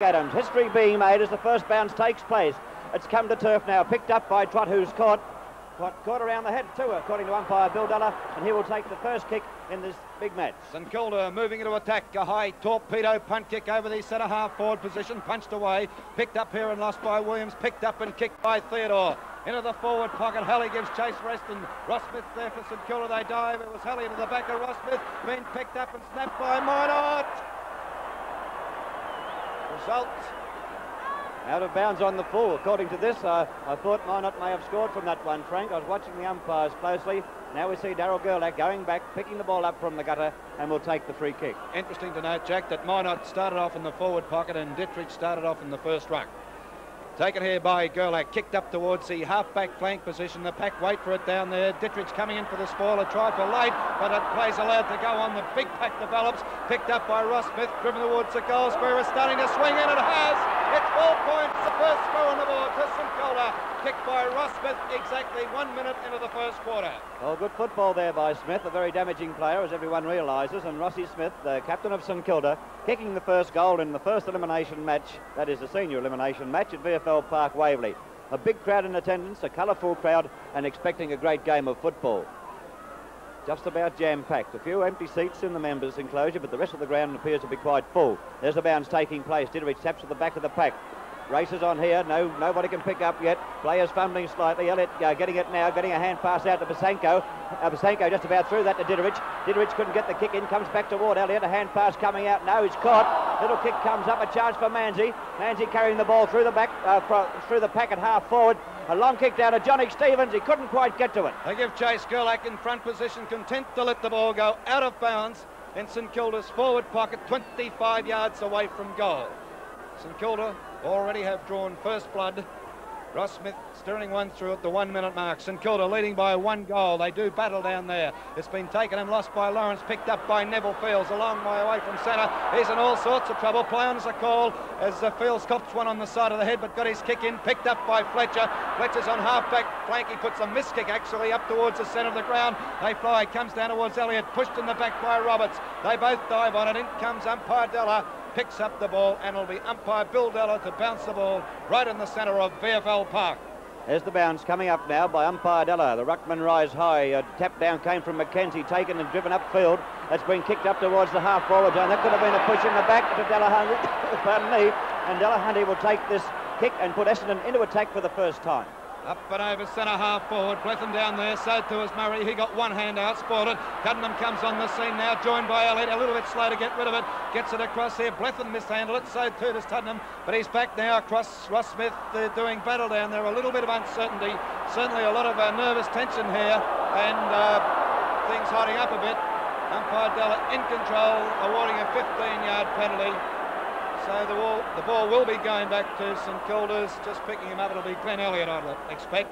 Adams. History being made as the first bounce takes place. It's come to turf now, picked up by Trott, who's caught around the head too, according to umpire Bill Deller, and he will take the first kick in this big match. St Kilda moving into attack, a high torpedo punt kick over the centre half forward position, punched away, picked up here and lost by Williams, picked up and kicked by Theodore. Into the forward pocket, Halley gives chase, Reston. Ross Smith there for St Kilda, they dive, it was Halley into the back of Ross Smith, being picked up and snapped by Mynott. Result, out of bounds on the full. According to this, I thought Mynott may have scored from that one, Frank. I was watching the umpires closely. Now we see Darryl Gerlach going back, picking the ball up from the gutter, and will take the free kick. Interesting to note, Jack, that Mynott started off in the forward pocket and Ditterich started off in the first ruck. Taken here by Gerlach, kicked up towards the half-back flank position. The pack wait for it down there. Ditterich coming in for the spoiler, tried for late, but it plays allowed to go on. The big pack develops, picked up by Ross Smith, driven towards the goal square, is starting to swing in, it has! It's 4 points, the first score on the board to St Kilda, kicked by Ross Smith exactly 1 minute into the first quarter. Well, good football there by Smith, a very damaging player, as everyone realises, and Rossi Smith, the captain of St Kilda, kicking the first goal in the first elimination match, that is the senior elimination match at VFL Park, Waverley. A big crowd in attendance, a colourful crowd, and expecting a great game of football. Just about jam-packed. A few empty seats in the members' enclosure, but the rest of the ground appears to be quite full. There's the bounce taking place. Ditterich taps at the back of the pack. Races on here. No, nobody can pick up yet. Players fumbling slightly. Elliott getting it now, getting a hand pass out to Besanko. Besanko just about threw that to Ditterich. Ditterich couldn't get the kick in, comes back toward Elliott. A hand pass coming out. No, he's caught. Little kick comes up, a chance for Manzie. Manzie carrying the ball through the back, through the pack at half forward. A long kick down to Johnny Stephens. He couldn't quite get to it. They give chase. Gerlach in front position, content to let the ball go out of bounds in St Kilda's forward pocket, 25 yards away from goal. St Kilda already have drawn first blood. Ross Smith steering one through at the 1 minute mark. St Kilda leading by 1 goal. They do battle down there. It's been taken and lost by Lawrence. Picked up by Neville Fields. A long way away from centre. He's in all sorts of trouble. Play on as a call as Fields cops one on the side of the head, but got his kick in. Picked up by Fletcher. Fletcher's on half-back flank. He puts a miss kick actually up towards the centre of the ground. They fly. Comes down towards Elliott. Pushed in the back by Roberts. They both dive on it. In comes umpire Deller. Picks up the ball, and it'll be umpire Bill Deller to bounce the ball right in the centre of VFL Park. There's the bounce coming up now by umpire Deller. The ruckman rise high. A tap down came from McKenzie, taken and driven upfield. That's been kicked up towards the half forward zone. That could have been a push in the back to Delahunty. Pardon me. And Delahunty will take this kick and put Essendon into attack for the first time. Up and over centre half forward, Blethyn down there, so too is Murray, he got one hand out, spoiled it. Tuddenham comes on the scene now, joined by Elliott, a little bit slow to get rid of it, gets it across there, Blethyn mishandled it, so too does Tuddenham, but he's back now across Ross Smith, they're doing battle down there, a little bit of uncertainty, certainly a lot of nervous tension here, and things hiding up a bit. Umpire Deller in control, awarding a 15-yard penalty. So the ball will be going back to St Kilda's. Just picking him up, it'll be Glenn Elliott, I'd expect.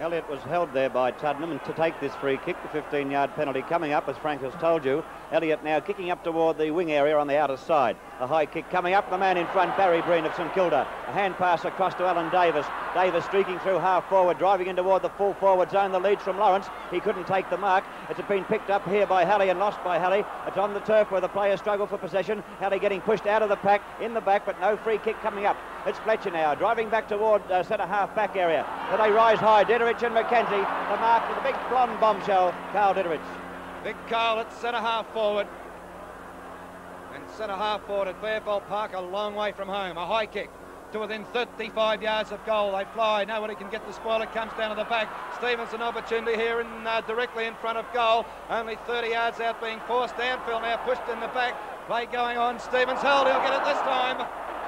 Elliott was held there by Tuddenham and to take this free kick, the 15-yard penalty coming up, as Frank has told you. Elliott now kicking up toward the wing area on the outer side. A high kick coming up, the man in front, Barry Breen of St Kilda. A hand pass across to Allan Davis. Davis streaking through half forward, driving in toward the full forward zone. The lead's from Lawrence. He couldn't take the mark. It's been picked up here by Halley and lost by Halley. It's on the turf where the players struggle for possession. Halley getting pushed out of the pack, in the back, but no free kick coming up. It's Fletcher now, driving back toward centre half back area. But they rise high, Ditterich and McKenzie. The mark with a big blonde bombshell, Carl Ditterich. Big Carl at centre half forward. And centre half forward at VFL Park, a long way from home. A high kick to within 35 yards of goal. They fly, nobody can get the spoiler, comes down to the back. Stephens an opportunity here in, directly in front of goal, only 30 yards out, being forced downfield now, pushed in the back, play going on. Stephens held, he'll get it this time,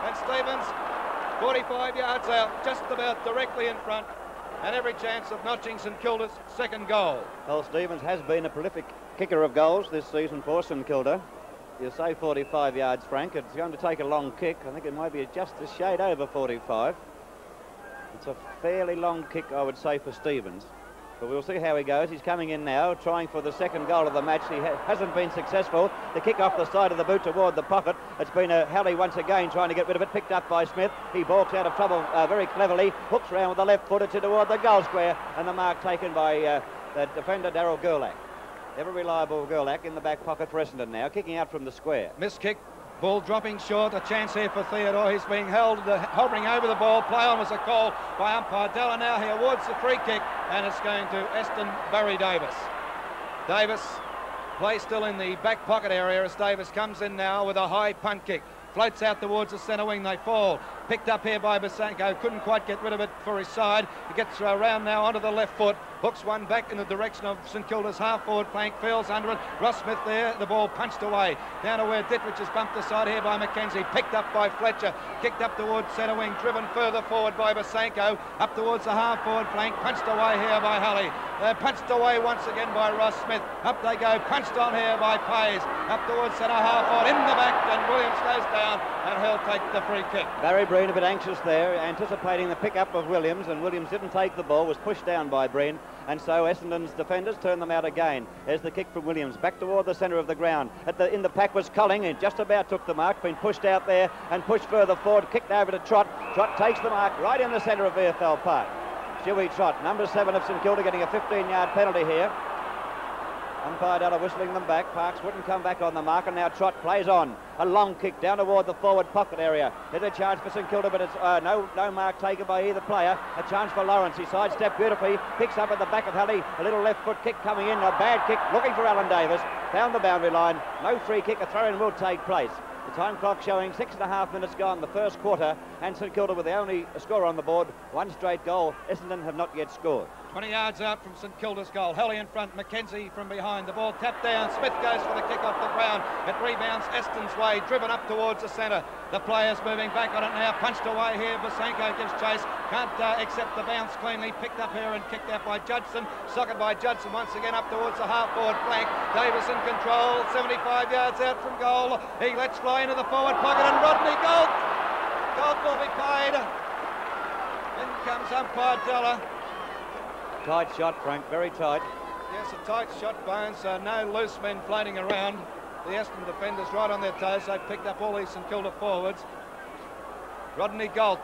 and Stephens 45 yards out, just about directly in front, and every chance of notching St Kilda's second goal. Well, Stephens has been a prolific kicker of goals this season for St Kilda. You say 45 yards, Frank. It's going to take a long kick. I think it might be just a shade over 45. It's a fairly long kick, I would say, for Stephens. But we'll see how he goes. He's coming in now, trying for the second goal of the match. He hasn't been successful. The kick off the side of the boot toward the pocket. It's been Halley once again trying to get rid of it. Picked up by Smith. He balks out of trouble very cleverly. Hooks round with the left foot. It's toward the goal square. And the mark taken by the defender, Darryl Gerlach. Ever reliable Gerlach in the back pocket for Essendon now, kicking out from the square. Miss kick Ball dropping short, a chance here for Theodore. He's being held, hovering over the ball. Play on was a call by umpire Deller. Now he awards the free kick, and it's going to Eston Barry Davis. Davis plays still in the back pocket area as Davis comes in now with a high punt kick. Floats out towards the centre wing, they fall. Picked up here by Besanko, couldn't quite get rid of it for his side. He gets around now onto the left foot, hooks one back in the direction of St Kilda's half-forward flank, Fields under it. Ross Smith there, the ball punched away. Down to where Ditterich is bumped aside here by McKenzie, picked up by Fletcher, kicked up towards centre wing, driven further forward by Besanko, up towards the half-forward flank, punched away here by Halley. Punched away once again by Ross Smith. Up they go, punched on here by Payze. Up towards centre half-forward, in the back, and Williams goes down, and he'll take the free kick. Barry Breen a bit anxious there, anticipating the pick-up of Williams, and Williams didn't take the ball, was pushed down by Breen, and so Essendon's defenders turned them out again. There's the kick from Williams, back toward the centre of the ground. In the pack was Colling, and just about took the mark, been pushed out there, and pushed further forward, kicked over to Trott. Trott takes the mark right in the centre of VFL Park. Stewie Trott, number 7 of St Kilda, getting a 15-yard penalty here. Umpire Deller whistling them back. Parks wouldn't come back on the mark, and now Trott plays on. A long kick down toward the forward pocket area. There's a chance for St Kilda, but it's no mark taken by either player. A chance for Lawrence. He sidestepped beautifully, picks up at the back of Halley. A little left foot kick coming in, a bad kick, looking for Allan Davis. Found the boundary line, no free kick, a throw-in will take place. The time clock showing 6.5 minutes gone, the first quarter, and St Kilda with the only scorer on the board, one straight goal. Essendon have not yet scored. 20 yards out from St Kilda's goal. Halley in front, McKenzie from behind. The ball tapped down. Smith goes for the kick off the ground. It rebounds Eston's way, driven up towards the centre. The players moving back on it now. Punched away here. Besanko gives chase. Can't accept the bounce cleanly. Picked up here and kicked out by Judson. Socket by Judson once again up towards the half-forward flank. Davis in control. 75 yards out from goal. He lets fly into the forward pocket, and Rodney Galt. Galt will be paid. In comes umpire Deller. Tight shot, Frank, very tight. Yes, a tight shot, Bones. No loose men floating around. The Essendon defenders right on their toes. They picked up all these St Kilda forwards. Rodney Galt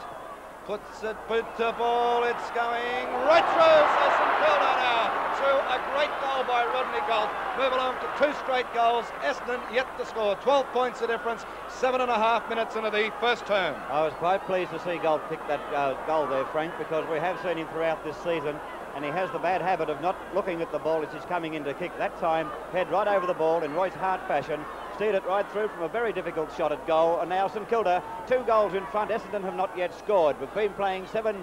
puts it, boot to ball. It's going right through. So St Kilda now through a great goal by Rodney Galt. Move along to 2 straight goals. Essendon yet to score. 12 points the difference. 7.5 minutes into the first term. I was quite pleased to see Galt pick that goal there, Frank, because we have seen him throughout this season, and he has the bad habit of not looking at the ball as he's coming in to kick. That time, head right over the ball in Roy's hard fashion, steered it right through from a very difficult shot at goal, and now St Kilda, 2 goals in front. Essendon have not yet scored. We've been playing 7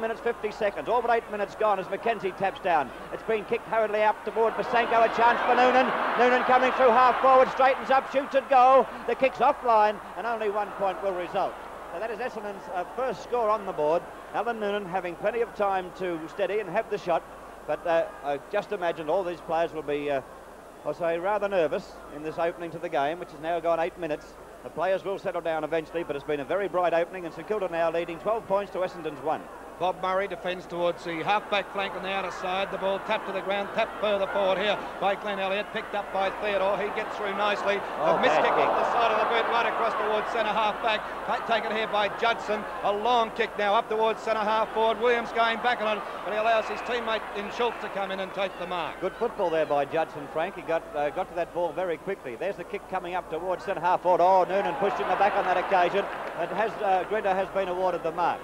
minutes 50 seconds, all but 8 minutes gone as McKenzie taps down. It's been kicked hurriedly up toward Besanko, a chance for Noonan. Noonan coming through half forward, straightens up, shoots at goal. The kick's offline, and only 1 point will result. So that is Essendon's first score on the board. Allan Noonan having plenty of time to steady and have the shot, but I just imagine all these players will be, I'll say, rather nervous in this opening to the game, which has now gone 8 minutes. The players will settle down eventually, but it's been a very bright opening, and St Kilda now leading 12 points to Essendon's 1. Bob Murray defends towards the half-back flank on the outer side. The ball tapped to the ground, tapped further forward here by Glenn Elliott, picked up by Theodore. He gets through nicely. A miss-kick off the side of the boot, right across towards centre-half back. Taken here by Judson. A long kick now up towards centre-half forward. Williams going back on it, but he allows his teammate in Schultz to come in and take the mark. Good football there by Judson, Frank. He got to that ball very quickly. There's the kick coming up towards centre-half forward. Oh, Noonan pushed in the back on that occasion. And Grinter has been awarded the mark.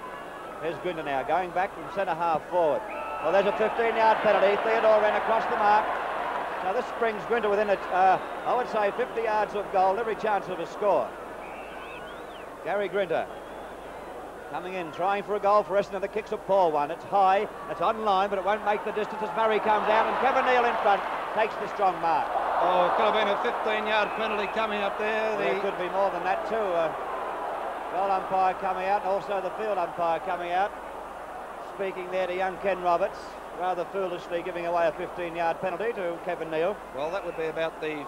There's Grinter now, going back from centre-half forward. Well, there's a 15-yard penalty. Theodore ran across the mark. Now, this brings Grinter within, I would say, 50 yards of goal, every chance of a score. Gary Grinter coming in, trying for a goal for Essendon. The kick's a poor one. It's high, it's on line, but it won't make the distance as Murray comes out, and Kevin Neale in front takes the strong mark. Oh, it could have been a 15-yard penalty coming up there. There could be more than that, too. Goal umpire coming out, and also the field umpire coming out, speaking there to young Ken Roberts, rather foolishly giving away a 15-yard penalty to Kevin Neale. Well, that would be about the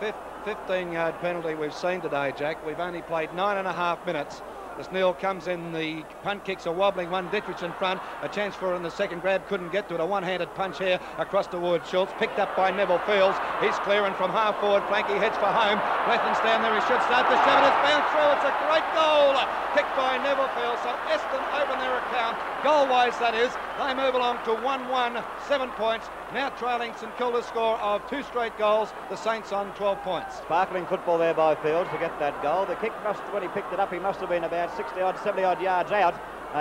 fifth 15-yard penalty we've seen today, Jack. We've only played 9.5 minutes. as Neale comes in, the punt kicks a wobbling one, Ditterich in front, a chance for in the second grab, couldn't get to it, a one-handed punch here across towards Schultz, picked up by Neville Fields, he's clearing from half-forward flank, he heads for home, Blethyn's down there, he should start the shot, and it's bounced through, it's a great goal, kicked by Neville Fields, so Essendon open their account, goal-wise that is, they move along to 1-1, 7 points, now trailing St Kilda's score of 2 straight goals, the Saints on 12 points. Sparkling football there by Fields to get that goal. The kick must, when he picked it up, he must have been about 60-odd, 70-odd yards out.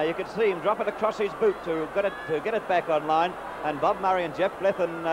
You could see him drop it across his boot to get it back on line. And Bob Murray and Geoff Blethyn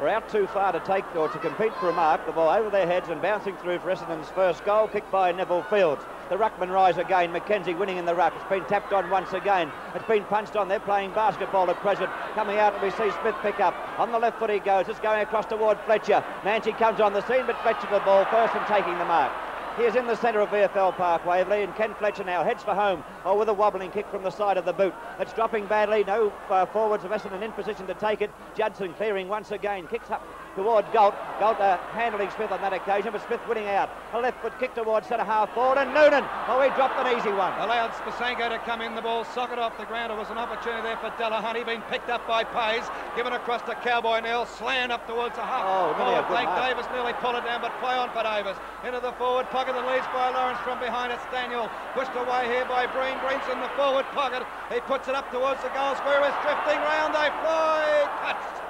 were out too far to take or to compete for a mark. The ball over their heads and bouncing through for Essendon's first goal, kicked by Neville Fields. The ruckman rise again, McKenzie winning in the ruck. It's been tapped on once again. It's been punched on. They're playing basketball at present. Coming out and we see Smith pick up. On the left foot he goes. It's going across toward Fletcher. Manzie comes on the scene, but Fletcher the ball first and taking the mark. He is in the centre of VFL Park, Waverley, and Ken Fletcher now heads for home, or with a wobbling kick from the side of the boot. It's dropping badly, no forwards of Essendon in position to take it. Judson clearing once again, kicks up toward Galt. Galt handling Smith on that occasion, but Smith winning out. A left foot kick towards centre half forward, and Noonan, oh, he dropped an easy one. Allowed Besanko to come in, the ball socket off the ground. It was an opportunity there for Delahunty, being picked up by Payze, given across to Cowboy Neale, slammed up towards the half. Oh, really a good mark. Davis nearly pulled it down, but play on for Davis. Into the forward pocket. The leads by Lawrence from behind. It's Daniel pushed away here by Breen. Breen's in the forward pocket. He puts it up towards the goal square. It's drifting round. They fly. Touched.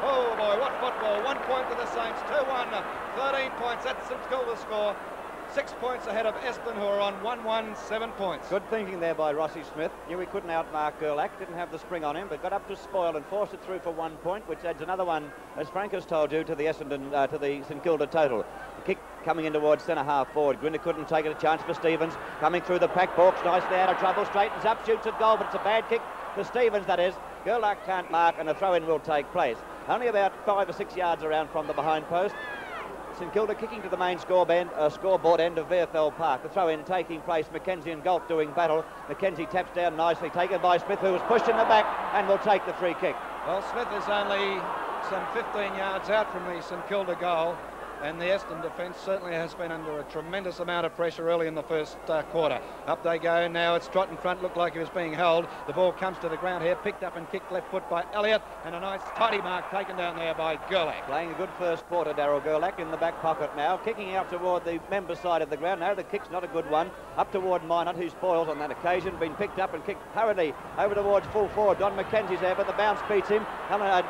Oh boy, what football. 1 point to the Saints. 2-1. 13 points. That's St Kilda's score. 6 points ahead of Essendon, who are on 1-1, 7 points. Good thinking there by Rossi Smith. Knew he couldn't outmark Gerlach, didn't have the spring on him, but got up to spoil and forced it through for 1 point, which adds another one, as Frank has told you, to the Essendon, to the St Kilda total. The kick coming in towards centre half forward. Grinter couldn't take it, a chance for Stephens. Coming through the pack, Borks nicely out of trouble, straightens up, shoots at goal, but it's a bad kick for Stephens, that is. Gerlach can't mark, and a throw-in will take place. Only about 5 or 6 yards around from the behind post. St Kilda kicking to the main scoreboard end of VFL Park. The throw-in taking place, McKenzie and Galt doing battle. McKenzie taps down nicely, taken by Smith, who was pushed in the back and will take the free kick. Well, Smith is only some 15 yards out from the St Kilda goal, and the Essendon defence certainly has been under a tremendous amount of pressure early in the first quarter. Up they go now. It's Trott in front, looked like he was being held. The ball comes to the ground here, picked up and kicked left foot by Elliott, and a nice tidy mark taken down there by Gerlach. Playing a good first quarter, Darryl Gerlach in the back pocket now, kicking out toward the member side of the ground. No, the kick's not a good one. Up toward Mynott, who spoils on that occasion, been picked up and kicked hurriedly over towards full forward. Don McKenzie's there, but the bounce beats him.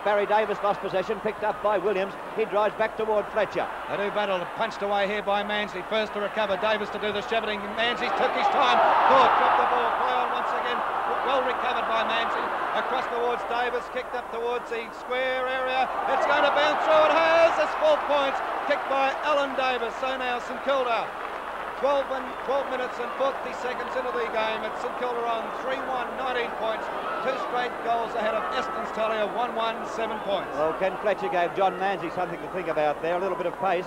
Barry Davis lost possession, picked up by Williams. He drives back toward Fletcher. They do battle, punched away here by Manzie. First to recover, Davis to do the shepherding. Manzie took his time, caught, dropped the ball, play on once again. Well recovered by Manzie. Across towards Davis, kicked up towards the square area. It's going to bounce through, it has. It's 4 points, kicked by Allan Davis. So now St Kilda, 12 minutes and 40 seconds into the game. It's St Kilda on 3-1, 19 points, 2 straight goals ahead of Essendon's tally of 1-1, 7 points. Well, Ken Fletcher gave John Manzie something to think about there, a little bit of pace.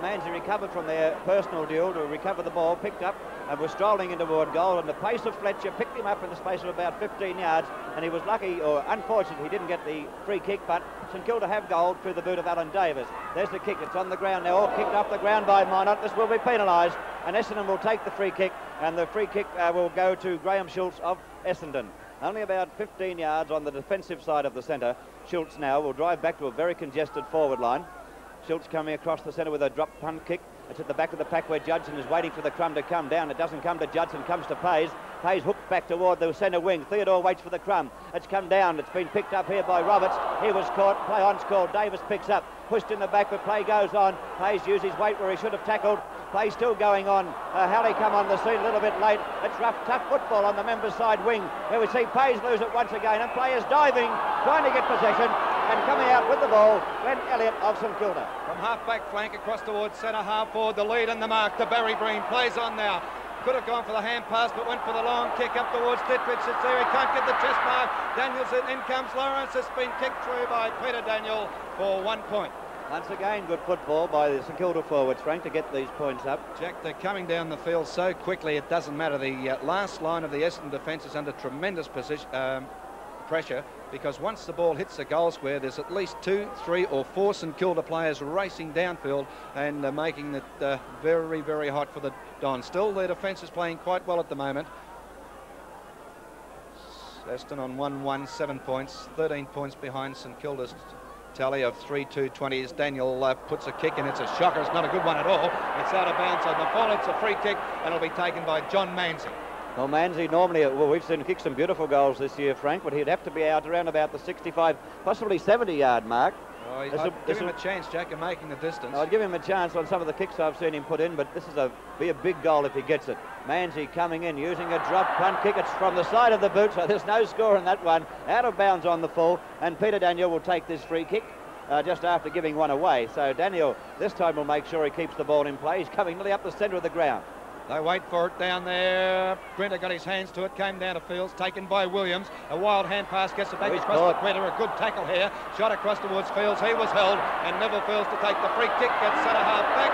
Manzie recovered from their personal duel to recover the ball, picked up and was strolling into toward goal, and the pace of Fletcher picked him up in the space of about 15 yards, and he was lucky, or unfortunately, he didn't get the free kick, but St Kilda have goal through the boot of Allan Davis. There's the kick, it's on the ground now, all kicked off the ground by Mynott. This will be penalised, and Essendon will take the free kick, and the free kick will go to Graham Schultz of Essendon. Only about 15 yards on the defensive side of the centre. Schultz now will drive back to a very congested forward line. Schultz coming across the centre with a drop punt kick. It's at the back of the pack where Judson is waiting for the crumb to come down. It doesn't come to Judson, comes to Payze. Payze hooked back toward the centre wing. Theodore waits for the crumb. It's come down. It's been picked up here by Roberts. He was caught. Play on's called. Davis picks up. Pushed in the back, but play goes on. Payze used his weight where he should have tackled. Play still going on. Halley come on the scene a little bit late. It's rough, tough football on the member side wing. Here we see Payze lose it once again, and players diving, trying to get possession, and coming out with the ball, Glenn Elliott of St Kilda. From half-back flank across towards centre half forward, the lead and the mark to Barry Breen. Plays on now. Could have gone for the hand pass, but went for the long kick up towards Ditterich. It's there, he can't get the chest mark. Daniels in comes Lawrence. It's been kicked through by Peter Daniel for 1 point. Once again, good football by the St Kilda forwards, Frank, to get these points up. Jack, they're coming down the field so quickly it doesn't matter. The last line of the Essendon defence is under tremendous pressure, because once the ball hits the goal square, there's at least 2, 3 or 4 St Kilda players racing downfield and making it very, very hot for the Don. Still, their defence is playing quite well at the moment. Essendon on 1-1, 7 points, 13 points behind St Kilda's tally of 3-2-20s. Daniel puts a kick, and it's a shocker. It's not a good one at all. It's out of bounds on the ball. It's a free kick, and it'll be taken by John Manzie. Well, Manzie normally, well, we've seen him kick some beautiful goals this year, Frank, but he'd have to be out around about the 65, possibly 70-yard mark. Oh, I'd give him a chance, Jack, of making the distance. I'd give him a chance on some of the kicks I've seen him put in, but this is be a big goal if he gets it. Manzie coming in, using a drop punt kick. It's from the side of the boot, so there's no score in that one. Out of bounds on the full, and Peter Daniel will take this free kick just after giving one away. So Daniel this time will make sure he keeps the ball in play. He's coming nearly up the centre of the ground. They wait for it down there. Grinter got his hands to it, came down to Fields, taken by Williams. A wild hand pass gets it back across to Grinter. A good tackle here. Shot across towards Fields. He was held, and Neville Fields to take the free kick. Gets centre half back,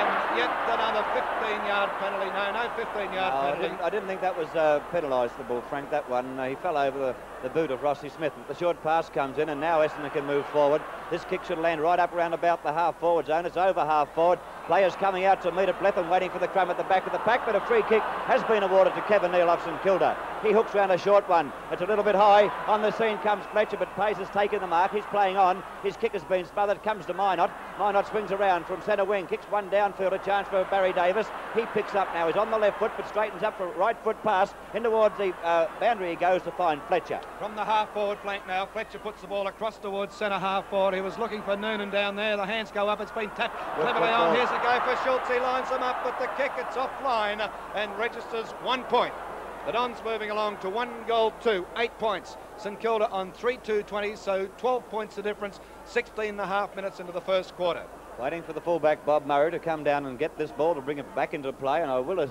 and yet another 15-yard penalty. No 15-yard penalty. I didn't think that was penalised the ball, Frank, that one. He fell over the boot of Rossi Smith. The short pass comes in, and now Essendon can move forward. This kick should land right up around about the half-forward zone. It's over half-forward. Players coming out to meet it. Blethyn waiting for the crumb at the back of the pack, but a free kick has been awarded to Kevin Neale off St Kilda. He hooks round a short one. It's a little bit high. On the scene comes Fletcher, but Payze has taken the mark. He's playing on. His kick has been smothered. Comes to Mynott. Mynott swings around from centre wing. Kicks one downfield. A chance for Barry Davis. He picks up now. He's on the left foot, but straightens up for a right foot pass. In towards the boundary he goes to find Fletcher. From the half-forward flank now, Fletcher puts the ball across towards centre half-forward. He was looking for Noonan down there. The hands go up. It's been tapped cleverly on. Here's a go for Schultz. He lines him up with the kick. It's offline and registers 1 point. The Don's moving along to 1-2, 8 points. St Kilda on 3-2-20, so 12 points the difference, 16 and a half minutes into the first quarter. Waiting for the fullback Bob Murray to come down and get this ball to bring it back into play, and I will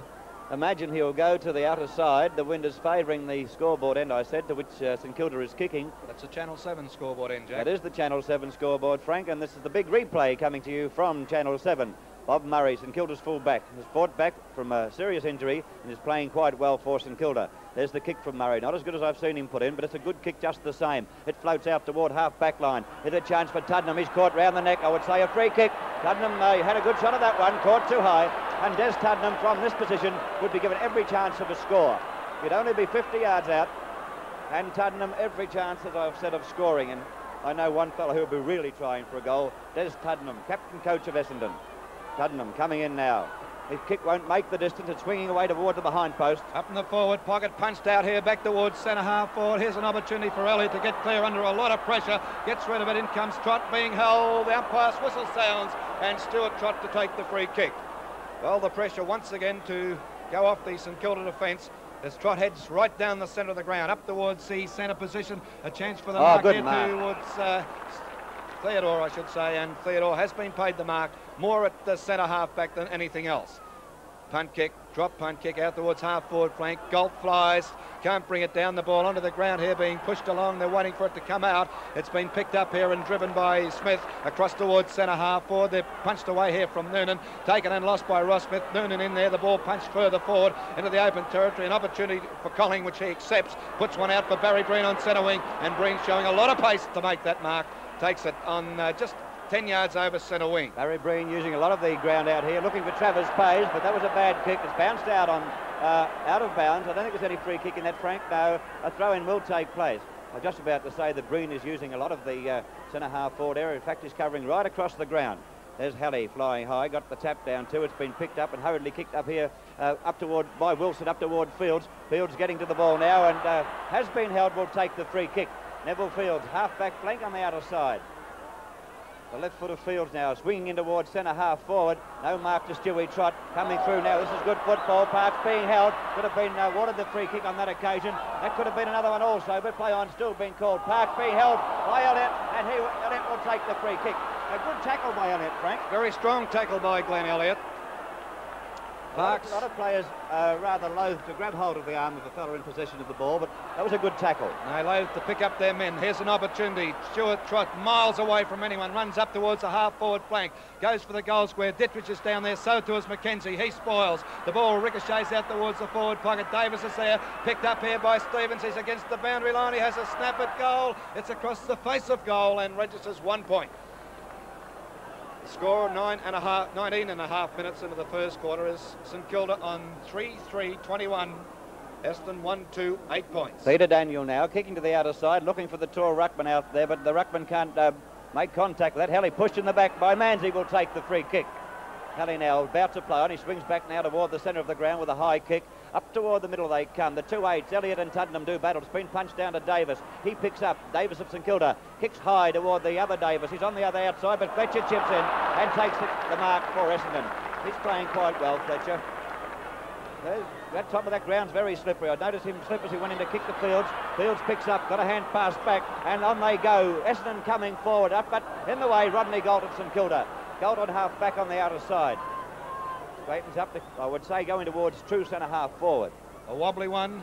imagine he'll go to the outer side. The wind is favouring the scoreboard end, I said, to which St Kilda is kicking. That's the Channel 7 scoreboard end, Jack. That is the Channel 7 scoreboard, Frank, and this is the big replay coming to you from Channel 7. Bob Murray, St Kilda's fullback, has fought back from a serious injury and is playing quite well for St Kilda. There's the kick from Murray. Not as good as I've seen him put in, but it's a good kick just the same. It floats out toward half-back line. It's a chance for Tuddenham. He's caught round the neck. I would say a free kick. Tuddenham had a good shot at that one. Caught too high. And Des Tuddenham from this position would be given every chance of a score. He'd only be 50 yards out. And Tuddenham every chance, as I've said, of scoring. And I know one fellow who'll be really trying for a goal. Des Tuddenham, captain coach of Essendon. Tuddenham coming in now. His kick won't make the distance. It's swinging away toward the behind post. Up in the forward pocket, punched out here, back towards centre half forward. Here's an opportunity for Elliott to get clear under a lot of pressure. Gets rid of it. In comes Trott, being held. The umpire's whistle sounds, and Stuart Trott to take the free kick. Well, the pressure once again to go off the St Kilda defence as Trott heads right down the centre of the ground, up towards the centre position. A chance for the mark here towards Theodore, I should say, and Theodore has been paid the mark, more at the centre half-back than anything else. Punt kick, drop punt kick out towards half-forward flank. Galt flies, can't bring it down. The ball onto the ground here, being pushed along. They're waiting for it to come out. It's been picked up here and driven by Smith across towards centre half-forward. They're punched away here from Noonan, taken and lost by Ross Smith. Noonan in there, the ball punched further forward into the open territory. An opportunity for Colling, which he accepts. Puts one out for Barry Breen on centre wing, and Breen showing a lot of pace to make that mark. Takes it on just 10 yards over centre wing. Barry Breen using a lot of the ground out here, looking for Travis Payze, but that was a bad kick. It's bounced out on out of bounds. I don't think there's any free kick in that, Frank. No, a throw-in will take place. I was just about to say that Breen is using a lot of the centre half forward area. In fact, he's covering right across the ground. There's Halley flying high, got the tap down too. It's been picked up and hurriedly kicked up here, up toward by Wilson, up toward Fields. Fields getting to the ball now and has been held. Will take the free kick. Neville Fields, half-back flank on the outer side. The left foot of Fields now, swinging in towards centre half-forward. No mark to Stewie Trott, coming through now. This is good football. Parks being held. Could have been awarded the free kick on that occasion. That could have been another one also, but play on still being called. Parks being held by Elliott, and Elliott will take the free kick. A good tackle by Elliott, Frank. Very strong tackle by Glenn Elliott. Parks. A lot of players rather loath to grab hold of the arm of the fella in possession of the ball, but that was a good tackle. They loath to pick up their men. Here's an opportunity. Stuart Trott, miles away from anyone, runs up towards the half-forward flank, goes for the goal square. Ditterich is down there, so too is McKenzie. He spoils. The ball ricochets out towards the forward pocket. Davis is there, picked up here by Stephens. He's against the boundary line. He has a snap at goal. It's across the face of goal and registers 1 point. Score 19 and a half minutes into the first quarter is St Kilda on 3-3-21. Essendon 1-2, 8 points. Peter Daniel now kicking to the outer side, looking for the tall ruckman out there, but the ruckman can't make contact with that. Halley pushed in the back by Manzie, will take the free kick. Halley now about to play on. He swings back now toward the centre of the ground with a high kick. Up toward the middle they come. The two aides, Elliott and Tuddenham, do battle. It's been punched down to Davis. He picks up. Davis of St Kilda kicks high toward the other Davis. He's on the other outside, but Fletcher chips in and takes the mark for Essendon. He's playing quite well, Fletcher. That top of that ground's very slippery. I noticed him slip as he went in to kick the Fields. Fields picks up, got a hand pass back, and on they go. Essendon coming forward up, but in the way, Rodney Galt of St Kilda. Galt on half back on the outer side. Clayton's up to, I would say, going towards true centre half forward. A wobbly one.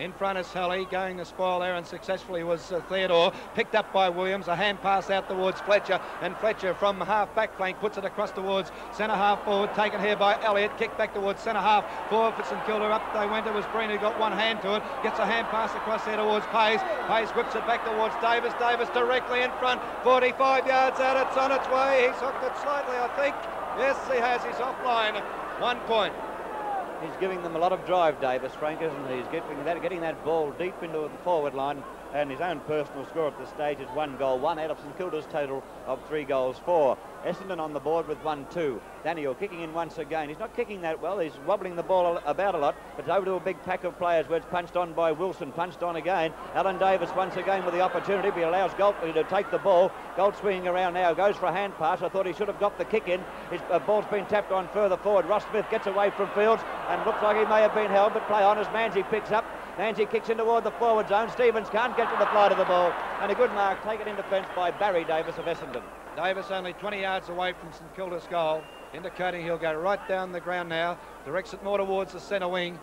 In front is Halley, going to spoil there, and successfully was Theodore. Picked up by Williams, a hand pass out towards Fletcher, and Fletcher from half-back flank puts it across towards centre-half forward, taken here by Elliott, kicked back towards centre-half forward for St Kilda. Up they went, it was Breen who got one hand to it, gets a hand pass across there towards Payze. Payze whips it back towards Davis, Davis directly in front, 45 yards out, it's on its way, he's hooked it slightly, I think. Yes, he has, he's offline, 1 point. He's giving them a lot of drive, Davis, Frank, isn't he? He's getting that ball deep into the forward line, and his own personal score at this stage is 1 goal 1 out of St Kilda's total of 3 goals 4. Essendon on the board with 1-2. Daniel kicking in once again. He's not kicking that well. He's wobbling the ball about a lot. It's over to a big pack of players where it's punched on by Wilson. Punched on again. Allan Davis once again with the opportunity, but he allows Galt to take the ball. Galt swinging around now. Goes for a hand pass. I thought he should have got the kick in. His ball's been tapped on further forward. Ross Smith gets away from Fields and looks like he may have been held, but play on as Manzie picks up. Manzie kicks in toward the forward zone. Stephens can't get to the flight of the ball. And a good mark taken in defence by Barry Davis of Essendon. Davis only 20 yards away from St Kilda's goal, indicating he'll go right down the ground now, directs it more towards the centre wing.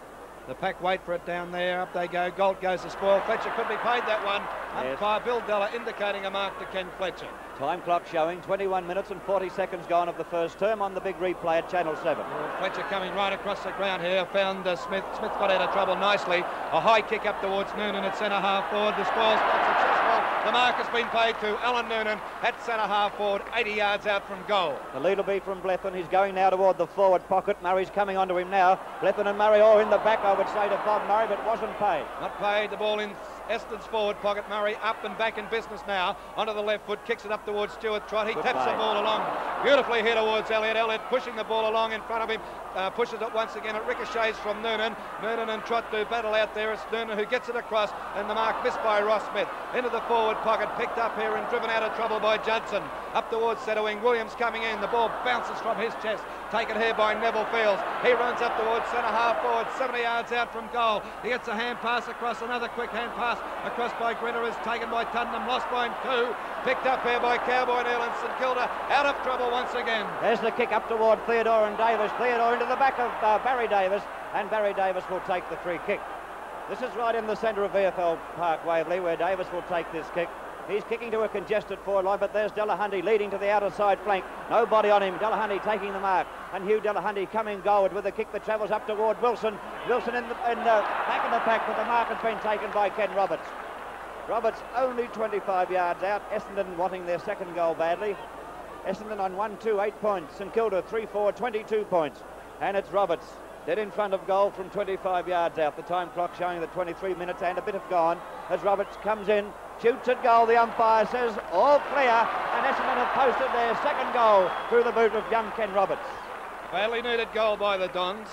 The pack wait for it down there, up they go, Galt goes to spoil, Fletcher could be paid that one. Yes. Umpire Bill Deller indicating a mark to Ken Fletcher. Time clock showing 21 minutes and 40 seconds gone of the first term on the big replay at Channel 7. Well, Fletcher coming right across the ground here, found Smith. Smith got out of trouble nicely. A high kick up towards Noonan at centre half forward, the spoil stops it. The mark has been paid to Allan Noonan at centre half forward, 80 yards out from goal. The lead will be from Blethyn. He's going now toward the forward pocket. Murray's coming onto him now. Blethyn and Murray all in the back, I would say, to Bob Murray, but wasn't paid. Not paid. The ball in Essendon's forward pocket. Murray up and back in business now. Onto the left foot, kicks it up towards Stuart Trott. He taps the ball along beautifully here towards Elliott. Elliott pushing the ball along in front of him, pushes it once again. It ricochets from Noonan. Noonan and Trott do battle out there. It's Noonan who gets it across, and the mark missed by Ross Smith. Into the forward pocket, picked up here and driven out of trouble by Judson. Up towards centre wing, Williams coming in. The ball bounces from his chest, taken here by Neville Fields. He runs up towards centre half forward, 70 yards out from goal. He gets a hand pass across, another quick hand pass across by Grinter, is taken by Tuddenham, lost by him too, picked up here by Cowboy Neale, and St Kilda out of trouble once again. There's the kick up toward Theodore and Davis. Theodore into the back of Barry Davis, and Barry Davis will take the free kick. This is right in the centre of VFL Park, Waverley, where Davis will take this kick. He's kicking to a congested forward line, but there's Delahunty leading to the outer side flank. Nobody on him. Delahunty taking the mark. And Hugh Delahunty coming goalward with a kick that travels up toward Wilson. Wilson back in the pack, but the mark has been taken by Ken Roberts. Roberts only 25 yards out. Essendon wanting their second goal badly. Essendon on 1-2, 8 points. St Kilda 3-4, 22 points. And it's Roberts dead in front of goal from 25 yards out. The time clock showing the 23 minutes and a bit have gone as Roberts comes in, shoots at goal. The umpire says all clear, and Essendon have posted their second goal through the boot of young Ken Roberts. Badly needed goal by the Dons,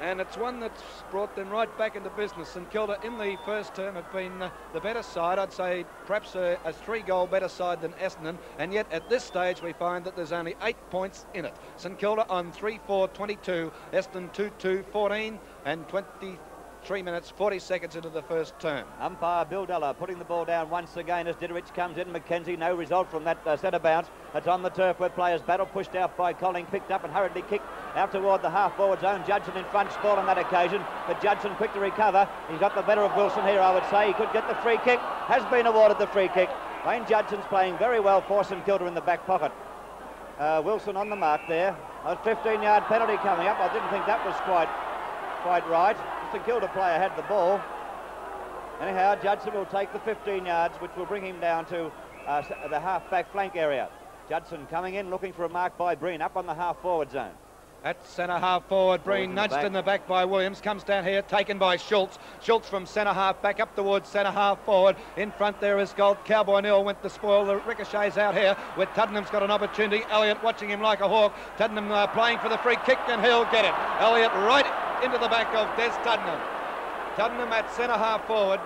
and it's one that's brought them right back into business. St Kilda in the first term have been the better side, I'd say perhaps a 3-goal better side than Essendon, and yet at this stage we find that there's only 8 points in it. St Kilda on 3-4-22, Essendon 2-2-14, and 23 minutes 40 seconds into the first term. Umpire Bill Deller putting the ball down once again as Ditterich comes in. McKenzie, no result from that centre bounce. It's on the turf where players battle, pushed out by Colling, picked up and hurriedly kicked out toward the half-forward zone. Judson in front sprawled on that occasion, but Judson quick to recover. He's got the better of Wilson here, I would say. He could get the free kick. Has been awarded the free kick. Wayne Judson's playing very well for St Kilda in the back pocket. Wilson on the mark there. A 15-yard penalty coming up. I didn't think that was quite right. St Kilda player had the ball. Anyhow, Judson will take the 15 yards, which will bring him down to the half-back flank area. Judson coming in, looking for a mark by Breen, up on the half-forward zone. At centre half forward, Breen nudged in the back by Williams, comes down here, taken by Schultz. Schultz from centre half back up towards centre half forward. In front there is Gold. Cowboy Neal went the spoil. The ricochets out here where Tuddenham's got an opportunity. Elliott watching him like a hawk. Tuddenham playing for the free kick, and he'll get it. Elliott right into the back of Des Tuddenham. Tuddenham at centre half forward.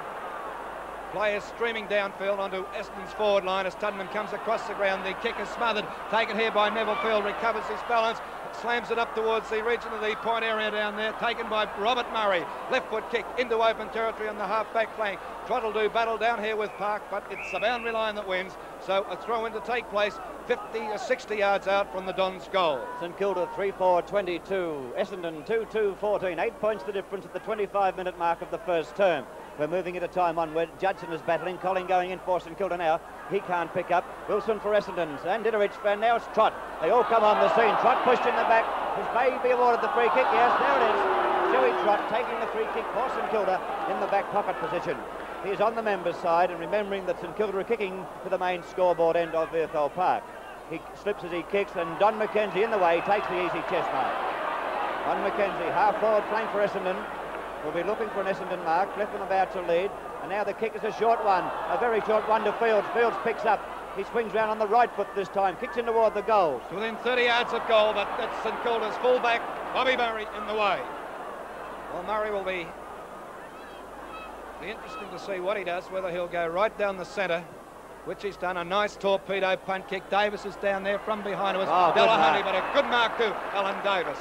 Players streaming downfield onto Essendon's forward line as Tuddenham comes across the ground. The kick is smothered, taken here by Neville Field, recovers his balance, slams it up towards the region of the point area down there, taken by Robert Murray. Left foot kick into open territory on the half-back flank. Trott will do battle down here with Park, but it's the boundary line that wins, so a throw-in to take place 50 or 60 yards out from the Don's goal. St Kilda 3-4-22, Essendon 2-2-14, 8 points the difference at the 25-minute mark of the first term. We're moving into time on where Judson is battling. Colin going in for St Kilda now. He can't pick up. Wilson for Essendon. And Ditterich, and now it's Trott. They all come on the scene. Trott pushed in the back. His baby awarded the free kick. Yes, there it is. Stewie Trott taking the free kick for St Kilda in the back pocket position. He is on the members' side, and remembering that St Kilda are kicking to the main scoreboard end of VFL Park. He slips as he kicks, and Don McKenzie in the way takes the easy chest mark. Don McKenzie, half-forward playing for Essendon. Will be looking for an Essendon mark. Blethyn about to lead, and now the kick is a short one, a very short one to Fields. Fields picks up. He swings round on the right foot this time, kicks in toward the goal. Within 30 yards of goal, but that's St Kilda's fullback, Bobby Murray, in the way. Well, Murray will be interesting to see what he does, whether he'll go right down the centre, which he's done. A nice torpedo punt kick. Davis is down there from behind. It was Delahunty, but a good mark to Allan Davis.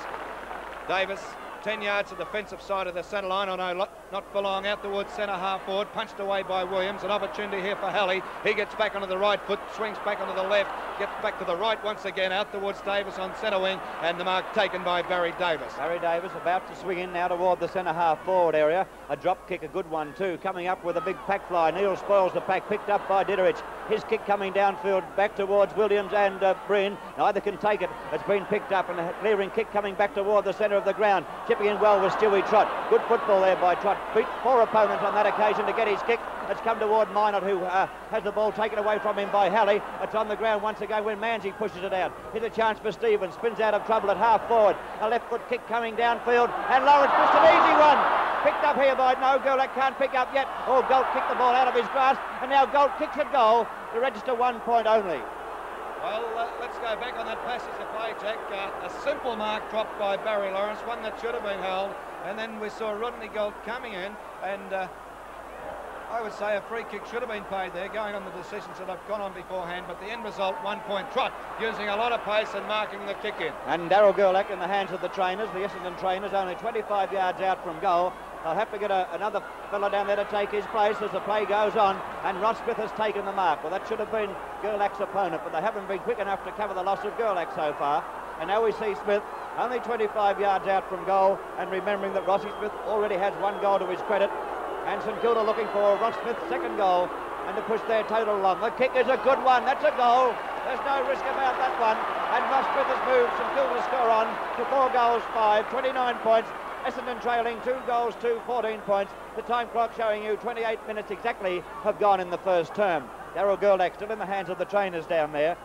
Davis 10 yards to the defensive side of the centre line. I know not for long. Out towards centre half forward, punched away by Williams. An opportunity here for Halley. He gets back onto the right foot, swings back onto the left, gets back to the right once again. Out towards Davis on centre wing, and the mark taken by Barry Davis. Barry Davis about to swing in now toward the centre half forward area. A drop kick, a good one too. Coming up with a big pack fly. Neale spoils the pack, picked up by Ditterich. His kick coming downfield back towards Williams and Breen. Neither can take it. It's been picked up, and a clearing kick coming back toward the centre of the ground. Chipping in well was Stewie Trott. Good football there by Trott. Beat four opponents on that occasion to get his kick. It's come toward Mynott, who has the ball taken away from him by Halley. It's on the ground once again when Manzie pushes it out. Here's a chance for Stephens. Spins out of trouble at half forward. A left foot kick coming downfield, and Lawrence just an easy one. Picked up here by Nogo. That can't pick up yet. Oh, Galt kicked the ball out of his grasp, and now Galt kicks a goal to register 1 point only. Well, let's go back on that passage of play, Jack. A simple mark dropped by Barry Lawrence, one that should have been held, and then we saw Rodney Galt coming in, and I would say a free kick should have been paid there, going on the decisions that have gone on beforehand, but the end result, 1 point. Trott using a lot of pace and marking the kick in. And Darryl Gerlach in the hands of the trainers, the Essendon trainers, only 25 yards out from goal. They'll have to get another fella down there to take his place as the play goes on, and Ross Smith has taken the mark. Well, that should have been Gerlach's opponent, but they haven't been quick enough to cover the loss of Gerlach so far. And now we see Smith only 25 yards out from goal, and remembering that Rossi Smith already has one goal to his credit, and St Kilda looking for Ross Smith's second goal and to push their total along. The kick is a good one. That's a goal. There's no risk about that one. And Ross Smith has moved St Kilda score on to 4 goals, 5, 29 points. Essendon trailing 2 goals, 2, 14 points. The time clock showing you 28 minutes exactly have gone in the first term. Darryl Gerlach still in the hands of the trainers down there.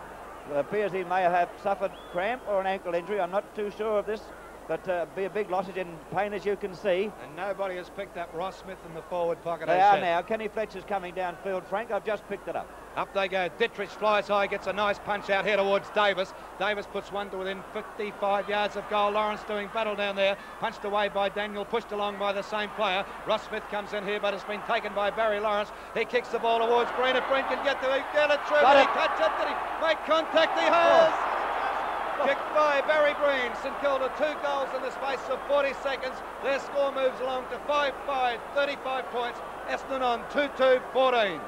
It appears he may have suffered cramp or an ankle injury. I'm not too sure of this, but be a big loss. He's in pain, as you can see. And nobody has picked up Ross Smith in the forward pocket. They are now. Kenny Fletcher's coming downfield, Frank. I've just picked it up. Up they go. Ditterich flies high, gets a nice punch out here towards Davis. Davis puts one to within 55 yards of goal. Lawrence doing battle down there. Punched away by Daniel, pushed along by the same player. Ross Smith comes in here, but it's been taken by Barry Lawrence. He kicks the ball towards Green. If Green can get there, he can get it through. He cuts it. Did he make contact? He has. Oh. Kicked by Barry Breen. St Kilda 2 goals in the space of 40 seconds. Their score moves along to 5-5, 35 points. Essendon on 2-2-14.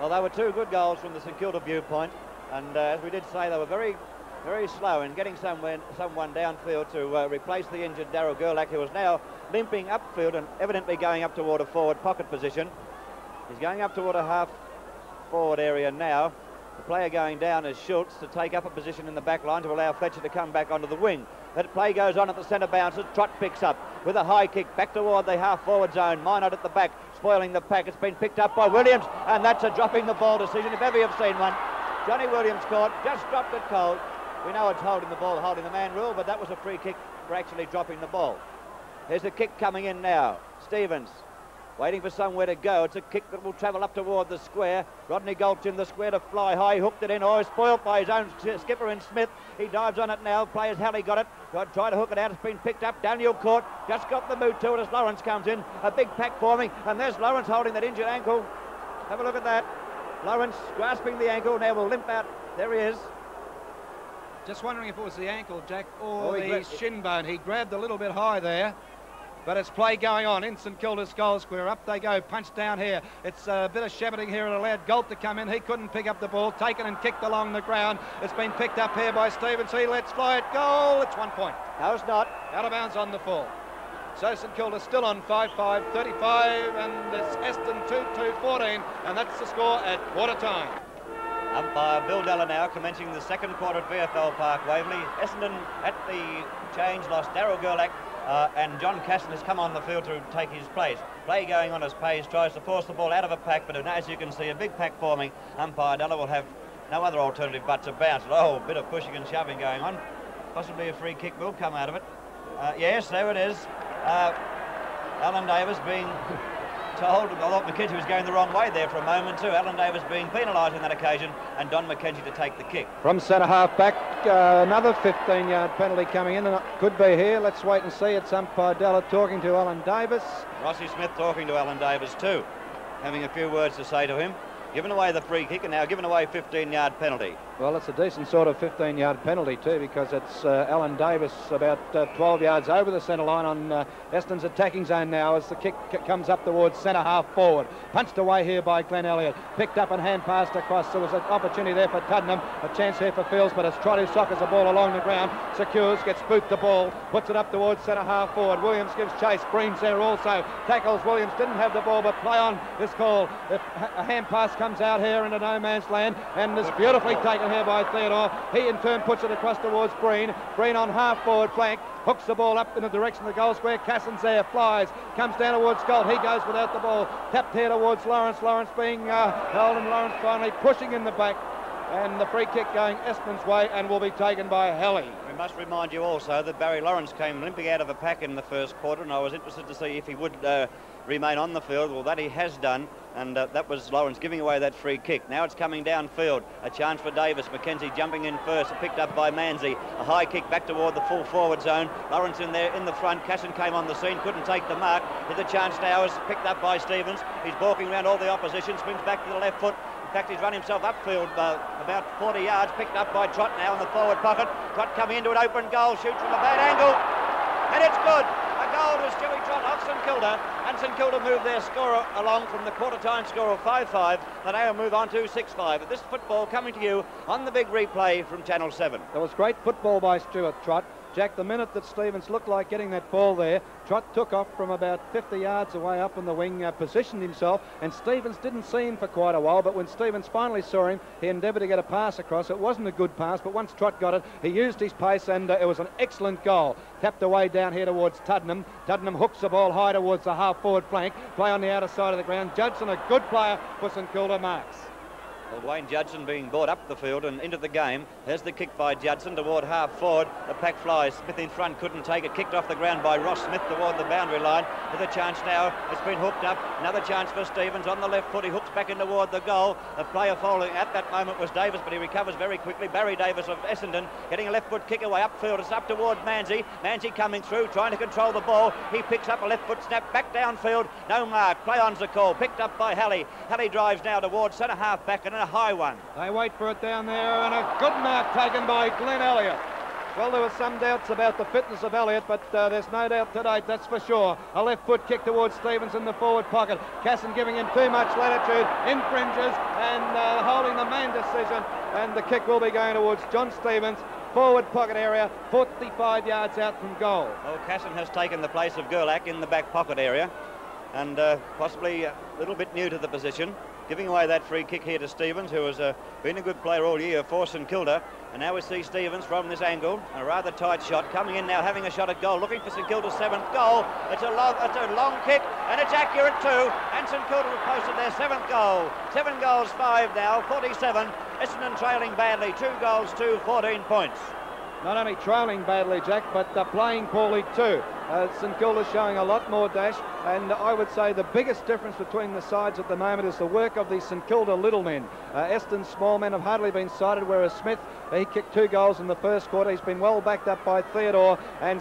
Well, they were 2 good goals from the St Kilda viewpoint, and as we did say, they were very very slow in getting someone downfield to replace the injured Darryl Gerlach, who was now limping upfield and evidently going up toward a forward pocket position. He's going up toward a half forward area now. The player going down is Schultz to take up a position in the back line to allow Fletcher to come back onto the wing. That play goes on at the centre bounces. Trott picks up with a high kick back toward the half forward zone. Mynott at the back, spoiling the pack. It's been picked up by Williams, and that's a dropping the ball decision if ever you've seen one. Johnny Williams caught, just dropped it cold. We know it's holding the ball, holding the man rule, but that was a free kick for actually dropping the ball. There's the kick coming in now. Stephens waiting for somewhere to go. It's a kick that will travel up toward the square. Rodney Galt in the square to fly high, hooked it in. Oh, spoiled by his own skipper in Smith. He dives on it now. Players Halley got it. Tried to hook it out. It's been picked up. Daniel caught. Just got the move to it as Lawrence comes in. A big pack forming, and there's Lawrence holding that injured ankle. Have a look at that. Lawrence grasping the ankle. Now will limp out. There he is. Just wondering if it was the ankle, Jack, or the shin bone. He grabbed a little bit high there. But it's play going on in St Kilda's goal square. Up they go, punch down here. It's a bit of shepherding here. It allowed Galt to come in. He couldn't pick up the ball. Taken and kicked along the ground. It's been picked up here by Stephens. He lets fly it. Goal. It's 1 point. No, it's not. Out of bounds on the full. So St Kilda still on 5-5, 35, and it's Essendon 2-2, 14, and that's the score at quarter time. Umpire Bill Deller now commencing the second quarter at VFL Park, Waverley. Essendon at the change lost Darryl Gerlach. And John Cassin has come on the field to take his place. Play going on as Payze tries to force the ball out of a pack, but as you can see, a big pack forming. Umpire Deller will have no other alternative but to bounce. Oh, a bit of pushing and shoving going on. Possibly a free kick will come out of it. Yes, there it is. Allan Davis being told, I thought McKenzie was going the wrong way there for a moment too. Allan Davis being penalised on that occasion, and Don McKenzie to take the kick. From centre half back, another 15-yard penalty coming in, and it could be here. Let's wait and see. It's umpire Deller talking to Allan Davis. Rossi Smith talking to Allan Davis too, having a few words to say to him. Giving away the free kick and now giving away 15-yard penalty. Well, it's a decent sort of 15-yard penalty too, because it's Allan Davis about 12 yards over the centre line on Essendon's attacking zone now as the kick comes up towards centre half forward. Punched away here by Glenn Elliott. Picked up and hand-passed across. There was an opportunity there for Tuddenham. A chance here for Fields, but it's Trott who sockers the ball along the ground. Secures, gets spooked the ball. Puts it up towards centre half forward. Williams gives chase. Breen's there also. Tackles Williams. Didn't have the ball, but play on this call. A hand-pass comes out here into no man's land, and is beautifully taken here by Theodore. He in turn puts it across towards Breen. Breen on half forward flank hooks the ball up in the direction of the goal square. Cassin's there, flies, comes down towards Galt. He goes without the ball, tapped here towards Lawrence. Lawrence being held, and Lawrence finally pushing in the back, and the free kick going Essendon's way and will be taken by Halley. We must remind you also that Barry Lawrence came limping out of a pack in the first quarter, and I was interested to see if he would remain on the field. Well, that he has done, and that was Lawrence giving away that free kick. Now it's coming downfield, a chance for Davis. McKenzie jumping in first, picked up by Manzie. A high kick back toward the full forward zone. Lawrence in there in the front. Cassin came on the scene, couldn't take the mark. Here's a chance now, is picked up by Stephens. He's balking around all the opposition, swings back to the left foot. In fact, he's run himself upfield about 40 yards, picked up by Trott now in the forward pocket. Trott coming into an open goal, shoots from a bad angle, and it's good. A goal to Stewie Trott off St Kilda, and St Kilda move their scorer along from the quarter-time score of 5-5, and they will move on to 6-5. But this football coming to you on the big replay from Channel 7. That was great football by Stuart Trott. Jack, the minute that Stephens looked like getting that ball there, Trott took off from about 50 yards away up in the wing, positioned himself, and Stephens didn't see him for quite a while, but when Stephens finally saw him, he endeavoured to get a pass across. It wasn't a good pass, but once Trott got it, he used his pace, and it was an excellent goal. Tapped away down here towards Tuddenham. Tuddenham hooks the ball high towards the half-forward flank. Play on the outer side of the ground. Judson, a good player for St Kilda marks. Well, Wayne Judson being brought up the field and into the game. There's the kick by Judson toward half forward. The pack flies. Smith in front couldn't take it. Kicked off the ground by Ross Smith toward the boundary line. There's a chance now. It's been hooked up. Another chance for Stephens on the left foot. He hooks back in toward the goal. The player following at that moment was Davis, but he recovers very quickly. Barry Davis of Essendon getting a left foot kick away upfield. It's up toward Manzie. Manzie coming through, trying to control the ball. He picks up a left foot snap back downfield. No mark. Play on's the call. Picked up by Halley. Halley drives now towards centre half back, and a high one. They wait for it down there, and a good mark taken by Glenn Elliott. Well, there were some doubts about the fitness of Elliott, but there's no doubt today, that's for sure. A left foot kick towards Stephens in the forward pocket. Cassin giving him too much latitude, infringes, and holding the main decision, and the kick will be going towards John Stephens, forward pocket area, 45 yards out from goal. Well, Cassin has taken the place of Gerlach in the back pocket area, and possibly a little bit new to the position, giving away that free kick here to Stephens, who has been a good player all year for St Kilda. And now we see Stephens from this angle, a rather tight shot, coming in now, having a shot at goal, looking for St Kilda's 7th goal. It's a long kick, and it's accurate too, and St Kilda have posted their 7th goal. 7 goals, 5 now, 47. Essendon trailing badly, 2 goals to 14 points. Not only trailing badly, Jack, but playing poorly too. St Kilda showing a lot more dash, and I would say the biggest difference between the sides at the moment is the work of the St Kilda little men. Essendon's small men have hardly been sighted, whereas Smith, he kicked 2 goals in the first quarter. He's been well backed up by Theodore and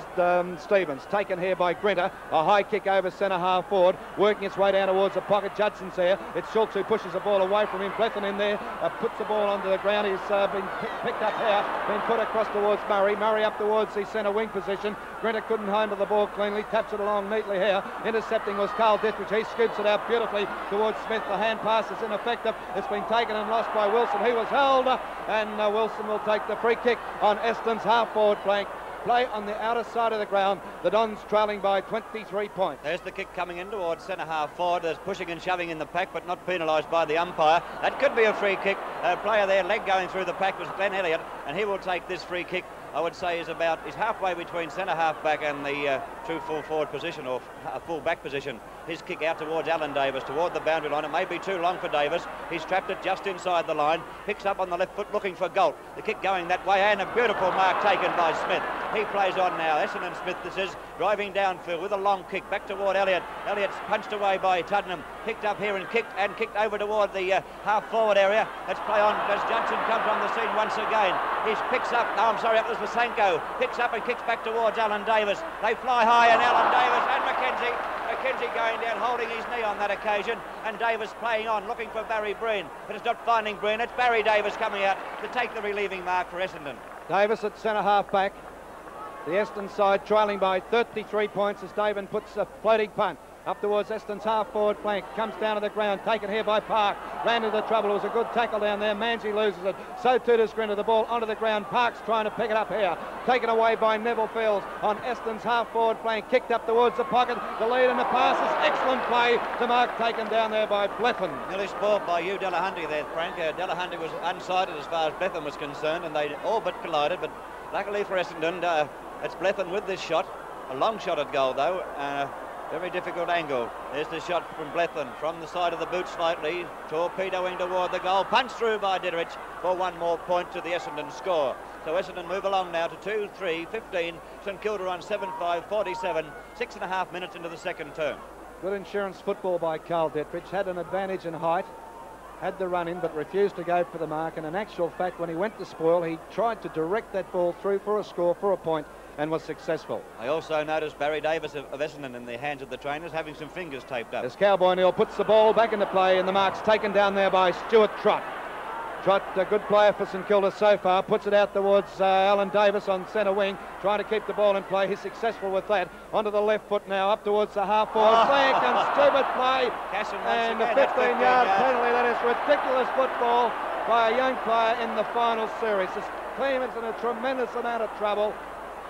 Stephens. Taken here by Grinter, a high kick over centre half forward, working its way down towards the pocket. Judson's there. It's Schultz who pushes the ball away from him. Blethyn in there, puts the ball onto the ground. He's been picked up here, been put across towards Murray. Murray up towards the centre wing position. Grinter couldn't handle the ball cleanly, taps it along neatly here. Intercepting was Carl Ditterich. He scoops it out beautifully towards Smith. The hand pass is ineffective. It's been taken and lost by Wilson. He was held, and Wilson will take the free kick on Essendon's half forward flank. Play on the outer side of the ground. The Dons trailing by 23 points. There's the kick coming in towards centre half forward. There's pushing and shoving in the pack, but not penalised by the umpire. That could be a free kick. A player there, leg going through the pack, was Glenn Elliott, and he will take this free kick. I would say is halfway between centre half back and the true full forward position, or full back position. His kick out towards Allan Davis, toward the boundary line. It may be too long for Davis. He's trapped it just inside the line. Picks up on the left foot, looking for Galt. The kick going that way, and a beautiful mark taken by Smith. He plays on now. Essendon Smith, this is, driving downfield with a long kick back toward Elliott. Elliott's punched away by Tuddenham. Picked up here and kicked over toward the half forward area. Let's play on as Judson comes on the scene once again. He picks up. No, I'm sorry, that was Besanko. Picks up and kicks back towards Allan Davis. They fly high, and Allan Davis and McKenzie going down, holding his knee on that occasion, and Davis playing on, looking for Barry Breen, but it's not finding Breen. It's Barry Davis coming out to take the relieving mark for Essendon. Davis at centre half back. The Essendon side trailing by 33 points as Davis puts a floating punt up towards Essendon's half-forward flank, comes down to the ground, taken here by Park, ran into the trouble. It was a good tackle down there. Manzie loses it, so too does Grinter. The ball onto the ground, Park's trying to pick it up here, taken away by Neville Fields on Essendon's half-forward flank, kicked up towards the pocket, the lead and the pass is excellent play to mark taken down there by Blethyn. Nearly spoiled by Hugh Delahunty there, Frank. Delahunty was unsighted as far as Blethyn was concerned, and they all but collided, but luckily for Essendon, it's Blethyn with this shot, a long shot at goal though, very difficult angle. There's the shot from Blethyn from the side of the boot slightly, torpedoing toward the goal, punched through by Ditterich for one more point to the Essendon score. So Essendon move along now to 2-3-15, St Kilda on 7-5-47, 6.5 minutes into the second term. Good insurance football by Carl Ditterich, had an advantage in height, had the run in, but refused to go for the mark, and in actual fact when he went to spoil, he tried to direct that ball through for a score, for a point, and was successful. I also noticed Barry Davis of Essendon in the hands of the trainers having some fingers taped up. As Cowboy Neale puts the ball back into play, and the mark's taken down there by Stuart Trott. Trott, a good player for St Kilda so far, puts it out towards Allan Davis on centre wing, trying to keep the ball in play. He's successful with that. Onto the left foot now, up towards the half-forward flank, and stupid play. And a 15-yard penalty. That is ridiculous football by a young player in the final series. This team is in a tremendous amount of trouble.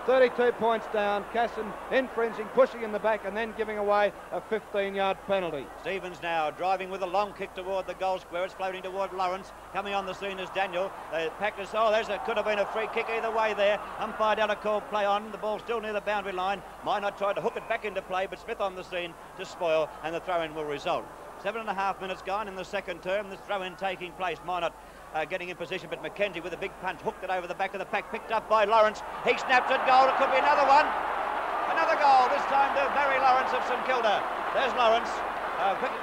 32 points down, Cassin infringing, pushing in the back, and then giving away a 15-yard penalty. Stephens now driving with a long kick toward the goal square. It's floating toward Lawrence. Coming on the scene is Daniel. They packed us. Oh, could have been a free kick either way there. Umpire down a call, play on. The ball still near the boundary line. Mynott tried to hook it back into play, but Smith on the scene to spoil, and the throw-in will result. 7.5 minutes gone in the second term. This throw-in taking place. Mynott getting in position, but McKenzie with a big punch hooked it over the back of the pack, picked up by Lawrence. He snaps it goal. It could be another one. Another goal, this time to Barry Lawrence of St Kilda. There's Lawrence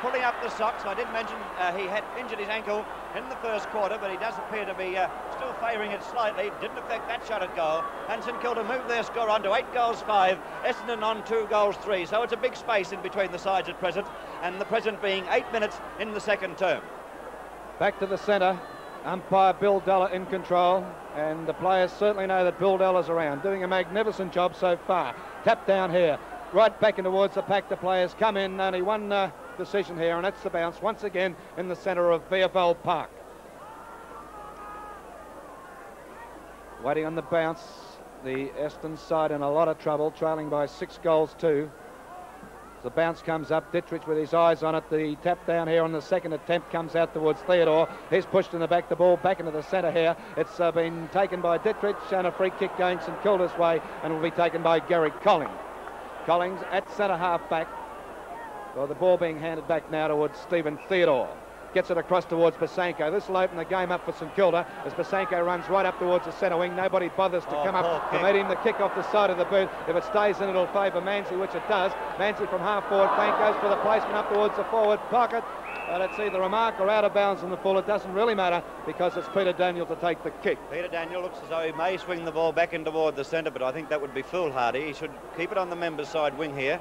pulling up the socks. I did mention he had injured his ankle in the first quarter, but he does appear to be still favouring it slightly. Didn't affect that shot at goal, and St Kilda moved their score on to 8 goals 5, Essendon on 2 goals 3. So it's a big space in between the sides at present, and the present being 8 minutes in the second term. Back to the centre. Umpire Bill Deller in control, and the players certainly know that Bill Deller's around, doing a magnificent job so far. Tap down here, right back in towards the pack. The players come in, only one decision here, and that's the bounce once again in the centre of VFL Park. waiting on the bounce. The Essendon side in a lot of trouble, trailing by 6 goals 2. The bounce comes up, Ditterich with his eyes on it. The tap down here on the second attempt comes out towards Theodore. He's pushed in the back, the ball back into the centre here. It's been taken by Ditterich, and a free kick going St Kilda's way, and will be taken by Gary Collings. Collings at centre half back. Well, the ball being handed back now towards Stephen Theodore. Gets it across towards Besanko. This will open the game up for St Kilda as Besanko runs right up towards the centre wing. Nobody bothers to come up to meet him. The kick off the side of the booth. If it stays in, it'll favour Manzie, which it does. Manzie from half forward flank goes for the placement up towards the forward pocket. But it's either a mark or out of bounds in the full. It doesn't really matter because it's Peter Daniel to take the kick. Peter Daniel looks as though he may swing the ball back in toward the centre, but I think that would be foolhardy. He should keep it on the member side wing here.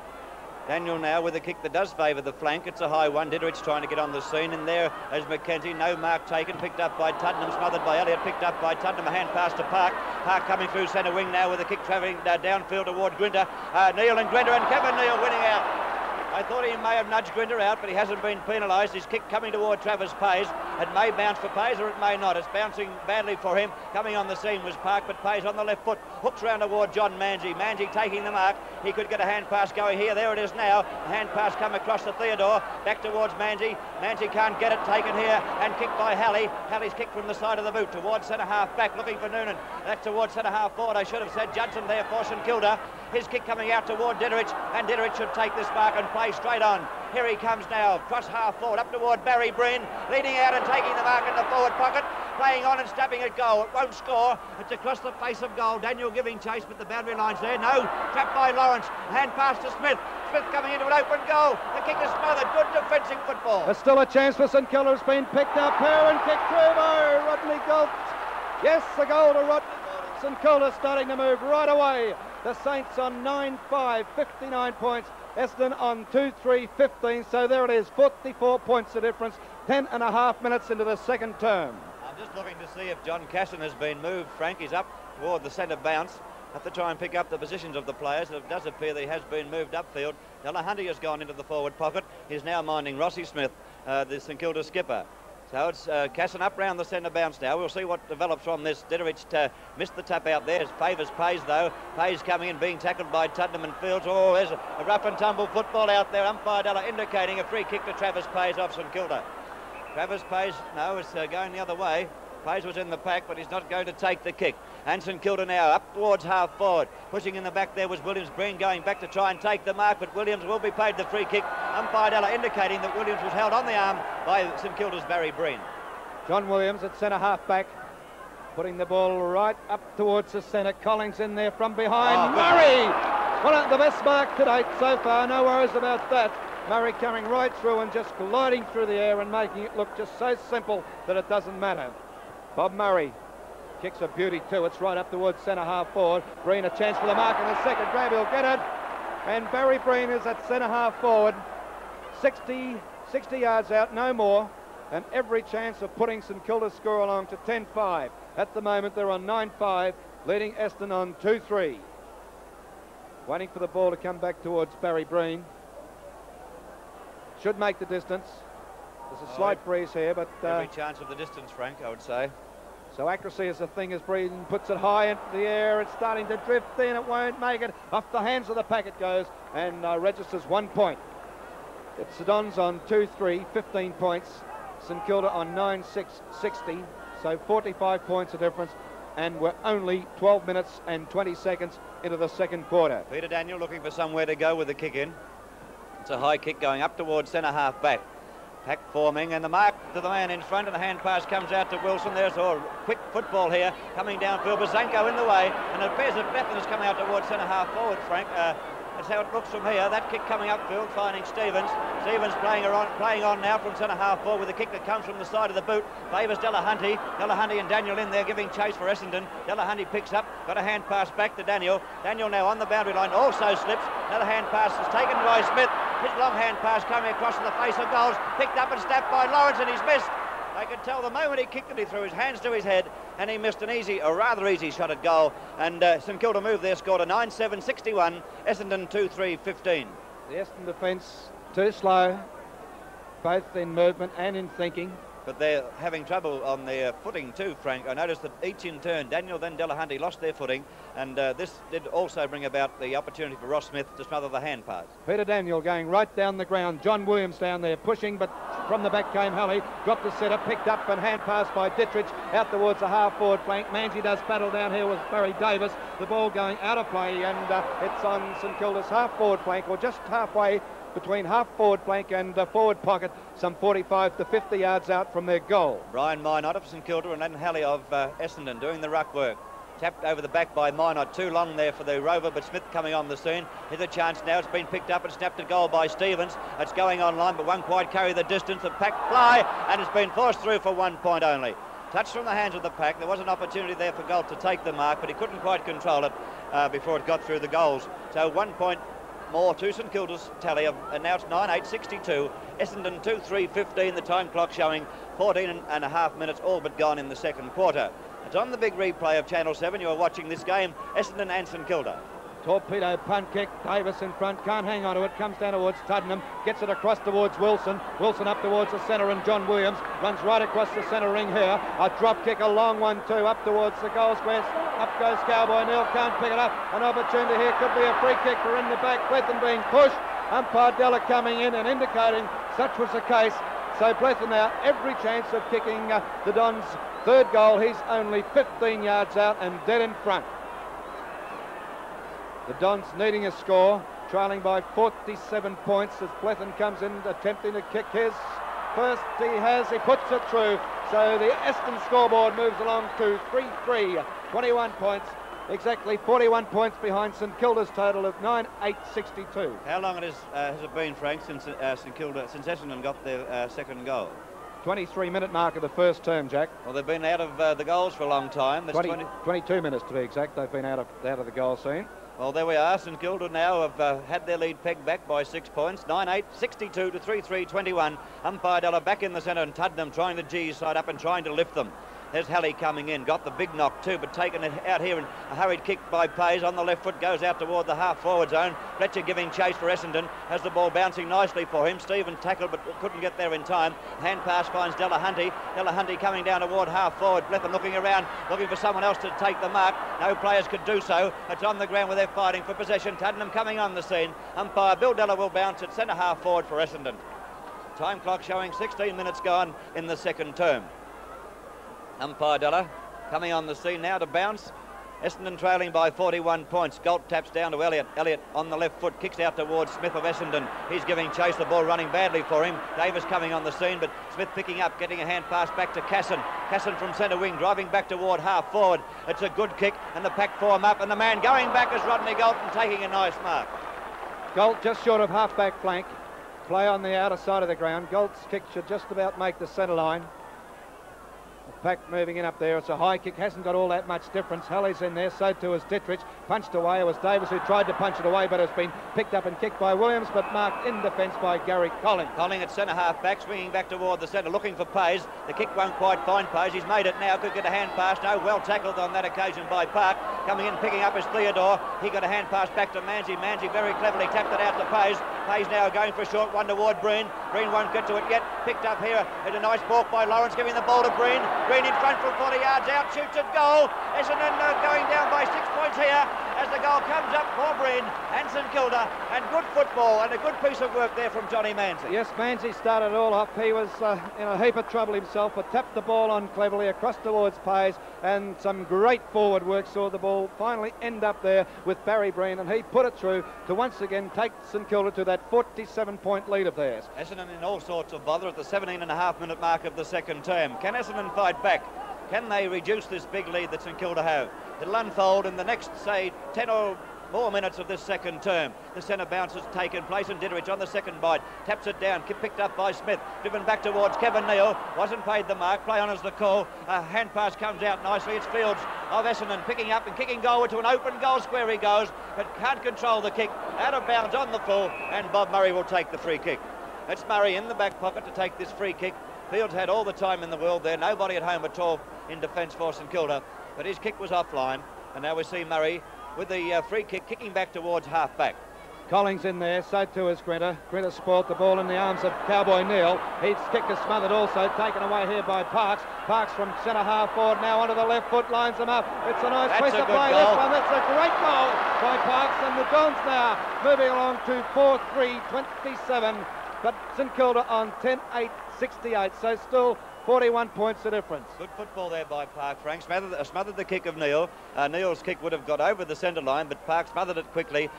Daniel now with a kick that does favour the flank. It's a high one. Ditterich trying to get on the scene, and there as McKenzie, no mark taken, picked up by Tuddenham, smothered by Elliott, picked up by Tuddenham, a hand pass to Park. Park coming through centre wing now with a kick travelling downfield toward Grinter. Neale and Grinter, and Kevin Neale winning out. I thought he may have nudged Grinter out, but he hasn't been penalised. His kick coming toward Travis Payze. It may bounce for Payze or it may not. It's bouncing badly for him. Coming on the scene was Park, but Payze on the left foot. Hooks round toward John Manzie. Manzie taking the mark. He could get a hand pass going here. There it is now. A hand pass come across to Theodore. Back towards Manzie. Manzie can't get it, taken here and kicked by Halley. Halley's kicked from the side of the boot towards centre-half back, looking for Noonan. That's towards centre-half forward, I should have said. Judson there for St Kilda. His kick coming out toward Ditterich, and Ditterich should take this mark and play straight on. Here he comes now, cross half forward, up toward Barry Breen, leading out and taking the mark in the forward pocket, playing on and stabbing at goal. It won't score, it's across the face of goal. Daniel giving chase, but the boundary line's there. No, trapped by Lawrence, hand pass to Smith. Smith coming into an open goal. The kick is smothered, good defensive football. There's still a chance for St Kilda. It's been picked up here and kicked through by Rodney Galt. Yes, the goal to Rodney. St Kilda starting to move right away. The Saints on 9-5, 59 points. Essendon on 2-3, 15. So there it is, 44 points the difference. 10.5 minutes into the second term. I'm just looking to see if John Cassin has been moved, Frank. He's up toward the centre bounce. Have to try and pick up the positions of the players. It does appear that he has been moved upfield. Delahunty has gone into the forward pocket. He's now minding Rossi Smith, the St Kilda skipper. So it's Cassin up round the centre bounce now. We'll see what develops from this. Ditterich missed the tap out there. Favours Payze though. Payze coming in, being tackled by Tuddenham and Fields. Oh, there's a rough and tumble football out there. Umpire Deller indicating a free kick to Travis Payze off St Kilda. Travis Payze, no, it's going the other way. Payze was in the pack, but he's not going to take the kick. And St Kilda now up towards half forward. Pushing in the back there was Williams. Breen going back to try and take the mark, but Williams will be paid the free kick. Umpire Deller indicating that Williams was held on the arm by St Kilda's Barry Breen. John Williams at centre half back, putting the ball right up towards the centre. Collings in there from behind. Murray! One of the best mark to date so far, no worries about that. Murray coming right through and just gliding through the air and making it look just so simple that it doesn't matter. Bob Murray kicks a beauty too. It's right up towards centre half forward. Breen a chance for the mark in the second grab. He'll get it. And Barry Breen is at centre half forward. 60 yards out, no more. And every chance of putting St Kilda's score along to 10-5. At the moment they're on 9-5, leading Essendon on 2-3. Waiting for the ball to come back towards Barry Breen. Should make the distance. There's a slight breeze here, but... every chance of the distance, Frank, I would say. So accuracy is the thing as Breen puts it high into the air. It's starting to drift in. It won't make it. Off the hands of the pack it goes and registers 1 point. It's Essendon's on 2-3, 15 points. St Kilda on 9-6, 60. So 45 points of difference. And we're only 12 minutes and 20 seconds into the second quarter. Peter Daniel looking for somewhere to go with the kick in. It's a high kick going up towards centre half back. Pack forming, and the mark to the man in front, and the hand pass comes out to Wilson. There's a quick football here coming downfield. Besanko in the way, and it appears that Blethyn has come out towards centre half forward, Frank. That's how it looks from here. That kick coming upfield, finding Stephens. Stephens playing on now from centre half forward with a kick that comes from the side of the boot. Favours Delahunty. Delahunty and Daniel in there giving chase for Essendon. Delahunty picks up, got a hand pass back to Daniel. Daniel now on the boundary line, also slips. Another hand pass is taken by Smith. His long hand pass coming across in the face of goals, picked up and stabbed by Lawrence, and he's missed. They could tell the moment he kicked it, he threw his hands to his head, and he missed an easy, a rather easy shot at goal. And St Kilda moved there, scored a 9-7, 61, Essendon 2-3, 15. The Essendon defence too slow, both in movement and in thinking. but they're having trouble on their footing too, Frank. I noticed that each in turn, Daniel then Delahunty, lost their footing, and this did also bring about the opportunity for Ross Smith to smother the hand pass. Peter Daniel going right down the ground, John Williams down there pushing, but from the back came Halley, dropped the setter, picked up and hand pass by Ditterich out towards the half forward flank. Manzie does battle down here with Barry Davis, the ball going out of play, and it's on St Kilda's half forward flank, or just halfway between half forward flank and the forward pocket, some 45 to 50 yards out from their goal. Brian Mynott of St Kilda and Len Halley of Essendon doing the ruck work. Tapped over the back by Mynott, too long there for the rover, but Smith coming on the scene. Here's a chance now, it's been picked up and snapped a goal by Stephens. It's going online but won't quite carry the distance. A pack fly, and it's been forced through for 1 point only. Touched from the hands of the pack. There was an opportunity there for Galt to take the mark, but he couldn't quite control it before it got through the goals. So 1 point more to St Kilda's tally, and now it's 9-8-62. Essendon 2-3-15, the time clock showing 14 and a half minutes all but gone in the second quarter. It's on the big replay of Channel 7. You are watching this game, Essendon and St Kilda. Torpedo punt kick, Davis in front, can't hang on to it, comes down towards Tuddenham, gets it across towards Wilson, Wilson up towards the centre, and John Williams runs right across the centre ring here. A drop kick, a long one too, up towards the goal square, up goes Cowboy Neal, can't pick it up. An opportunity here, could be a free kick for in the back, Blethyn being pushed, umpire Deller coming in and indicating such was the case. So Blethyn now every chance of kicking the Don's third goal. He's only 15 yards out and dead in front. The Dons needing a score, trailing by 47 points as Blethyn comes in attempting to kick his first. He puts it through. So the Essendon scoreboard moves along to 3-3, 21 points, exactly 41 points behind St Kilda's total of 9-8-62. How long has it been, Frank, since Essendon got their second goal? 23-minute mark of the first term, Jack. Well, they've been out of the goals for a long time. 22 minutes to be exact. They've been out of the goal scene. Well, there we are. St Kilda now have had their lead pegged back by 6 points. 9-8-62 to 3-3-21. Umpire Deller back in the centre, and Tuddenham trying the G side up and trying to lift them. There's Halley coming in. Got the big knock too, but taken it out here, and a hurried kick by Payze on the left foot. Goes out toward the half-forward zone. Fletcher giving chase for Essendon. Has the ball bouncing nicely for him. Stephen tackled, but couldn't get there in time. Hand pass finds Delahunty. Delahunty coming down toward half-forward. Blethyn looking around, looking for someone else to take the mark. No players could do so. It's on the ground where they're fighting for possession. Tuddenham coming on the scene. Umpire Bill Deller will bounce it. Centre half-forward for Essendon. Time clock showing 16 minutes gone in the second term. Umpire Deller coming on the scene now to bounce. Essendon trailing by 41 points. Galt taps down to Elliott. Elliott on the left foot kicks out towards Smith of Essendon. He's giving chase, the ball running badly for him. Davis coming on the scene, but Smith picking up, getting a hand pass back to Cassin. Cassin from centre wing, driving back toward half forward. It's a good kick, and the pack form up, and the man going back is Rodney Galt, and taking a nice mark. Galt just short of half-back flank. Play on the outer side of the ground. Galt's kick should just about make the centre line. Pack moving in up there. It's a high kick, hasn't got all that much difference. Halley's in there, so too is Ditterich. Punched away. It was Davis who tried to punch it away, but it's been picked up and kicked by Williams, but marked in defence by Gary Colling. Colling at centre half back, swinging back toward the centre, looking for Payze. The kick won't quite find Payze. He's made it now, could get a hand pass. No, well tackled on that occasion by Park. Coming in, picking up is Theodore. He got a hand pass back to Manzie. Manzie very cleverly tapped it out to Payze. Payze now going for a short one toward Breen. Breen won't get to it yet. Picked up here. It's a nice balk by Lawrence, giving the ball to Breen. Green in front from 40 yards out, shoots at goal. Essendon going down by 6 points here as the goal comes up for Breen and St Kilda, and good football and a good piece of work there from Johnny Manzie. Yes, Manzie started all off. He was in a heap of trouble himself, but tapped the ball on cleverly across towards Payze, and some great forward work saw the ball finally end up there with Barry Breen, and he put it through to once again take St Kilda to that 47-point lead of theirs. Essendon in all sorts of bother at the 17.5-minute mark of the second term. Can Essendon fight back? Can they reduce this big lead that St Kilda have? It'll unfold in the next, say, 10 or more minutes of this second term. The centre bounce has taken place, and Ditterich on the second bite taps it down, picked up by Smith, driven back towards Kevin Neale, wasn't paid the mark, play on as the call. A hand pass comes out nicely. It's Fields of Essendon picking up and kicking goalward to an open goal square he goes, but can't control the kick, out of bounds on the full, and Bob Murray will take the free kick. It's Murray in the back pocket to take this free kick. Fields had all the time in the world there, nobody at home at all in defence for St Kilda, but his kick was offline, and now we see Murray with the free kick kicking back towards half-back. Collings in there, so too is Grinter. Grinter spoilt the ball in the arms of Cowboy Neale. He's kicked is smothered also, taken away here by Parks. Parks from centre half forward now onto the left foot, lines him up. It's a nice piece of play, this one. That's a great goal by Parks, and the Dons now moving along to 4-3-27, but St Kilda on 10-8-68, so still 41 points the difference. Good football there by Park, Frank. Smothered the kick of Neale. Neale's kick would have got over the centre line, but Park smothered it quickly,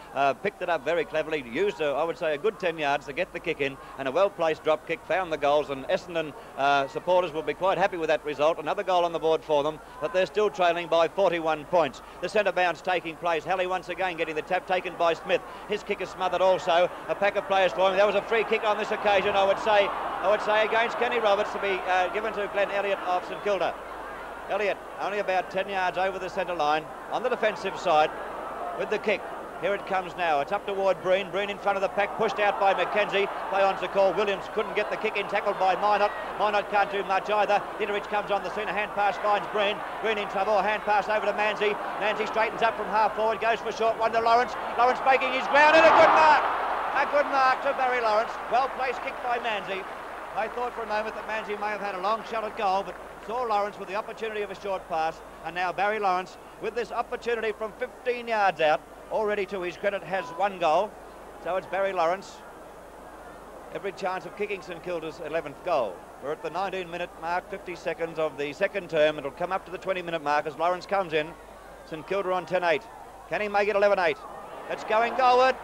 picked it up very cleverly, used, I would say, a good 10 yards to get the kick in, and a well-placed drop kick found the goals, and Essendon supporters will be quite happy with that result. Another goal on the board for them, but they're still trailing by 41 points. The centre bounce taking place. Halley once again getting the tap, taken by Smith. His kick is smothered also. A pack of players for him. That was a free kick on this occasion, I would say against Kenny Roberts, to be given to Glenn Elliott of St Kilda. Elliott only about 10 yards over the centre line on the defensive side with the kick. Here it comes now. It's up toward Breen. Breen in front of the pack, pushed out by McKenzie. Play on to call. Williams couldn't get the kick in, tackled by Mynott. Mynott can't do much either. Ditterich comes on the scene. A hand pass finds Breen. Breen in trouble. A hand pass over to Manzie. Manzie straightens up from half forward, goes for a short one to Lawrence. Lawrence making his ground, and a good mark. A good mark to Barry Lawrence. Well-placed kick by Manzie. I thought for a moment that Manzie may have had a long shot at goal, but saw Lawrence with the opportunity of a short pass, and now Barry Lawrence with this opportunity from 15 yards out. Already, to his credit, has one goal, so it's Barry Lawrence. Every chance of kicking St Kilda's 11th goal. We're at the 19-minute mark, 50 seconds of the second term. It'll come up to the 20-minute mark as Lawrence comes in. St Kilda on 10-8. Can he make it 11-8? It's going goalward.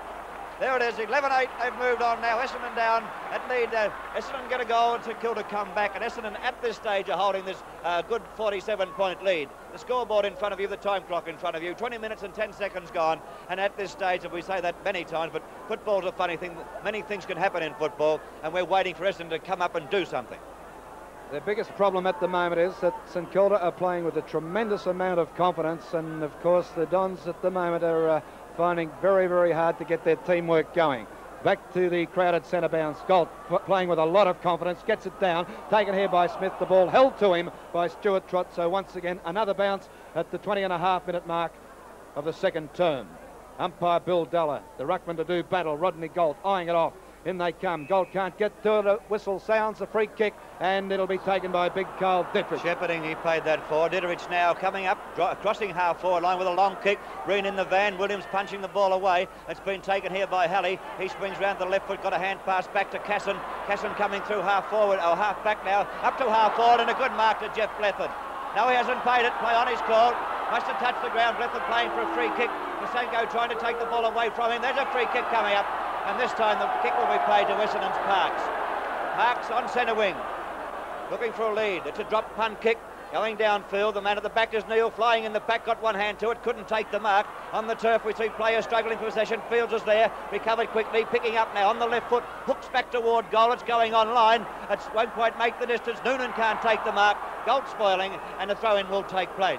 There it is, 11-8, they've moved on now. Essendon down at lead. Essendon get a goal and St Kilda come back, and Essendon at this stage are holding this good 47-point lead. The scoreboard in front of you, the time clock in front of you, 20 minutes and 10 seconds gone, and at this stage, and we say that many times, but football's a funny thing. Many things can happen in football, and we're waiting for Essendon to come up and do something. Their biggest problem at the moment is that St Kilda are playing with a tremendous amount of confidence, and of course the Dons at the moment are finding very, very hard to get their teamwork going. Back to the crowded centre bounce. Galt playing with a lot of confidence, gets it down, taken here by Smith, the ball held to him by Stuart Trott, so once again another bounce at the 20.5-minute mark of the second term. Umpire Bill Deller, the ruckman to do battle, Rodney Galt eyeing it off. In they come. Galt can't get to it. A whistle sounds, a free kick, and it'll be taken by big Carl Ditterich. Shepherding, he played that for. Ditterich now coming up, crossing half forward line with a long kick. Green in the van. Williams punching the ball away. It's been taken here by Halley. He swings round the left foot, got a hand pass back to Cassin. Cassin coming through half forward, or half back now, up to half forward, and a good mark to Geoff Blethyn. No, he hasn't paid it. Play on his call. Must have touched the ground. Blethyn playing for a free kick. Besanko trying to take the ball away from him. There's a free kick coming up. And this time the kick will be played to Essendon's Parks. Parks on centre wing, looking for a lead. It's a drop punt kick going downfield. The man at the back is Neale, flying in the back, got one hand to it, couldn't take the mark. On the turf we see players struggling for possession. Fields is there, recovered quickly, picking up now on the left foot, hooks back toward goal. It's going on line. It won't quite make the distance. Noonan can't take the mark. Galt spoiling, and the throw-in will take place.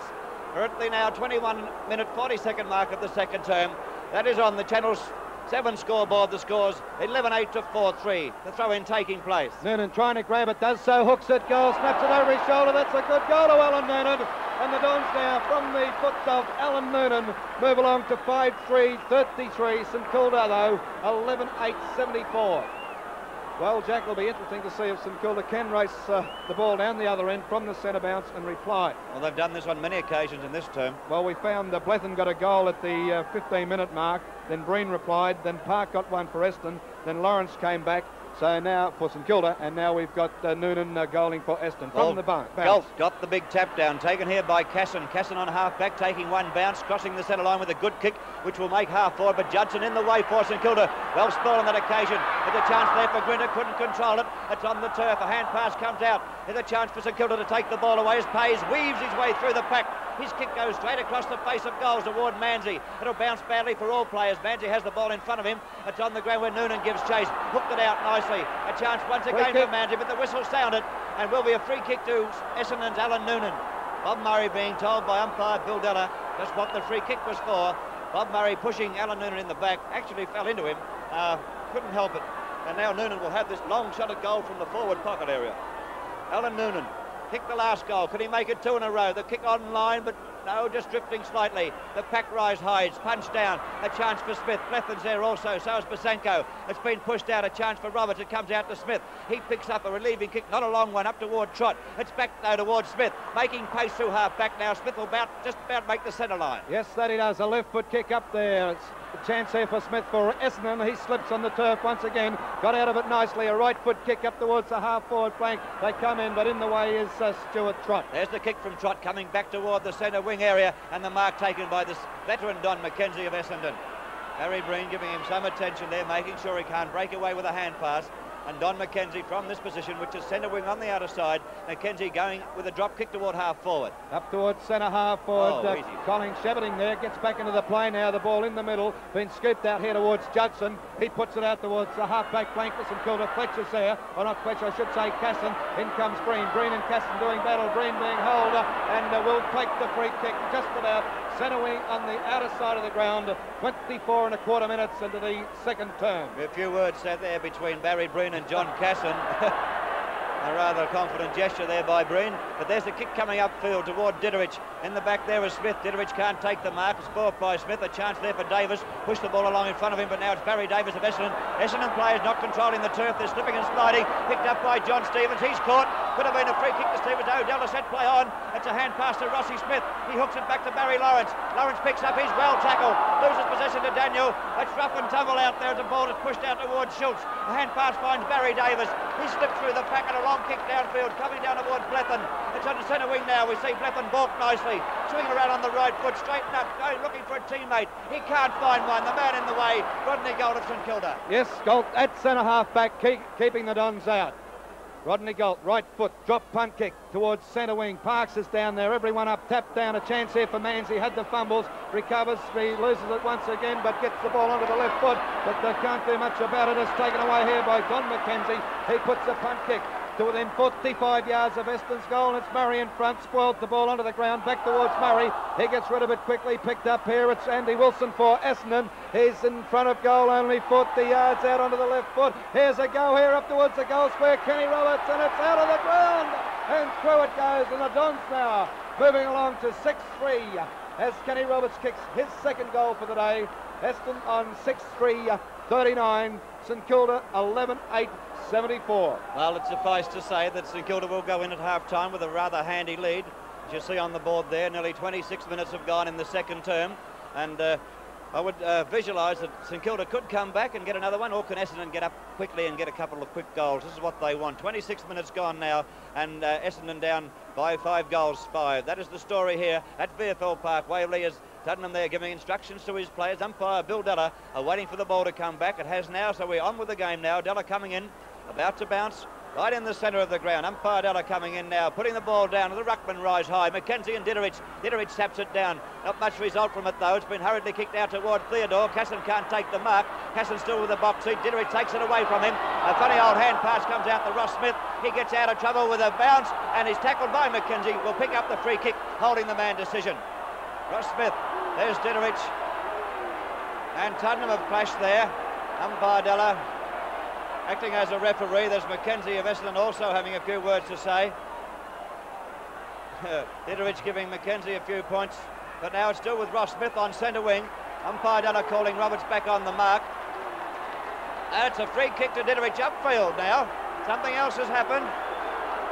We're at the now 21-minute 40-second mark of the second term. That is on the Channel's 7 scoreboard. The scores 11-8 to 4-3. The throw-in taking place. Noonan trying to grab it, does so, hooks it, goal, snaps it over his shoulder. That's a good goal to Allan Noonan. And the Dons now from the foot of Allan Noonan move along to 5-3-33. St Kilda though, 11-8-74. Well, Jack, it'll be interesting to see if St Kilda can race the ball down the other end from the centre bounce and reply. Well, they've done this on many occasions in this term. Well, we found Blethyn got a goal at the 15-minute mark, then Breen replied, then Park got one for Essendon, then Lawrence came back. So now for St Kilda, and now we've got Noonan goaling for Essendon. Well, from the bounce. Galt got the big tap down, taken here by Cassin. Cassin on half back, taking one bounce, crossing the centre line with a good kick, which will make half forward, but Judson in the way for St Kilda. Well spoiled on that occasion. There's a chance there for Grinter, couldn't control it. It's on the turf, a hand pass comes out. There's a chance for St Kilda to take the ball away as Payze weaves his way through the pack. His kick goes straight across the face of goals toward Manzie. It'll bounce badly for all players. Manzie has the ball in front of him. It's on the ground where Noonan gives chase. Hooked it out nicely. A chance once again for Manzie, but the whistle sounded and will be a free kick to Essendon's Allan Noonan. Bob Murray being told by umpire Bill Deller just what the free kick was for. Bob Murray pushing Allan Noonan in the back. Actually fell into him. Couldn't help it. And now Noonan will have this long shot at goal from the forward pocket area. Allan Noonan kicked the last goal. Could he make it two in a row? The kick on line, but No, just drifting slightly. The pack rise hides. Punch down. A chance for Smith. Blethyn's there also. So is Besanko. It's been pushed out. A chance for Roberts. It comes out to Smith. He picks up a relieving kick. Not a long one. Up toward Trott. It's back, though, towards Smith. Making pace through half back now. Smith will just about make the centre line. Yes, that he does. A left foot kick up there. It's a chance here for Smith for Essendon. He slips on the turf once again. Got out of it nicely. A right foot kick up towards the half forward flank. They come in, but in the way is Stuart Trott. There's the kick from Trott coming back toward the centre wing area, and the mark taken by this veteran Don McKenzie of Essendon. Barry Breen giving him some attention there, making sure he can't break away with a hand pass. And Don McKenzie from this position, which is centre wing on the outer side. McKenzie going with a drop kick toward half forward. Up towards centre half forward. Colin Shepherding there gets back into the play now. The ball in the middle, been scooped out here towards Judson. He puts it out towards the half-back flank for St Kilda. Fletcher's there, or not Fletcher, I should say Cassin. In comes Breen. Breen and Cassin doing battle. Breen being held and will take the free kick just about centre wing on the outer side of the ground. 24 and a quarter minutes into the second term. A few words said there between Barry Breen and John Cassin. A rather confident gesture there by Breen, but there's the kick coming upfield toward Ditterich. In the back there is Smith. Ditterich can't take the mark. It's bought by Smith. A chance there for Davis. Push the ball along in front of him, but now it's Barry Davis of Essendon. Essendon players not controlling the turf. They're slipping and sliding. Picked up by John Stephens. He's caught. Could have been a free kick to Stephens. Oh, Deller set play on. It's a hand pass to Rossi Smith. He hooks it back to Barry Lawrence. Lawrence picks up. He's well tackled. Loses possession to Daniel. It's rough and tumble out there as the ball is pushed out towards Schultz. A hand pass finds Barry Davis. He slipped through the pack and a long kick downfield coming down towards Blethyn. It's on the centre wing now. We see Blethyn balk nicely. Swing around on the right foot. Straighten up. Going looking for a teammate. He can't find one. The man in the way. Rodney Galt of St Kilda. Yes, Galt at centre half back, keeping the Dons out. Rodney Galt, right foot, drop punt kick towards centre wing. Parks is down there, everyone up, tap down, a chance here for Manzie, had the fumbles, recovers, he loses it once again, but gets the ball onto the left foot, but they can't do much about it. It's taken away here by Don McKenzie. He puts the punt kick to within 45 yards of Essendon's goal, and it's Murray in front, spoiled the ball onto the ground, back towards Murray. He gets rid of it quickly, picked up here. It's Andy Wilson for Essendon. He's in front of goal, only 40 yards out onto the left foot. Here's a go here up towards the goal square, Kenny Roberts, and it's out of the ground, and through it goes, and the Dons now moving along to 6-3 as Kenny Roberts kicks his second goal for the day. Essendon on 6-3, 39, St Kilda 11-8, 74. Well, it's suffice to say that St Kilda will go in at half-time with a rather handy lead. As you see on the board there, nearly 26 minutes have gone in the second term, and I would visualise that St Kilda could come back and get another one, or can Essendon get up quickly and get a couple of quick goals. This is what they want. 26 minutes gone now, and Essendon down by 5 goals 5. That is the story here at VFL Park. Waverley is Tuddenham there giving instructions to his players. Umpire Bill Deller are waiting for the ball to come back. It has now, so we're on with the game now. Deller coming in, about to bounce. Right in the centre of the ground. Umpire Deller coming in now, putting the ball down to the ruckman, rise high. McKenzie and Ditterich. Ditterich taps it down. Not much result from it, though. It's been hurriedly kicked out toward Theodore. Cassin can't take the mark. Cassin still with the box seat. Ditterich takes it away from him. A funny old hand pass comes out to Ross Smith. He gets out of trouble with a bounce, and he's tackled by McKenzie. Will pick up the free kick, holding the man decision. Ross Smith. There's Ditterich. And Tuddenham have clashed there. Umpire Deller acting as a referee. There's McKenzie of Essendon also having a few words to say. Ditterich giving McKenzie a few points, but now it's still with Ross Smith on centre wing. Umpire Deller calling Roberts back on the mark. And it's a free kick to Ditterich upfield now. Something else has happened.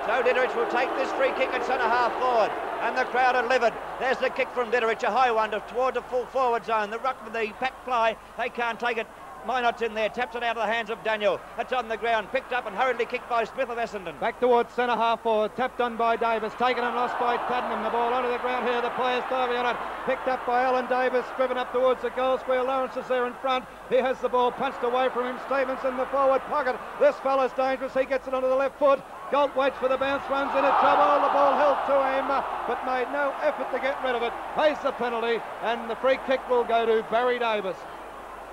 So Ditterich will take this free kick at centre half forward, and the crowd are livid. There's the kick from Ditterich, a high one toward the full forward zone. The ruck with the pack fly, they can't take it. Mynott's in there, taps it out of the hands of Daniel. It's on the ground, picked up and hurriedly kicked by Smith of Essendon. Back towards centre half forward, tapped on by Davis, taken and lost by Tuddenham. The ball onto the ground here, the players diving on it. Picked up by Allan Davis, driven up towards the goal square. Lawrence is there in front. He has the ball punched away from him. Stephens in the forward pocket. This fella's dangerous. He gets it onto the left foot. Galt waits for the bounce, runs into trouble. The ball held to him, but made no effort to get rid of it. Pays the penalty, and the free kick will go to Barry Davis.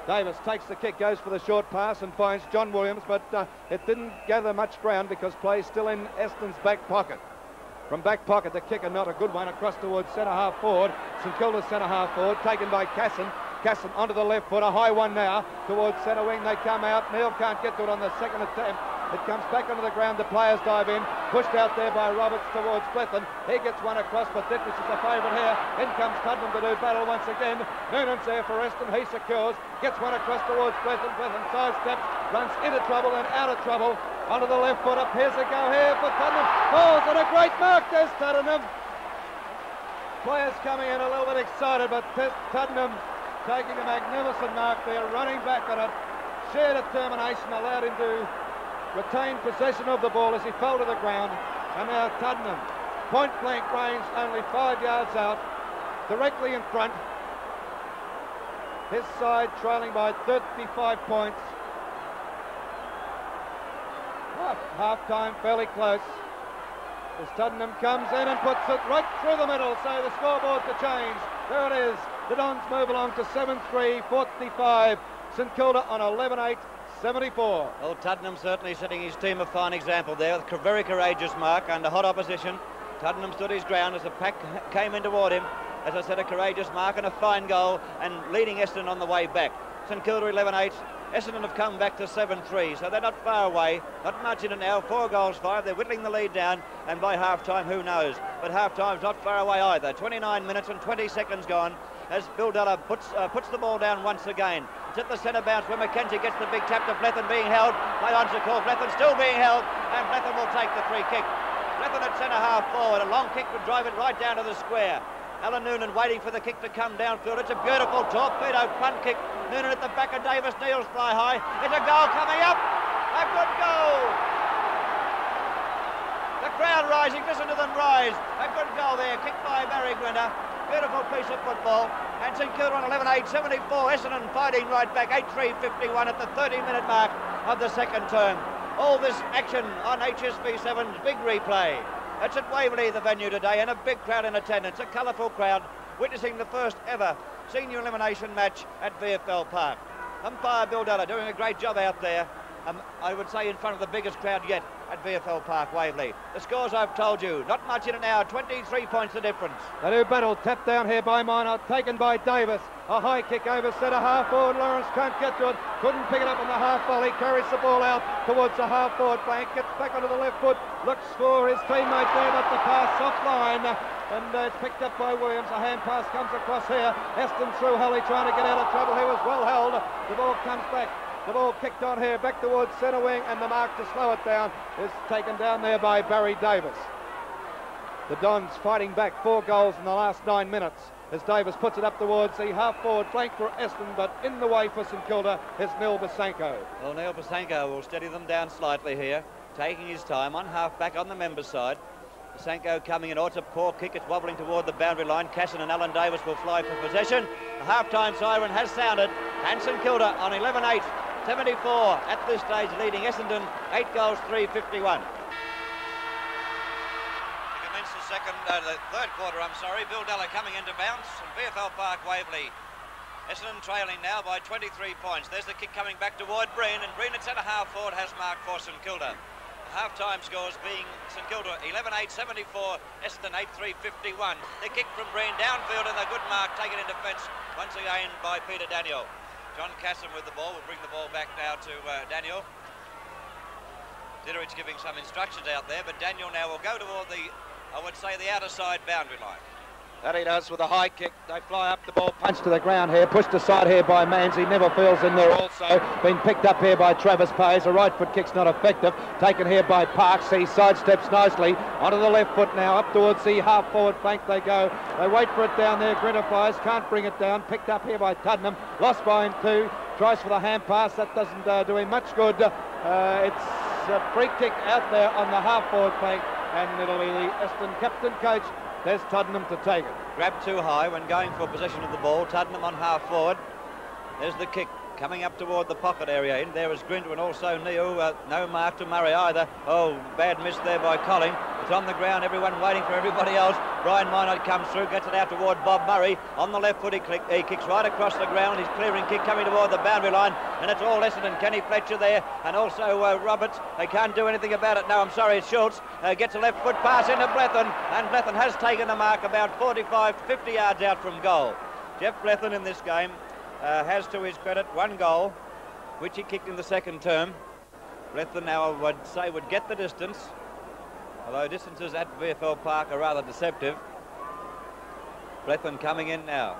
Davis takes the kick, goes for the short pass and finds John Williams, but it didn't gather much ground because play still in Essendon's back pocket. From back pocket, the kick, and not a good one, across towards centre half forward. St Kilda's centre half forward, taken by Cassin. Cassin onto the left foot, a high one now towards centre wing. They come out. Neil can't get to it on the second attempt. It comes back onto the ground. The players dive in. Pushed out there by Roberts towards Blethyn. He gets one across, but Ditterich is the favourite here. In comes Tuddenham to do battle once again. Noonan's there for Eston. He secures. Gets one across towards Blethyn. Blethyn sidesteps. Runs into trouble and out of trouble. Onto the left foot. Appears to go here for Tuddenham. Falls at a great mark. Des Tuddenham. Players coming in a little bit excited, but Tuddenham taking a magnificent mark there, running back on it. Sheer determination allowed him to retain possession of the ball as he fell to the ground. And now Tuddenham, point blank range, only 5 yards out, directly in front. His side trailing by 35 points. Half time, fairly close. As Tuddenham comes in and puts it right through the middle, so the scoreboard to change. There it is. The Dons move along to 7-3-45. St Kilda on 11-8-74. Well, Tuddenham certainly setting his team a fine example there with a very courageous mark under hot opposition. Tuddenham stood his ground as the pack came in toward him. As I said, a courageous mark and a fine goal, and leading Essendon on the way back. St Kilda 11-8. Essendon have come back to 7-3, so they're not far away, not much in an hour, 4 goals 5, they're whittling the lead down, and by half-time, who knows, but half-time's not far away either. 29 minutes and 20 seconds gone, as Bill Deller puts the ball down once again. It's at the centre bounce where McKenzie gets the big tap to Blethyn, being held, play on to call, Blethyn still being held, and Blethyn will take the free kick. Blethyn at centre-half forward, a long kick would drive it right down to the square. Allan Noonan waiting for the kick to come downfield. It's a beautiful torpedo punt kick. Noonan at the back of Davis. Neal's fly high. It's a goal coming up. A good goal. The crowd rising. Listen to them rise. A good goal there. Kicked by Barry Grinter. Beautiful piece of football. And St Kilda on 11-8-74. Essendon fighting right back. 8-3-51 at the 30-minute mark of the second term. All this action on HSV7's big replay. It's at Waverley, the venue today, and a big crowd in attendance, a colourful crowd, witnessing the first ever senior elimination match at VFL Park. Umpire Bill Deller doing a great job out there, I would say in front of the biggest crowd yet at VFL Park, Waverley. The scores I've told you, not much in an hour, 23 points the difference. The new battle, tapped down here by Mynott, taken by Davis. A high kick over centre half forward, Lawrence can't get to it, couldn't pick it up on the half volley, carries the ball out towards the half forward flank, gets back onto the left foot, looks for his teammate there, but the pass offline, and it's picked up by Williams. A hand pass comes across here. Eston through Halley, trying to get out of trouble. He was well held. The ball comes back. The ball kicked on here, back towards centre wing, and the mark to slow it down is taken down there by Barry Davis. The Dons fighting back, 4 goals in the last 9 minutes, as Davis puts it up towards the half-forward flank for Eston, but in the way for St Kilda is Neil Besanko. Well, Neil Besanko will steady them down slightly here, taking his time on half-back on the member side. Besanko coming in, it's a poor kick, it's wobbling toward the boundary line. Cassin and Allan Davis will fly for possession. The half-time siren has sounded, and St Kilda on 11-8-74 at this stage, leading Essendon 8-3-51. To commence the third quarter, Bill Deller coming into bounce from VFL Park, Waverley. Essendon trailing now by 23 points. There's the kick coming back toward Breen, and Breen at centre half forward has marked for St Kilda. Half-time scores being St Kilda 11-8-74, Essendon 8-3-51. The kick from Breen downfield and a good mark taken in defence once again by Peter Daniel. John Cassin with the ball, will bring the ball back now to Daniel. Ditterich giving some instructions out there, but Daniel now will go toward the, I would say, the outer side boundary line. That he does with a high kick. They fly up, the ball punched to the ground here, pushed aside here by Manzie. Neville Fields in there also, been picked up here by Travis Payze. A right foot kick's not effective, taken here by Parks. He sidesteps nicely onto the left foot now, up towards the half forward flank they go. They wait for it down there. Grinter fires, can't bring it down, picked up here by Tuddenham, lost by him too, tries for the hand pass, that doesn't do him much good. It's a free kick out there on the half forward flank, and it'll be the Essendon captain coach Des Tuddenham to take it. Grabbed too high when going for possession of the ball. Tuddenham on half forward. There's the kick coming up toward the pocket area. In there is Grinter and also Neal. No mark to Murray either. Oh, bad miss there by Colling. It's on the ground. Everyone waiting for everybody else. Brian Mynott comes through, gets it out toward Bob Murray. On the left foot, he kicks right across the ground. His clearing kick coming toward the boundary line. And it's all Essendon. Kenny Fletcher there. And also Roberts. They can't do anything about it. No, I'm sorry, Schultz. Gets a left foot pass into Blethyn. And Blethyn has taken the mark about 45, 50 yards out from goal. Geoff Blethyn in this game has, to his credit, 1 goal, which he kicked in the second term. Blethyn, I would say, would get the distance, although distances at VFL Park are rather deceptive. Blethyn coming in now.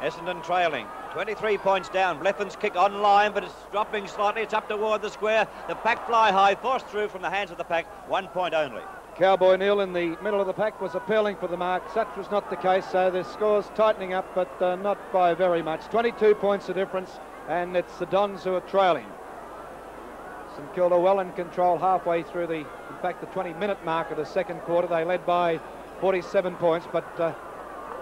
Essendon trailing. 23 points down. Blethyn's kick on line, but it's dropping slightly. It's up toward the square. The pack fly high, forced through from the hands of the pack. 1 point only. Cowboy Neal in the middle of the pack was appealing for the mark. Such was not the case, so the score's tightening up, but not by very much. 22 points the difference, and it's the Dons who are trailing. St Kilda well in control halfway through the, in fact, the 20-minute mark of the second quarter. They led by 47 points, but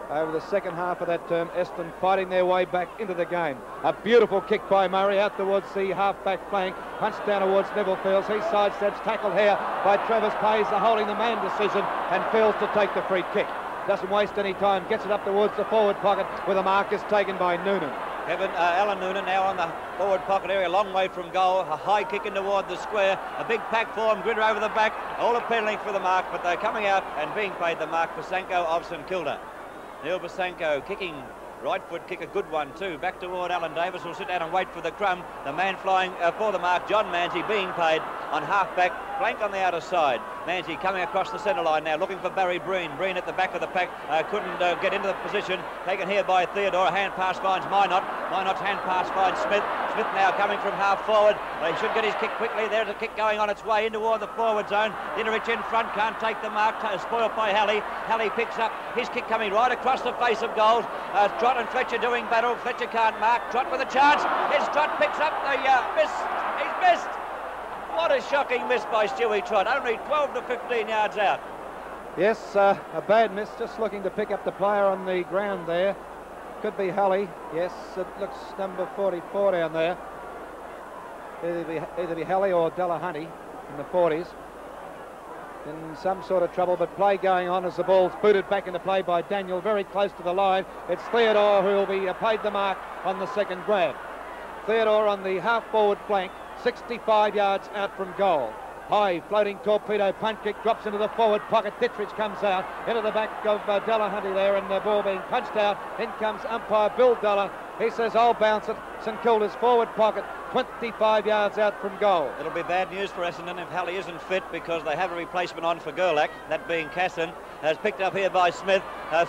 over the second half of that term, Essendon fighting their way back into the game. A beautiful kick by Murray out towards the half-back flank, punched down towards Neville Fields. He sidesteps, tackled here by Travis Payze, the holding the man decision, and Fields to take the free kick. Doesn't waste any time, gets it up towards the forward pocket where the mark is taken by Noonan. Allan Noonan now on the forward pocket area, a long way from goal, a high kick in toward the square, a big pack form, Grinter over the back, all appealing for the mark, but they're coming out and being paid the mark for Besanko of St Kilda. Neil Besanko kicking, right foot kick, a good one too, back toward Allan Davis, who'll sit down and wait for the crumb. The man flying for the mark, John Manzie, being paid on half-back, flank on the outer side. Manzie coming across the centre line now, looking for Barry Breen. Breen at the back of the pack, couldn't get into the position, taken here by Theodore. A hand pass finds Mynott. Mynott's hand pass finds Smith. Smith now coming from half forward, but he should get his kick quickly. There's a kick going on its way in toward the forward zone. Ditterich in front, can't take the mark, spoiled by Halley. Halley picks up his kick coming right across the face of goals. Trott and Fletcher doing battle. Fletcher can't mark. Trott with a chance. His Trott picks up the miss. He's missed. What a shocking miss by Stewie Trott. Only 12 to 15 yards out. Yes, a bad miss. Just looking to pick up the player on the ground there. Could be Halley. Yes, it looks number 44 down there. Either be Halley or Delahunty in the 40s. In some sort of trouble, but play going on as the ball's booted back into play by Daniel, very close to the line. It's Theodore who will be paid the mark on the second grab. Theodore on the half-forward flank, 65 yards out from goal. High floating torpedo punt kick drops into the forward pocket. Ditterich comes out into the back of Delahunty there, and the ball being punched out. In comes umpire Bill Deller. He says, I'll bounce it. St Kilda's forward pocket, 25 yards out from goal. It'll be bad news for Essendon if Halley isn't fit, because they have a replacement on for Gerlach, that being Cassin. As picked up here by Smith.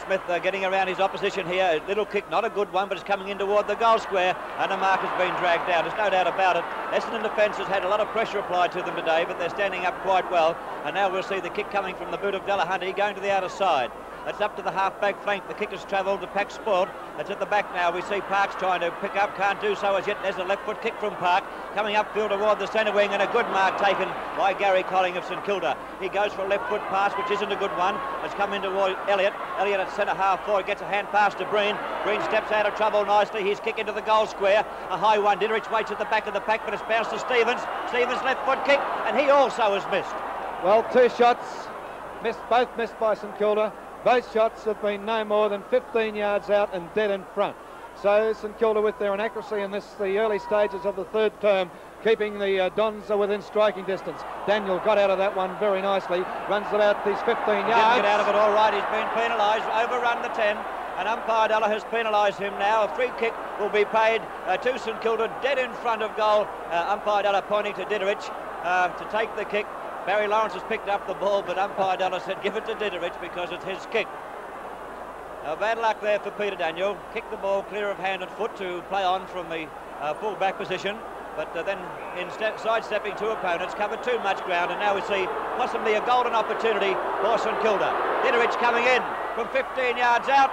Smith getting around his opposition here. A little kick, not a good one, but it's coming in toward the goal square, and the mark has been dragged down. There's no doubt about it. Essendon defence has had a lot of pressure applied to them today, but they're standing up quite well. And now we'll see the kick coming from the boot of Delahunty going to the outer side. It's up to the half-back flank. The kick has travelled. The pack's spoiled. It's at the back now. We see Park's trying to pick up. Can't do so as yet. There's a left-foot kick from Park. Coming upfield toward the centre wing, and a good mark taken by Gary Colling of St Kilda. He goes for a left-foot pass, which isn't a good one. It's come in toward Elliott. Elliott at centre-half forward. Gets a hand pass to Breen. Breen steps out of trouble nicely. His kick into the goal square. A high one. Ditterich waits at the back of the pack, but it's bounced to Stephens. Stephens' left-foot kick, and he also has missed. Well, two shots. Both missed by St Kilda. Both shots have been no more than 15 yards out and dead in front. So St Kilda with their inaccuracy in the early stages of the third term, keeping the Dons within striking distance. Daniel got out of that one very nicely, runs about these 15 yards. Didn't get out of it all right, he's been penalised, overrun the 10. And umpire Deller has penalised him now. A free kick will be paid to St Kilda, dead in front of goal. Umpire Deller pointing to Ditterich to take the kick. Barry Lawrence has picked up the ball, but umpire Deller said give it to Ditterich because it's his kick. Now, bad luck there for Peter Daniel. Kicked the ball clear of hand and foot to play on from the full-back position, but then in sidestepping two opponents, covered too much ground, and now we see possibly a golden opportunity for St Kilda. Ditterich coming in from 15 yards out.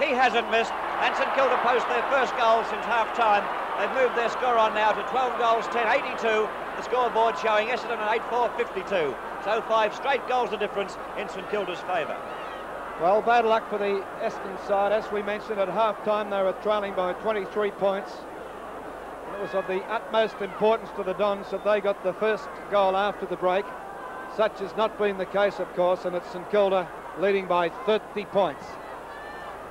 He hasn't missed, and St Kilda post their first goal since half-time. They've moved their score on now to 12 goals, 10-82. The scoreboard showing Essendon an 8-4-52. So 5 straight goals the difference in St Kilda's favour. Well, bad luck for the Essendon side. As we mentioned, at half-time they were trailing by 23 points. It was of the utmost importance to the Dons that they got the first goal after the break. Such has not been the case, of course, and it's St Kilda leading by 30 points.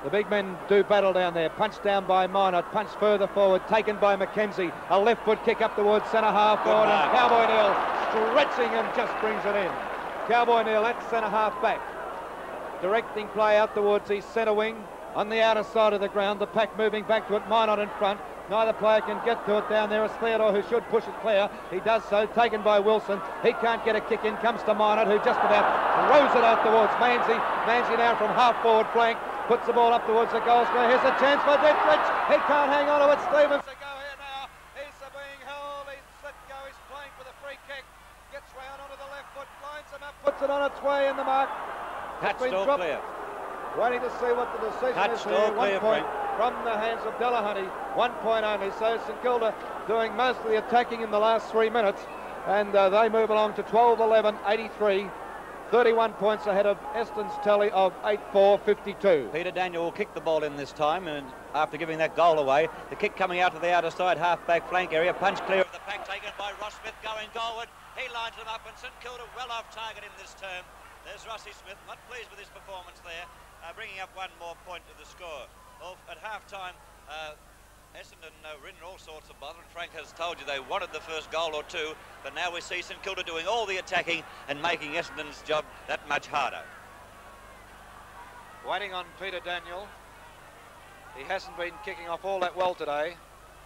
The big men do battle down there. Punched down by Mynott. Punched further forward. Taken by McKenzie. A left foot kick up towards centre half forward. And Cowboy Neal stretching and just brings it in. Cowboy Neal at centre half back. Directing play out towards the centre wing. On the outer side of the ground. The pack moving back to it. Mynott in front. Neither player can get to it down there. It's Theodore who should push it clear. He does so, taken by Wilson. He can't get a kick in. Comes to Mynott, who just about throws it out towards Manzie. Manzie now from half-forward flank. Puts the ball up towards the goal square. Here's a chance for Ditterich. He can't hang on to it. Stephens to go here now. He's being held. He's let go. He's playing for the free kick. Gets round onto the left foot. Lines him up. Puts it on its way in the mark. That's been dropped. Clear. Waiting to see what the decision is here. 1 point from the hands of Delahunty. 1 point only. So St Kilda doing most of the attacking in the last 3 minutes. And they move along to 12-11-83. 31 points ahead of Essendon's tally of 8-4-52. Peter Daniel will kick the ball in this time, and after giving that goal away, the kick coming out to the outer side half-back flank area, punch clear of the pack, taken by Ross Smith going goalward. He lines them up, and St Kilda well off target in this term. There's Rossi Smith, not pleased with his performance there, bringing up 1 more point to the score. Well, at half-time, Essendon were in all sorts of bother, and Frank has told you they wanted the first goal or two, but now we see St Kilda doing all the attacking and making Essendon's job that much harder. Waiting on Peter Daniel. He hasn't been kicking off all that well today.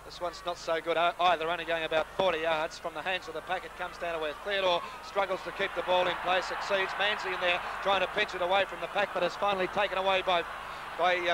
This one's not so good either, only going about 40 yards from the hands of the pack. It comes down to where Theodore struggles to keep the ball in place, succeeds. Manzie in there trying to pinch it away from the pack, but it's finally taken away by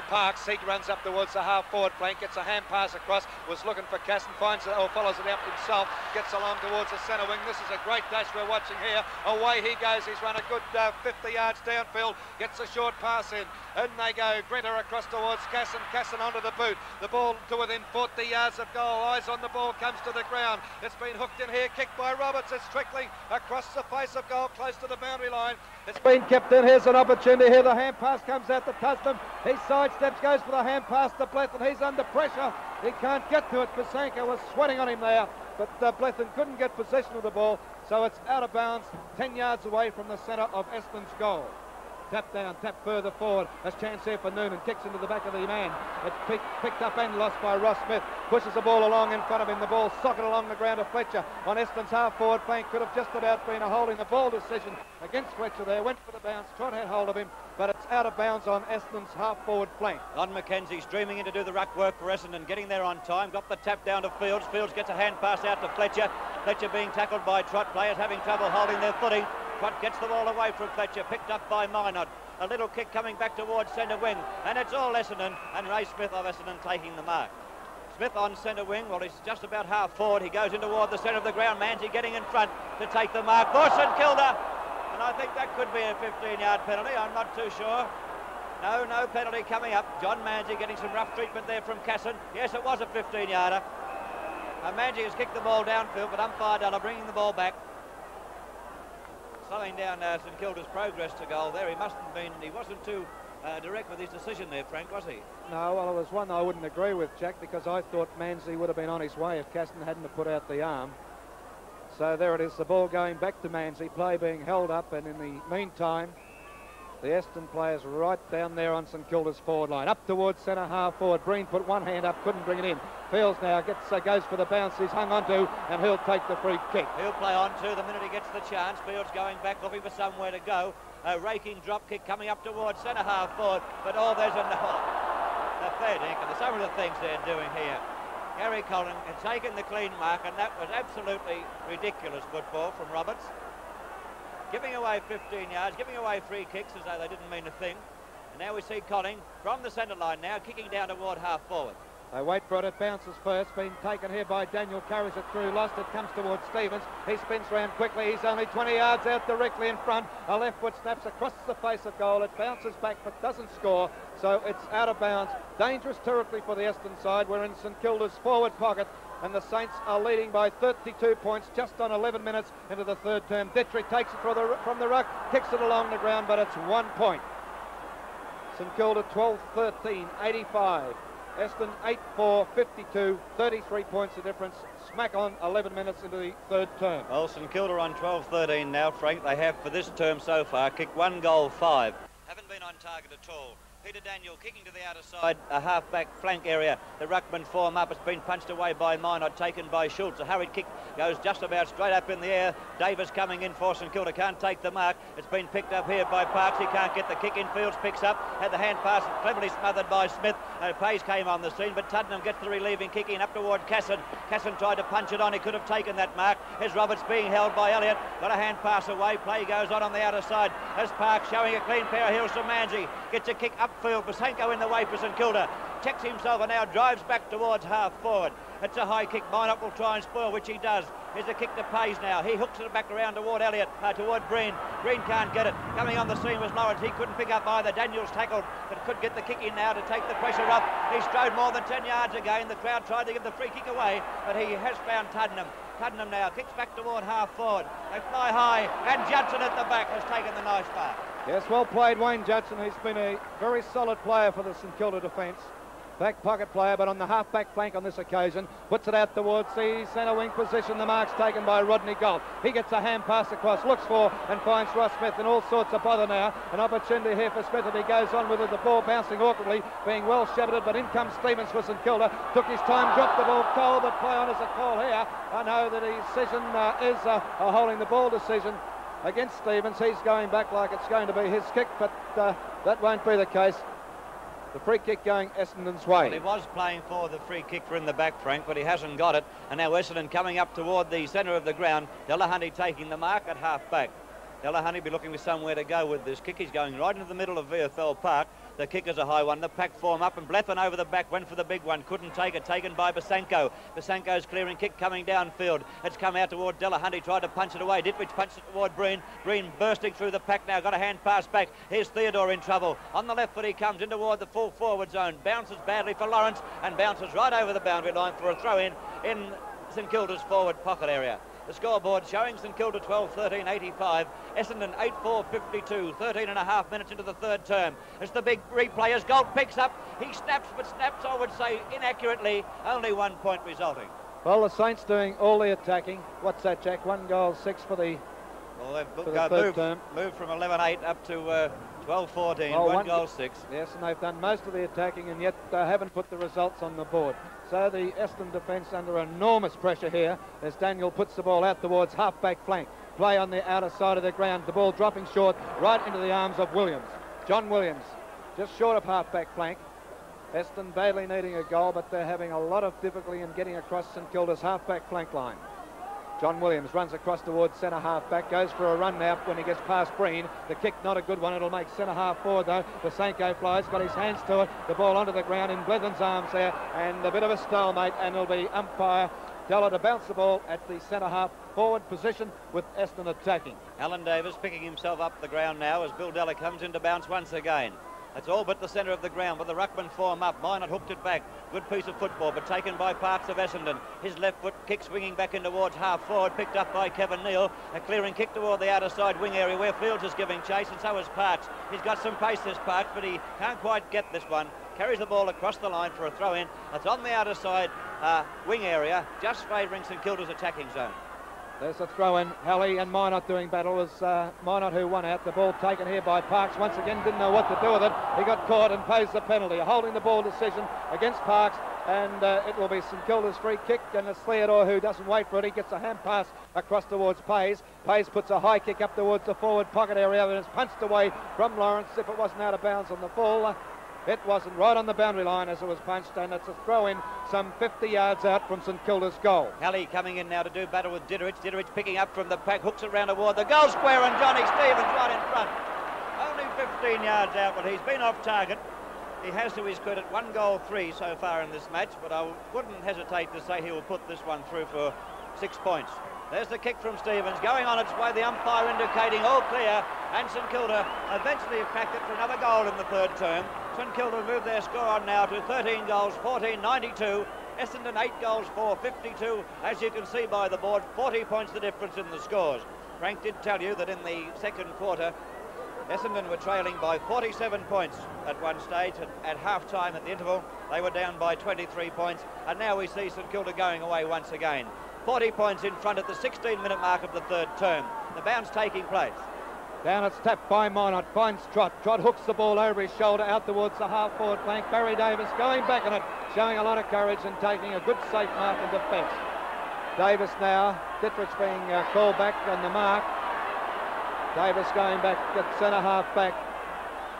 Parks. He runs up towards the half-forward flank, gets a hand pass across, was looking for Cassin, finds it, or follows it up himself, gets along towards the centre wing. This is a great dash we're watching here. Away he goes. He's run a good 50 yards downfield, gets a short pass in. In they go. Grinter across towards Cassin. Cassin onto the boot. The ball to within 40 yards of goal. Eyes on the ball, comes to the ground. It's been hooked in here, kicked by Roberts. It's trickling across the face of goal, close to the boundary line. It's been kept in. Here's an opportunity here. The hand pass comes out to Tuddenham. He sidesteps, goes for the hand pass to Blethyn. He's under pressure. He can't get to it. Besanko was sweating on him there, but Blethyn couldn't get possession of the ball, so it's out of bounds, 10 yards away from the centre of Essendon's goal. Tap down, tap further forward. A chance here for Noonan. Kicks into the back of the man. It's picked up and lost by Ross Smith. Pushes the ball along in front of him. The ball socket along the ground of Fletcher. On Essendon's half-forward flank. Could have just about been a holding the ball decision against Fletcher there. Went for the bounce. Trott had hold of him, but it's out of bounds on Essendon's half-forward flank. Don McKenzie streaming in to do the ruck work for Essendon. Getting there on time. Got the tap down to Fields. Fields gets a hand pass out to Fletcher. Fletcher being tackled by Trott. Players having trouble holding their footing. Trott gets the ball away from Fletcher, picked up by Mynott. A little kick coming back towards centre wing, and it's all Essendon, and Ray Smith of Essendon taking the mark. Smith on centre wing, well, he's just about half forward. He goes in toward the centre of the ground. Manzie getting in front to take the mark for St Kilda, and I think that could be a 15-yard penalty. I'm not too sure. No penalty coming up. John Manzie getting some rough treatment there from Cassin. Yes, it was a 15-yarder. Manzie has kicked the ball downfield, but umpire Deller bringing the ball back. Slowing down St Kilda's progress to goal there. He mustn't have been, he wasn't too direct with his decision there, Frank, was he? No, well, it was one I wouldn't agree with, Jack, because I thought Manzie would have been on his way if Cassin hadn't have put out the arm. So there it is, the ball going back to Manzie, play being held up, and in the meantime, the Essendon players right down there on St Kilda's forward line. Up towards centre half forward. Breen put one hand up, couldn't bring it in. Fields now goes for the bounce. He's hung on to, and he'll take the free kick. He'll play on to the minute he gets the chance. Fields going back, looking for somewhere to go. A raking drop kick coming up towards centre half forward. But oh, there's a knock. The fair dinkum. Some of the things they're doing here. Gary Collin had taken the clean mark, and that was absolutely ridiculous football from Roberts. Giving away 15 yards, giving away free kicks as though they didn't mean a thing. And now we see Collin from the centre line now, kicking down toward half forward. They wait for it, it bounces first, being taken here by Daniel, carries it through, lost it, comes towards Stephens. He spins round quickly, he's only 20 yards out directly in front. A left foot snaps across the face of goal, it bounces back but doesn't score, so it's out of bounds. Dangerous territory for the Essendon side. We're in St Kilda's forward pocket, and the Saints are leading by 32 points just on 11 minutes into the third term. Ditterich takes it from the ruck, kicks it along the ground, but it's 1 point. St Kilda 12-13-85. Essendon 8-4-52, 33 points the difference, smack on 11 minutes into the third term. Well, St Kilda on 12-13 now, Frank. They have for this term so far kicked 1 goal 5. Haven't been on target at all. Peter Daniel kicking to the outer side, a half-back flank area. The ruckman form up. It's been punched away by Mynott, taken by Schultz. A hurried kick goes just about straight up in the air. Davis coming in for St Kilda, can't take the mark. It's been picked up here by Parks. He can't get the kick in. Fields picks up, had the hand pass cleverly smothered by Smith. Payze came on the scene, but Tuddenham gets the relieving kick in up toward Cassin. Cassin tried to punch it on. He could have taken that mark. As Roberts being held by Elliott, got a hand pass away. Play goes on the outer side. As Parks showing a clean pair of heels to Manzie, gets a kick up. Upfield, Besanko in the way for St Kilda, checks himself and now drives back towards half forward. It's a high kick. Mynott will try and spoil, which he does. Here's a kick to Payze now. He hooks it back around toward Elliott, toward Breen. Breen can't get it. Coming on the scene was Lawrence. He couldn't pick up either. Daniels tackled, but could get the kick in now to take the pressure off. He strode more than 10 yards again. The crowd tried to give the free kick away, but he has found Tuddenham. Tuddenham now kicks back toward half forward. They fly high, and Judson at the back has taken the nice mark. Yes, well played, Wayne Judson. He's been a very solid player for the St Kilda defence. Back pocket player, but on the half-back flank on this occasion. Puts it out towards the centre wing position. The mark's taken by Rodney Galt. He gets a hand pass across, looks for and finds Ross Smith in all sorts of bother now. An opportunity here for Smith, and he goes on with it. The ball bouncing awkwardly, being well shepherded, but in comes Stephens for St Kilda. Took his time, dropped the ball cold, but play on as a call here. I know that the decision is a holding the ball decision against Stephens. He's going back like it's going to be his kick, but that won't be the case. The free kick going Essendon's way. Well, he was playing for the free kick from the back, Frank, but he hasn't got it. And now Essendon coming up toward the centre of the ground. Delahunty taking the mark at half-back. Delahunty be looking for somewhere to go with this kick. He's going right into the middle of VFL Park. The kick is a high one. The pack form up, and Blethyn over the back went for the big one. Couldn't take it. Taken by Besanko. Besanko's clearing kick coming downfield. It's come out toward Delahunty. Tried to punch it away. Ditterich punched it toward Breen. Breen bursting through the pack now. Got a hand pass back. Here's Theodore in trouble. On the left foot he comes in toward the full forward zone. Bounces badly for Lawrence and bounces right over the boundary line for a throw in St Kilda's forward pocket area. The scoreboard showing St Kilda 12-13-85, Essendon 8-4-52, 13.5 minutes into the third term. It's the big replay as Galt picks up. He snaps, but snaps, I would say, inaccurately. Only 1 point resulting. Well, the Saints doing all the attacking. What's that, Jack? 1 goal 6 for the, well, they've for the third term. Moved from 11-8 up to 12-14, well, one goal six. Yes, and they've done most of the attacking and yet haven't put the results on the board. So the Essendon defence under enormous pressure here as Daniel puts the ball out towards half-back flank. Play on the outer side of the ground. The ball dropping short right into the arms of Williams. John Williams, just short of half-back flank. Essendon badly needing a goal, but they're having a lot of difficulty in getting across St Kilda's half-back flank line. John Williams runs across towards centre half-back, goes for a run now when he gets past Breen. The kick not a good one, it'll make centre half forward though. Besanko flies, got his hands to it, the ball onto the ground in Blethyn's arms there, and a bit of a stalemate, and it'll be umpire Deller to bounce the ball at the centre half forward position with Essendon attacking. Allan Davis picking himself up the ground now as Bill Deller comes in to bounce once again. It's all but the centre of the ground, but the ruckman form up. Mynott hooked it back. Good piece of football, but taken by parts of Essendon. His left foot kick swinging back in towards half forward, picked up by Kevin Neale. A clearing kick toward the outer side wing area where Fields is giving chase, and so is Parks. He's got some pace, this Parks, but he can't quite get this one. Carries the ball across the line for a throw-in. It's on the outer side wing area, just favouring St Kilda's attacking zone. There's a throw-in. Halley and Mynott doing battle as Mynott, who won out. The ball taken here by Parks. Once again, didn't know what to do with it. He got caught and pays the penalty. A holding the ball decision against Parks, and it will be St Kilda's free kick, and it's Theodore who doesn't wait for it. He gets a hand pass across towards Payze. Payze puts a high kick up towards the forward pocket area, and it's punched away from Lawrence. If it wasn't out of bounds on the fall, it wasn't right on the boundary line as it was punched, and it's a throw-in some 50 yards out from St Kilda's goal. Halley coming in now to do battle with Ditterich. Ditterich picking up from the pack, hooks it round toward the goal square, and Johnny Stephens right in front. Only 15 yards out, but he's been off target. He has, to his credit, 1 goal 3 so far in this match, but I wouldn't hesitate to say he will put this one through for 6 points. There's the kick from Stephens, going on its way, the umpire indicating all clear, and St Kilda eventually cracked it for another goal in the third term. St Kilda move their score on now to 13 goals 14-92, Essendon 8 goals 4-52. As you can see by the board, 40 points the difference in the scores. Frank did tell you that in the second quarter Essendon were trailing by 47 points at one stage. At half-time, at the interval, they were down by 23 points, and now we see St Kilda going away once again. 40 points in front at the 16-minute mark of the third term. The bounce taking place. Down it's tapped by Mynott, finds Trott. Trott hooks the ball over his shoulder, out towards the half-forward flank. Barry Davis going back on it, showing a lot of courage and taking a good safe mark in defence. Davis now, Ditterich being called back on the mark. Davis going back at centre-half back.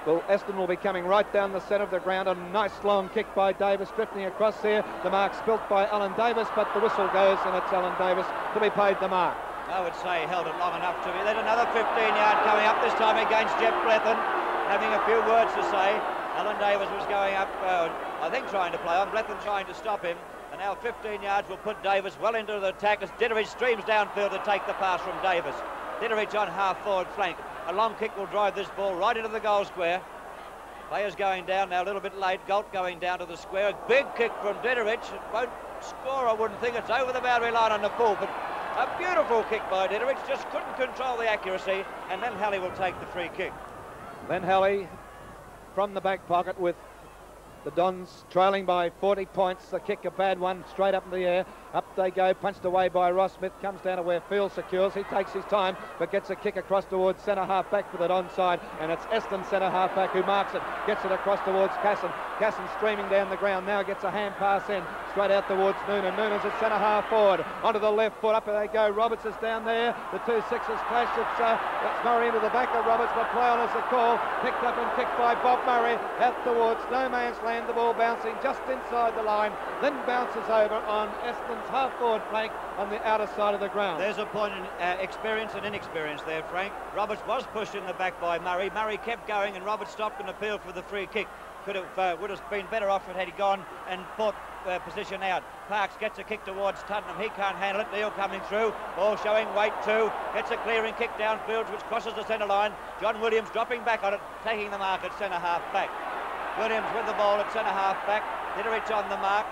Well, Essendon will be coming right down the centre of the ground. A nice long kick by Davis, drifting across here. The mark's built by Allan Davis, but the whistle goes and it's Allan Davis to be paid the mark. I would say he held it long enough to be. Then another 15-yard coming up, this time against Geoff Blethyn, having a few words to say. Allan Davis was going up, I think trying to play on, Blethyn trying to stop him. And now 15 yards will put Davis well into the attack as Ditterich streams downfield to take the pass from Davis. Ditterich on half-forward flank. A long kick will drive this ball right into the goal square. Players going down now a little bit late. Galt going down to the square. A big kick from Ditterich. It won't score, I wouldn't think. It's over the boundary line on the full, but a beautiful kick by Ditterich. Just couldn't control the accuracy. And Len Halley will take the free kick. Len Halley from the back pocket with the Dons trailing by 40 points. The kick, a bad one, straight up in the air. Up they go, punched away by Ross Smith. Comes down to where Fields secures. He takes his time, but gets a kick across towards centre-half back for the Don side. And it's Essendon centre-half back who marks it. Gets it across towards Cassin. Cassin streaming down the ground now. Gets a hand pass in, straight out towards Noonan. Noonan's at centre-half forward. Onto the left foot, up they go. Roberts is down there. The 2 6s clash. It's Murray into the back of Roberts, but play on as a call. Picked up and kicked by Bob Murray. Out towards no man's land. The ball bouncing just inside the line. Then bounces over on Essendon half-forward flank on the outer side of the ground. There's a point in experience and inexperience there, Frank. Roberts was pushed in the back by Murray. Murray kept going and Roberts stopped and appealed for the free kick. Could have would have been better off had he gone and fought position out. Parks gets a kick towards Tuddenham. He can't handle it. Neale coming through. Ball showing weight too. Gets a clearing kick downfield which crosses the centre line. John Williams dropping back on it, taking the mark at centre-half back. Williams with the ball at centre-half back. Ditterich on the mark.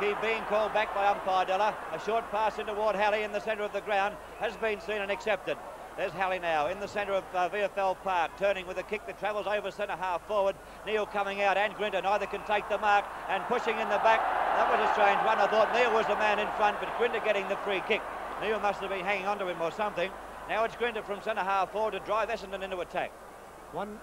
He being called back by umpire Deller. A short pass in toward Halley in the centre of the ground has been seen and accepted. There's Halley now in the centre of VFL Park, turning with a kick that travels over centre half forward. Neale coming out and Grinter, neither can take the mark, and pushing in the back. That was a strange one. I thought Neale was the man in front, but Grinter getting the free kick. Neale must have been hanging on to him or something. Now it's Grinter from centre half forward to drive Essendon into attack.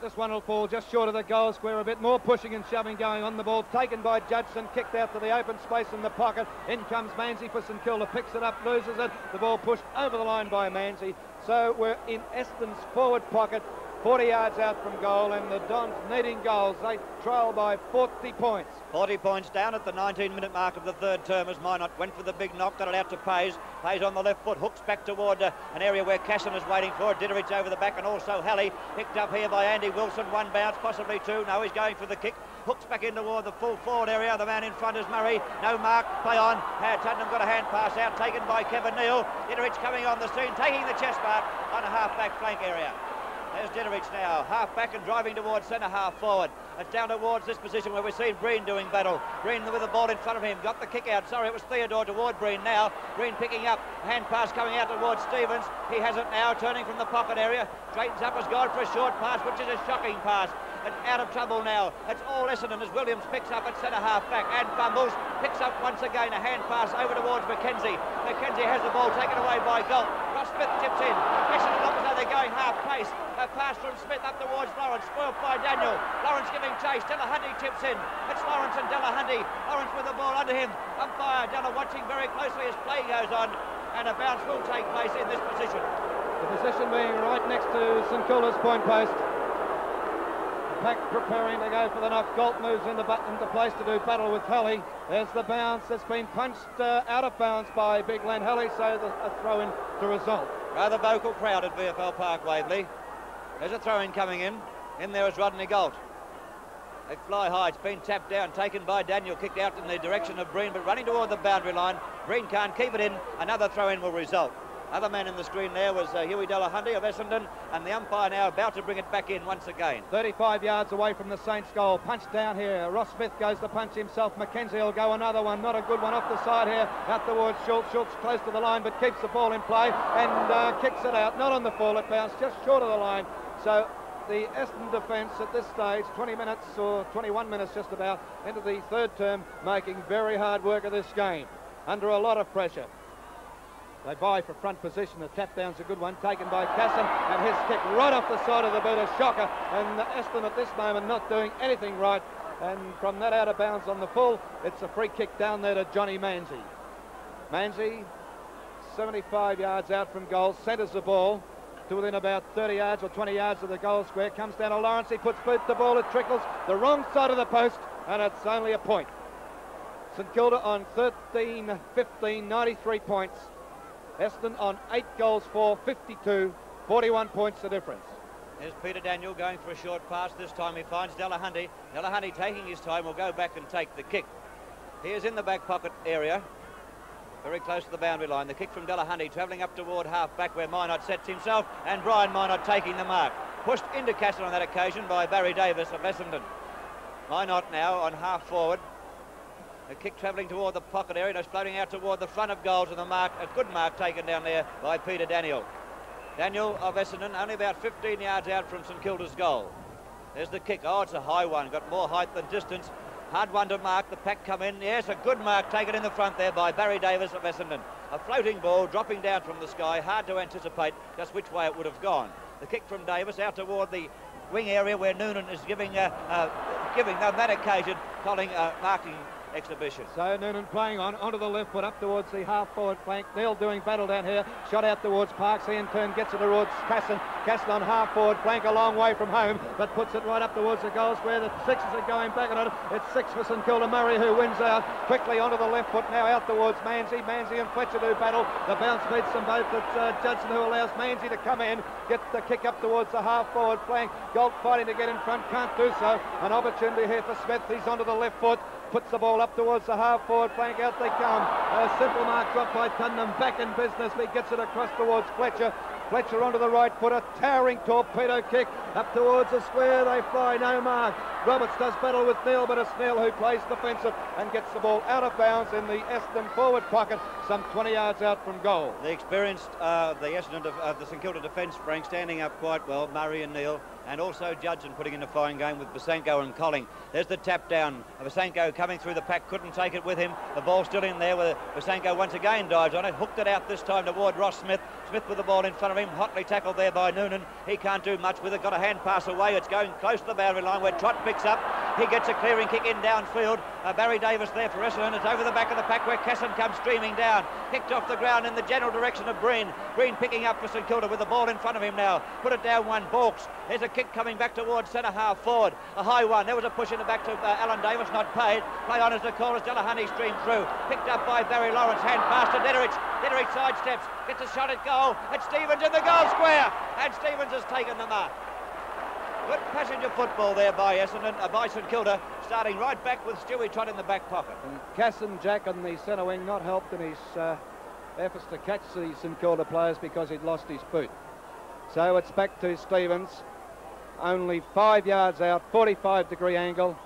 This one will fall just short of the goal square. A bit more pushing and shoving going on. The ball taken by Judson, kicked out to the open space in the pocket. In comes Manzie for St Kilda, picks it up, loses it. The ball pushed over the line by Manzie. So we're in Essendon's forward pocket, 40 yards out from goal, and the Dons needing goals. They trail by 40 points. 40 points down at the 19-minute mark of the third term as Mynott went for the big knock. Got it out to Payze. Payze on the left foot, hooks back toward an area where Cassin is waiting for it. Ditterich over the back, and also Halley, picked up here by Andy Wilson. One bounce, possibly two. No, he's going for the kick. Hooks back in toward the full forward area. The man in front is Murray. No mark. Play on. Tuddenham got a hand pass out, taken by Kevin Neale. Ditterich coming on the scene, taking the chest mark on a half-back flank area. There's Ditterich now, half-back and driving towards centre-half forward. It's down towards this position where we've seen Breen doing battle. Breen with the ball in front of him, got the kick out. Sorry, it was Theodore toward Breen now. Breen picking up, hand pass coming out towards Stephens. He has it now, turning from the pocket area. Straightens up, has gone for a short pass, which is a shocking pass. And out of trouble now. It's all Essendon as Williams picks up at centre-half back and fumbles. Picks up once again, a hand pass over towards McKenzie. McKenzie has the ball taken away by Galt. Ross Smith tips in. Essendon looks like they're going half-pace. A pass from Smith up towards Lawrence, spoiled by Daniel. Lawrence giving chase. Delahunty tips in. It's Lawrence and Delahunty. Lawrence with the ball under him. Umpire Deller watching very closely as play goes on, and a bounce will take place in this position. The position being right next to St Kilda's point post. The pack preparing to go for the knock. Galt moves into place to do battle with Halley. There's the bounce that's been punched out of bounds by Big Len Halley, so a throw in to result. Rather vocal crowd at VFL Park, Waverley. There's a throw-in coming in. In there is Rodney Galt. They fly high. It's been tapped down, taken by Daniel, kicked out in the direction of Breen, but running toward the boundary line. Breen can't keep it in. Another throw-in will result. Other man in the screen there was Hughie Delahunty of Essendon, and the umpire now about to bring it back in once again. 35 yards away from the Saints goal. Punch down here. Ross Smith goes to punch himself. McKenzie will go another one. Not a good one off the side here. Out towards Schultz. Schultz close to the line, but keeps the ball in play and kicks it out. Not on the fall. It bounced just short of the line. So the Essendon defence at this stage, 20 minutes or 21 minutes just about, into the third term, making very hard work of this game, under a lot of pressure. They buy for front position. The tap down's a good one, taken by Cassin, and his stick right off the side of the boot, a shocker. And Essendon at this moment not doing anything right. And from that out of bounds on the full, it's a free kick down there to Johnny Manzie. Manzie, 75 yards out from goal, centres the ball to within about 30 yards or 20 yards of the goal square. Comes down to Lawrence. He puts foot to the ball. It trickles the wrong side of the post, and it's only a point. St Kilda on 13, 15, 93 points. Essendon on 8 goals for 52, 41 points the difference. Here's Peter Daniel going for a short pass. This time he finds Delahunty. Delahunty taking his time will go back and take the kick. He is in the back pocket area, very close to the boundary line. The kick from Delahunty travelling up toward half back where Mynott sets himself, and Brian Mynott taking the mark. Pushed into Cassin on that occasion by Barry Davis of Essendon. Mynott now on half forward. The kick travelling toward the pocket area, and it's floating out toward the front of goals, and the mark, a good mark taken down there by Peter Daniel. Daniel of Essendon only about 15 yards out from St Kilda's goal. There's the kick. Oh, it's a high one, got more height than distance. Hard one to mark, the pack come in. Yes, a good mark taken in the front there by Barry Davis of Essendon. A floating ball dropping down from the sky, hard to anticipate just which way it would have gone. The kick from Davis out toward the wing area where Noonan is giving on that occasion, calling a marking exhibition. So Noonan playing on, onto the left foot, up towards the half-forward flank. Neale doing battle down here, shot out towards Parks. He in turn gets it towards Cassin. Cassin on half-forward flank, a long way from home, but puts it right up towards the goal square. The sixes are going back on it. It's six for St Kilda. Murray, who wins out, quickly onto the left foot now, out towards Manzie. Manzie and Fletcher do battle. The bounce beats them both. It's Judson who allows Manzie to come in, gets the kick up towards the half-forward flank. Galt fighting to get in front, can't do so. An opportunity here for Smith. He's onto the left foot, puts the ball up towards the half-forward flank. Out they come. A simple mark dropped by Tuddenham. Back in business. He gets it across towards Fletcher. Fletcher onto the right foot. A towering torpedo kick up towards the square. They fly. No mark. Roberts does battle with Neale, but it's Neale who plays defensive and gets the ball out of bounds in the Essendon forward pocket, some 20 yards out from goal. The experienced, the Essendon of the St Kilda defence, Frank, standing up quite well. Murray and Neale, and also Judson putting in a fine game with Besanko and Colling. There's the tap down. Besanko coming through the pack, couldn't take it with him. The ball still in there where Besanko once again dives on it, hooked it out this time toward Ross Smith. Smith with the ball in front of him, hotly tackled there by Noonan. He can't do much with it, got a hand pass away. It's going close to the boundary line where Trott picks up. He gets a clearing kick in downfield. Barry Davis there for Essendon. It's over the back of the pack where Cassin comes streaming down. Kicked off the ground in the general direction of Breen. Breen picking up for St Kilda with the ball in front of him now. Put it down one, balks. There's a kick coming back towards centre half forward. A high one. There was a push in the back to Allan Davis, not paid. Play on as the call as Delahunty streamed through. Picked up by Barry Lawrence. Hand pass to Ditterich. Ditterich sidesteps. Gets a shot at goal. It's Stephens in the goal square. And Stephens has taken the mark. Good passenger football there by Essendon, by St Kilda, starting right back with Stewie Trott in the back pocket. And Cassin Jack on the centre wing not helped in his efforts to catch the St Kilda players because he'd lost his boot. So it's back to Stephens, only 5 yards out, 45-degree angle.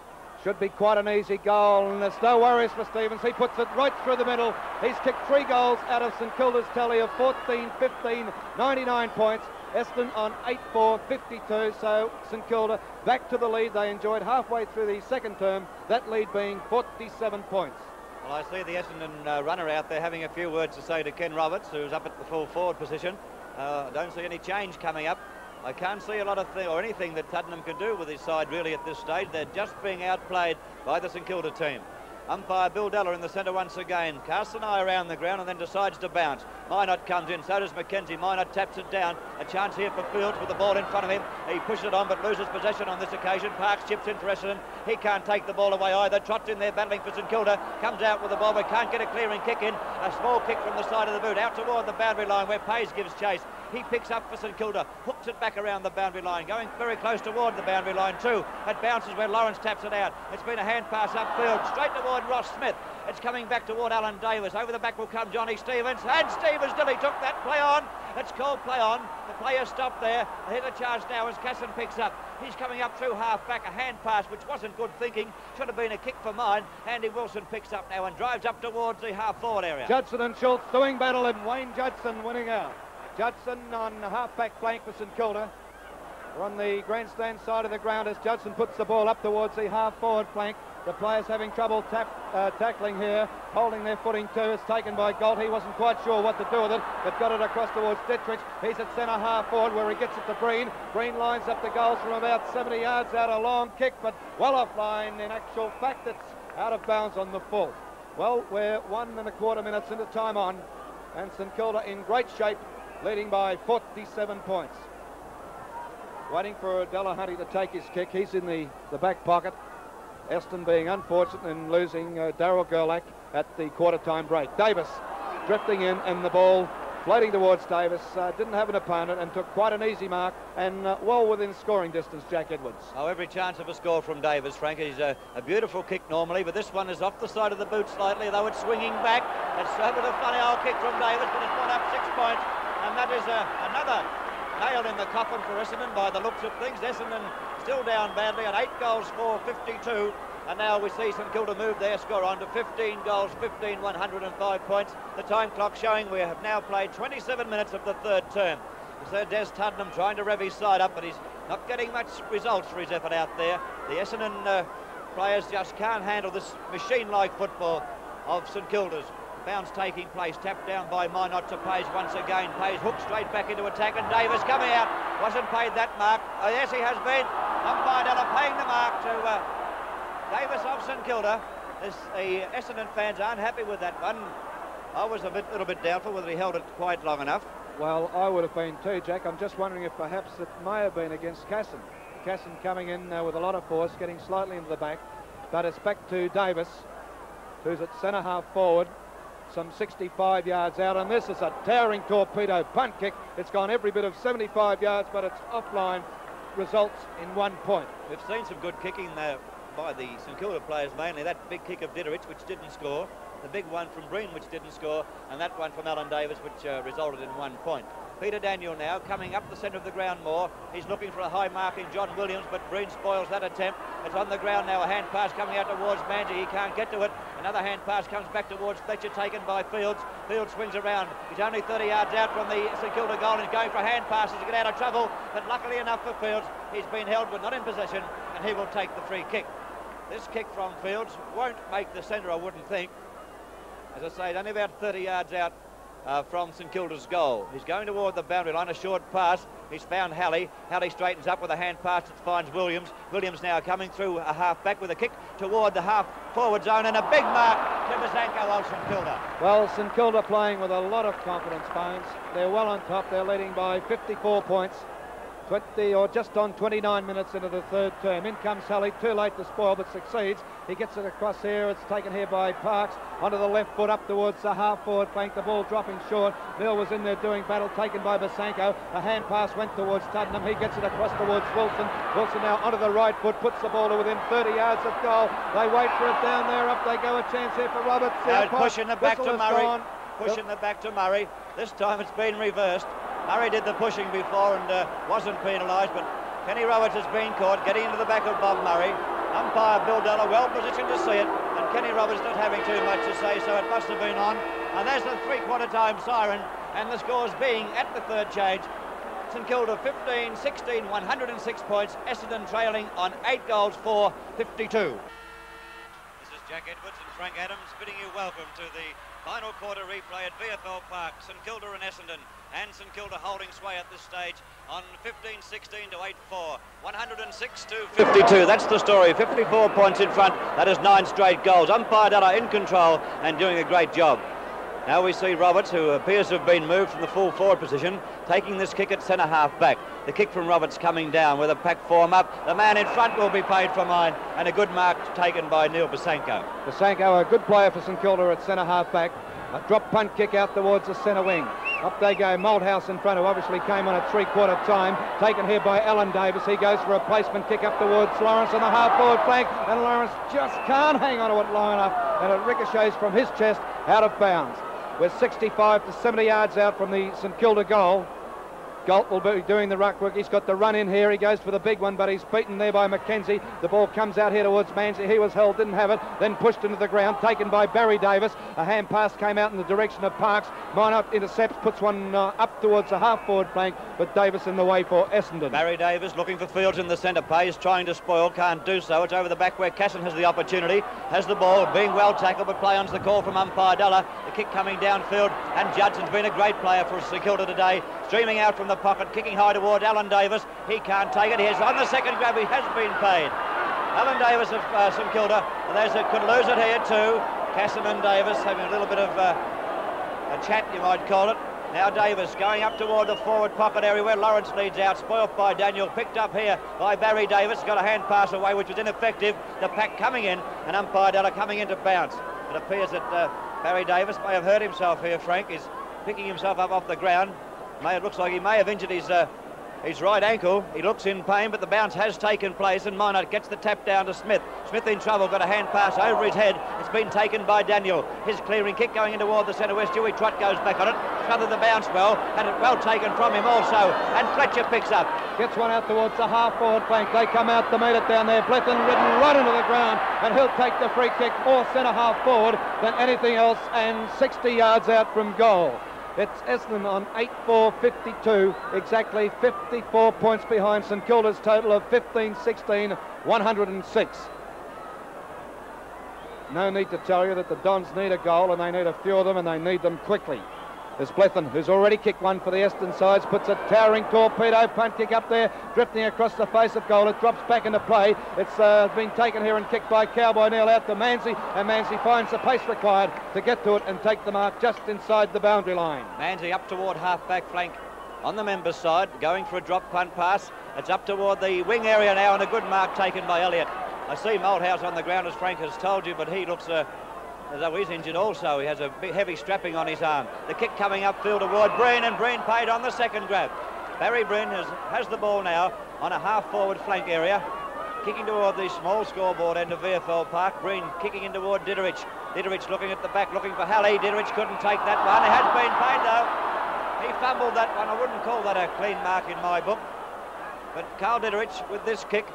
Should be quite an easy goal, and there's no worries for Stephens. He puts it right through the middle. He's kicked 3 goals out of St Kilda's tally of 14, 15, 99 points. Essendon on 8-4-52, so St Kilda back to the lead they enjoyed halfway through the second term, that lead being 47 points. Well, I see the Essendon runner out there having a few words to say to Ken Roberts, who's up at the full forward position. I don't see any change coming up. I can't see a lot of anything that Tuddenham can do with his side really at this stage. They're just being outplayed by the St Kilda team. Umpire Bill Deller in the centre once again. Cassin eye around the ground and then decides to bounce. Mynott comes in, so does McKenzie. Mynott taps it down. A chance here for Fields with the ball in front of him. He pushes it on but loses possession on this occasion. Parks chips in for Essendon. He can't take the ball away either. Trott in there battling for St Kilda. Comes out with the ball but can't get a clearing kick in. A small kick from the side of the boot out toward the boundary line where Payze gives chase. He picks up for St Kilda, hooks it back around the boundary line, going very close toward the boundary line too. It bounces where Lawrence taps it out. It's been a hand pass upfield, straight toward Ross Smith. It's coming back toward Allan Davis. Over the back will come Johnny Stephens, and Stephens nearly took that play on. It's called play on. The player stopped there. Here's a charge now as Cassin picks up. He's coming up through half-back, a hand pass which wasn't good thinking. Should have been a kick for mine. Andy Wilson picks up now and drives up towards the half-forward area. Judson and Schultz doing battle, and Wayne Judson winning out. Judson on half-back flank for St Kilda. We're on the grandstand side of the ground as Judson puts the ball up towards the half-forward flank. The players having trouble tackling here, holding their footing too. It's taken by Galt. He wasn't quite sure what to do with it, but got it across towards Ditterich. He's at centre half forward where he gets it to Breen. Breen lines up the goals from about 70 yards out. A long kick, but well offline. In actual fact, it's out of bounds on the full. Well, we're 1 and a quarter minutes into time on, and St Kilda in great shape, leading by 47 points. Waiting for Delahunty to take his kick. He's in the back pocket. Eston being unfortunate in losing Darryl Gerlach at the quarter-time break. Davis drifting in and the ball floating towards Davis. Didn't have an opponent and took quite an easy mark and well within scoring distance, Jack Edwards. Oh, every chance of a score from Davis, Frank. He's a beautiful kick normally, but this one is off the side of the boot slightly, though it's swinging back. It's a bit of funny old kick from Davis, but it's put up 6 points. And that is another nail in the coffin for Essendon by the looks of things. Essendon still down badly at 8 goals for 52, and now we see St Kilda move their score on to 15 goals 15 105 points. The time clock showing we have now played 27 minutes of the third term. Sir Des Tuddenham trying to rev his side up, but he's not getting much results for his effort out there. The Essendon players just can't handle this machine-like football of St Kilda's. Bounce taking place, tapped down by Mynott to Payze once again. Payze hooked straight back into attack, and Davis coming out. Wasn't paid that mark. Oh, yes, he has been. Umpire Deller paying the mark to Davis of St Kilda. The Essendon fans aren't happy with that one. I was a little bit doubtful whether he held it quite long enough. Well, I would have been too, Jack. I'm just wondering if perhaps it may have been against Cassin. Cassin coming in with a lot of force, getting slightly into the back. But it's back to Davis, who's at centre half forward, some 65 yards out, and this is a towering torpedo punt kick. It's gone every bit of 75 yards, but it's offline. Results in 1 point. We've seen some good kicking there by the St Kilda players, mainly that big kick of Ditterich, which didn't score, the big one from Breen, which didn't score, and that one from Allan Davis, which resulted in 1 point. Peter Daniel now coming up the centre of the ground more. He's looking for a high mark in John Williams, but Breen spoils that attempt. It's on the ground now. A hand pass coming out towards Manzie. He can't get to it. Another hand pass comes back towards Fletcher, taken by Fields. Fields swings around. He's only 30 yards out from the St Kilda goal. He's going for hand passes to get out of trouble, but luckily enough for Fields, he's been held but not in possession, and he will take the free kick. This kick from Fields won't make the centre, I wouldn't think. As I say, it's only about 30 yards out from St Kilda's goal. He's going toward the boundary line, a short pass. He's found Halley. Halley straightens up with a hand pass that finds Williams. Williams now coming through a half-back with a kick toward the half-forward zone, and a big mark to Besanko of St Kilda. Well, St Kilda playing with a lot of confidence, Bones. They're well on top. They're leading by 54 points, 20 or just on 29 minutes into the third term. In comes Halley, too late to spoil, but succeeds. He gets it across here. It's taken here by Parks. Onto the left foot, up towards the half-forward flank. The ball dropping short. Neale was in there doing battle, taken by Besanko. A hand pass went towards Tuddenham. He gets it across towards Wilson. Wilson now onto the right foot, puts the ball to within 30 yards of goal. They wait for it down there. Up they go. A chance here for Roberts. Pushing it back to Murray. Pushing it back to Murray. This time it's been reversed. Murray did the pushing before and wasn't penalised, but Kenny Roberts has been caught getting into the back of Bob Murray. Umpire Bill Deller well positioned to see it, and Kenny Roberts not having too much to say, so it must have been on. And there's the three-quarter time siren, and the scores being at the third change. St Kilda 15, 16, 106 points. Essendon trailing on 8 goals for 52. This is Jack Edwards and Frank Adams bidding you welcome to the final quarter replay at VFL Park. St Kilda and Essendon. And St Kilda holding sway at this stage on 15-16 to 8-4, 106 to 52. That's the story. 54 points in front. That is 9 straight goals. Umpire Deller in control and doing a great job. Now we see Roberts, who appears to have been moved from the full forward position, taking this kick at centre half back. The kick from Roberts coming down with a pack form up. The man in front will be paid for mine, and a good mark taken by Neil Besanko. Besanko, a good player for St Kilda at centre half back. A drop punt kick out towards the centre wing. Up they go. Malthouse in front, who obviously came on at three-quarter time. Taken here by Allan Davis. He goes for a placement kick up towards Lawrence on the half-forward flank. And Lawrence just can't hang on to it long enough. And it ricochets from his chest out of bounds. We're 65 to 70 yards out from the St Kilda goal. Galt will be doing the ruck work. He's got the run in here. He goes for the big one, but he's beaten there by McKenzie. The ball comes out here towards Manzie. He was held, didn't have it, then pushed into the ground, taken by Barry Davis. A hand pass came out in the direction of Parks. Mynott intercepts, puts one up towards the half-forward flank, but Davis in the way for Essendon. Barry Davis looking for Fields in the centre. Payze trying to spoil, can't do so. It's over the back where Cassin has the opportunity, has the ball, being well tackled, but play on's the call from umpire Deller. The kick coming downfield, and Judson's been a great player for St Kilda today. Streaming out from the pocket, kicking high towards Allan Davis. He can't take it. He's on the second grab. He has been paid. Allan Davis of St Kilda, and those that could lose it here too. Cassin and Davis having a little bit of a chat, you might call it. Now Davis going up toward the forward pocket area where Lawrence leads out, spoilt by Daniel, picked up here by Barry Davis, got a hand pass away which was ineffective, the pack coming in, and umpire Deller coming in to bounce. It appears that Barry Davis may have hurt himself here, Frank. He's picking himself up off the ground. It looks like he may have injured his right ankle. He looks in pain, but the bounce has taken place, and Mynott gets the tap down to Smith. Smith in trouble, got a hand pass over his head. It's been taken by Daniel. His clearing kick going in toward the centre where Stuart Trott goes back on it. Smothered the bounce well, and it well taken from him also, and Fletcher picks up. Gets one out towards the half-forward flank. They come out to meet it down there. Blethyn ridden right into the ground, and he'll take the free kick more centre-half forward than anything else, and 60 yards out from goal. It's Essendon on 8-4-52, exactly 54 points behind St Kilda's total of 15-16, 106. No need to tell you that the Dons need a goal, and they need a few of them, and they need them quickly. There's Blethyn, who's already kicked one for the Essendon sides, puts a towering torpedo punt kick up there, drifting across the face of goal. It drops back into play. It's been taken here and kicked by Cowboy Neale out to Manzie, and Manzie finds the pace required to get to it and take the mark just inside the boundary line. Manzie up toward half-back flank on the member side, going for a drop punt pass. It's up toward the wing area now, and a good mark taken by Elliott. I see Malthouse on the ground, as Frank has told you, but he looks... as though he's injured also. He has a big, heavy strapping on his arm. The kick coming upfield toward Breen, and Breen paid on the second grab. Barry Breen has the ball now on a half-forward flank area, kicking toward the small scoreboard end of VFL Park. Breen kicking in toward Ditterich. Ditterich looking at the back, looking for Halley. Ditterich couldn't take that one. It has been paid though. He fumbled that one. I wouldn't call that a clean mark in my book. But Carl Ditterich with this kick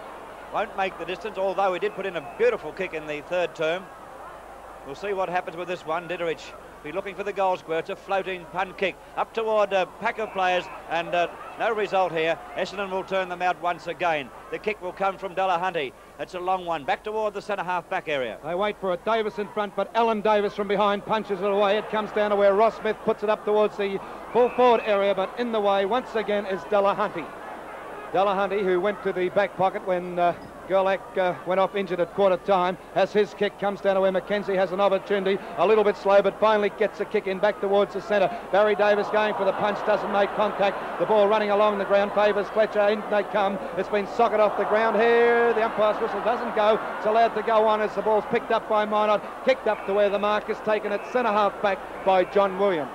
won't make the distance, although he did put in a beautiful kick in the third term. We'll see what happens with this one. Ditterich be looking for the goal square. It's a floating punt kick up toward a pack of players, and no result here. Essendon will turn them out once again. The kick will come from Delahunty. It's a long one back toward the centre half back area. They wait for it. Davis in front, but Allan Davis from behind punches it away. It comes down to where Ross Smith puts it up towards the full forward area, but in the way once again is Delahunty. Delahunty, who went to the back pocket when Gerlach went off injured at quarter time, has his kick, comes down to where McKenzie has an opportunity, a little bit slow, but finally gets a kick in back towards the centre. Barry Davis going for the punch, doesn't make contact. The ball running along the ground favours Fletcher. In they come. It's been socket off the ground here. The umpire's whistle doesn't go. It's allowed to go on as the ball's picked up by Mynott, kicked up to where the mark is taken at centre half back by John Williams.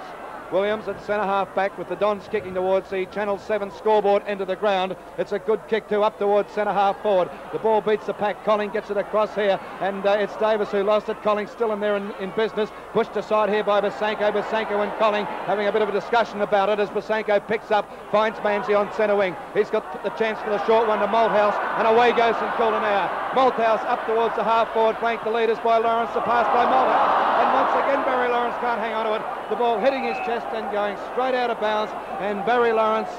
Williams at centre half back with the Dons kicking towards the Channel 7 scoreboard end of the ground. It's a good kick too up towards centre half forward. The ball beats the pack. Colling gets it across here, and it's Davis who lost it. Colling still in there in business. Pushed aside here by Besanko. Besanko and Colling having a bit of a discussion about it as Besanko picks up, finds Manzie on centre wing. He's got the chance for the short one to Malthouse, and away goes St Kilda now. Malthouse up towards the half forward flank. The lead is by Lawrence, the pass by Malthouse, and once again Barry Lawrence can't hang on to it. The ball hitting his chest and going straight out of bounds, and Barry Lawrence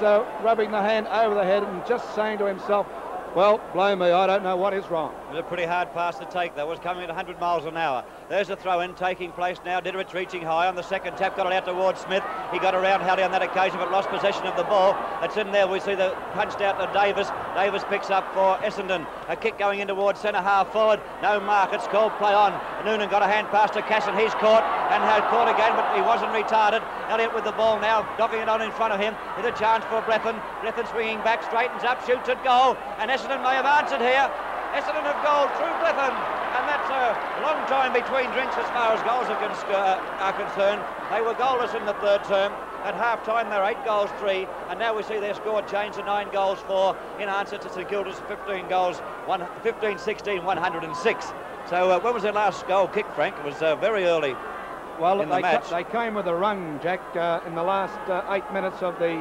rubbing the hand over the head and just saying to himself, well, blow me, I don't know what is wrong. It was a pretty hard pass to take. That was coming at 100 miles an hour. There's a throw-in taking place now. Ditterich reaching high on the second tap, got it out towards Smith. He got around Halley on that occasion, but lost possession of the ball. It's in there. We see the punched out to Davis. Davis picks up for Essendon. A kick going in towards centre half forward. No mark. It's called play on. Noonan got a hand pass to Cassin. He's caught and had caught again, but he wasn't retarded. Elliott with the ball now, knocking it on in front of him. With a chance for Blethyn. Blethyn swinging back, straightens up, shoots at goal, and Essendon may have answered here. Essendon have goal through Blethyn, and that's a long time between drinks as far as goals are concerned. They were goalless in the third term. At half time they're 8 goals 3, and now we see their score change to 9 goals 4 in answer to St Kilda's 15-16, 106. So when was their last goal kick, Frank? It was very early. Well, in the match. They came with a run, Jack, in the last 8 minutes of the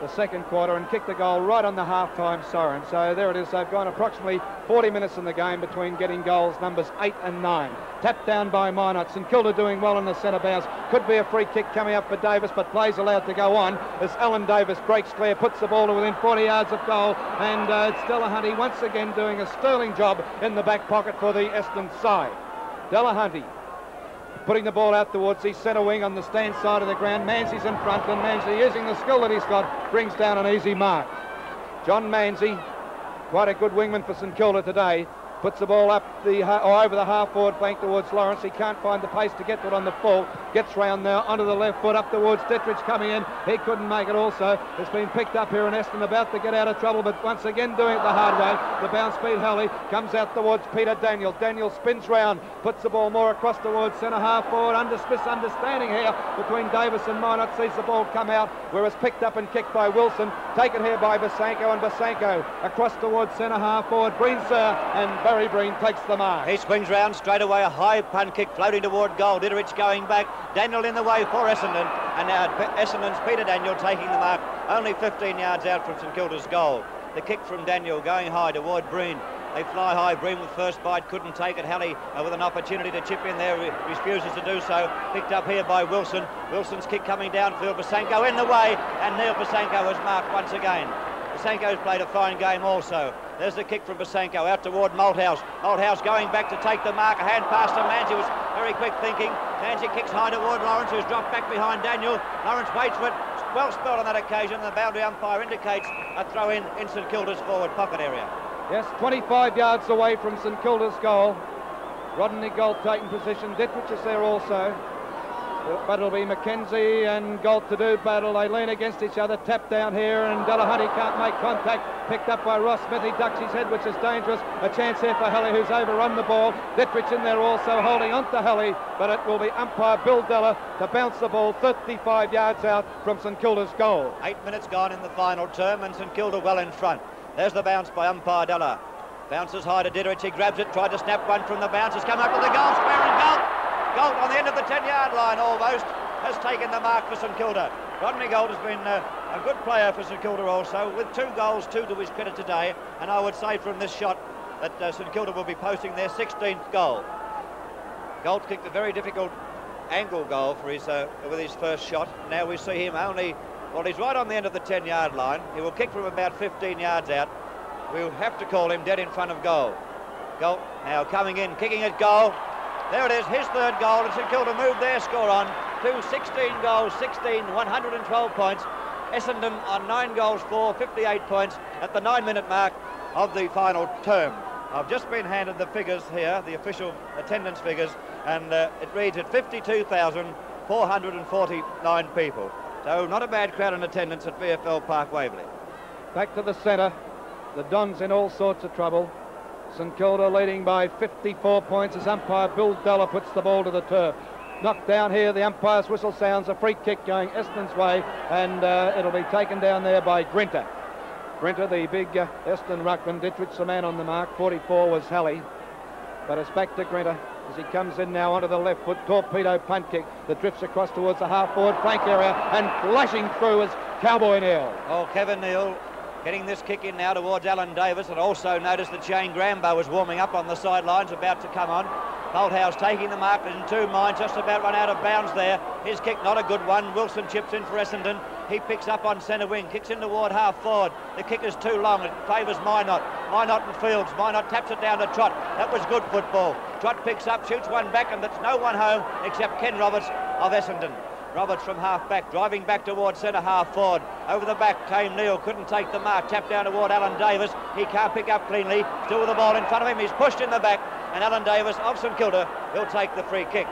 the second quarter and kicked the goal right on the half-time siren. So there it is. They've gone approximately 40 minutes in the game between getting goals numbers 8 and 9. Tapped down by Mynott. St Kilda doing well in the centre bounce. Could be a free kick coming up for Davis, but play's allowed to go on as Allan Davis breaks clear, puts the ball to within 40 yards of goal, and it's Delahunty once again doing a sterling job in the back pocket for the Essendon side. Delahunty putting the ball out towards his centre wing on the stand side of the ground. Manzie's in front, and Manzie, using the skill that he's got, brings down an easy mark. John Manzie, quite a good wingman for St Kilda today, puts the ball up the or over the half-forward flank towards Lawrence. He can't find the pace to get to it on the full. Gets round now onto the left foot up towards Ditterich coming in. He couldn't make it also. It's been picked up here, and Essendon about to get out of trouble, but once again doing it the hard way. The bounce beat Halley, comes out towards Peter Daniel. Daniel spins round, puts the ball more across towards centre half-forward. Misunderstanding here between Davis and Mynott. Sees the ball come out, where it's picked up and kicked by Wilson. Taken here by Besanko, and Besanko across towards centre half-forward. Breenser and Barry Breen takes the mark. He spins round straight away, a high punt kick floating toward goal. Ditterich going back, Daniel in the way for Essendon, and now Essendon's Peter Daniel taking the mark, only 15 yards out from St Kilda's goal. The kick from Daniel going high toward Breen. They fly high, Breen with first bite, couldn't take it. Halley with an opportunity to chip in there, refuses to do so. Picked up here by Wilson. Wilson's kick coming downfield, Besanko in the way, and Neil Besanko was marked once again. Besanko's played a fine game also. There's the kick from Besanko out toward Malthouse. Malthouse going back to take the mark. A hand pass to Manzie was very quick thinking. Manzie kicks high toward Lawrence, who's dropped back behind Daniel. Lawrence waits for it. Well spelled on that occasion. The boundary umpire indicates a throw-in in St Kilda's forward pocket area. Yes, 25 yards away from St Kilda's goal. Rodney Galt taking position. Ditterich is there also. But it'll be McKenzie and Galt to do battle. They lean against each other. Tap down here, and Delahunty can't make contact. Picked up by Ross Smith. He ducks his head, which is dangerous. A chance here for Halley, who's overrun the ball. Ditterich in there also, holding on to Halley, but it will be umpire Bill Deller to bounce the ball 35 yards out from St Kilda's goal. 8 minutes gone in the final term, and St Kilda well in front. There's the bounce by umpire Deller. Bounces high to Ditterich. He grabs it, tried to snap one from the bounce. Has come up with the goal square, and Galt. Galt on the end of the 10-yard line almost has taken the mark for St Kilda. Rodney Galt has been a good player for St Kilda also, with 2 goals, 2 to his credit today, and I would say from this shot that St Kilda will be posting their 16th goal. Galt kicked a very difficult angle goal for his with his first shot. Now we see him only, well, he's right on the end of the 10-yard line. He will kick from about 15 yards out. We'll have to call him dead in front of goal. Galt now coming in, kicking at goal. There it is, his 3rd goal, and St Kilda moved their score on to 16 goals, 16, 112 points. Essendon on 9 goals, 4, 58 points at the 9-minute mark of the final term. I've just been handed the figures here, the official attendance figures, and it reads at 52,449 people. So not a bad crowd in attendance at VFL Park, Waverley. Back to the centre, the Dons in all sorts of trouble. St Kilda leading by 54 points as umpire Bill Deller puts the ball to the turf. Knocked down here, the umpire's whistle sounds, a free kick going Essendon's way, and it'll be taken down there by Grinter. Grinter, the big Essendon ruckman. Ditterich, the man on the mark, 44 was Halley. But it's back to Grinter as he comes in now onto the left foot. Torpedo punt kick that drifts across towards the half-forward flank area, and flashing through is Cowboy Neale. Oh, Kevin Neale. Getting this kick in now towards Allan Davis, and also noticed that Shane Grambo was warming up on the sidelines, about to come on. Malthouse taking the mark in 2 minds, just about run out of bounds there. His kick not a good one. Wilson chips in for Essendon. He picks up on centre wing, kicks in toward half forward. The kick is too long, it favours Mynott. Mynott and Fields. Mynott taps it down to Trott. That was good football. Trott picks up, shoots one back, and that's no one home except Ken Roberts of Essendon. Roberts from half-back, driving back towards centre half-forward. Over the back came Neale, couldn't take the mark. Tapped down toward Allan Davis. He can't pick up cleanly. Still with the ball in front of him. He's pushed in the back. And Allan Davis of St Kilda will take the free kick.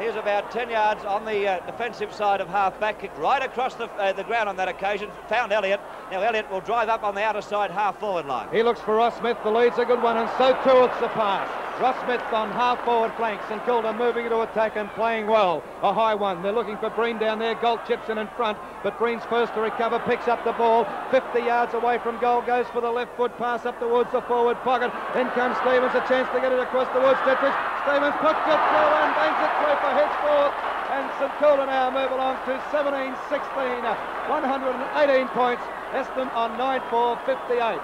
He's about 10 yards on the defensive side of half-back. Kicked right across the ground on that occasion. Found Elliott. Now Elliott will drive up on the outer side half-forward line. He looks for Ross Smith. The lead's a good one, and so too it's the pass. Ross Smith on half-forward flanks, and St Kilda moving into attack and playing well. A high one. They're looking for Breen down there. Galt chips in front, but Breen's first to recover, picks up the ball. 50 yards away from goal, goes for the left foot pass up towards the forward pocket. In comes Stephens, a chance to get it across towards Ditterich. Stephens puts it through and bangs it through for Hitchcock. and St Kilda now move along to 17-16, 118 points, Essendon on 9-4-58.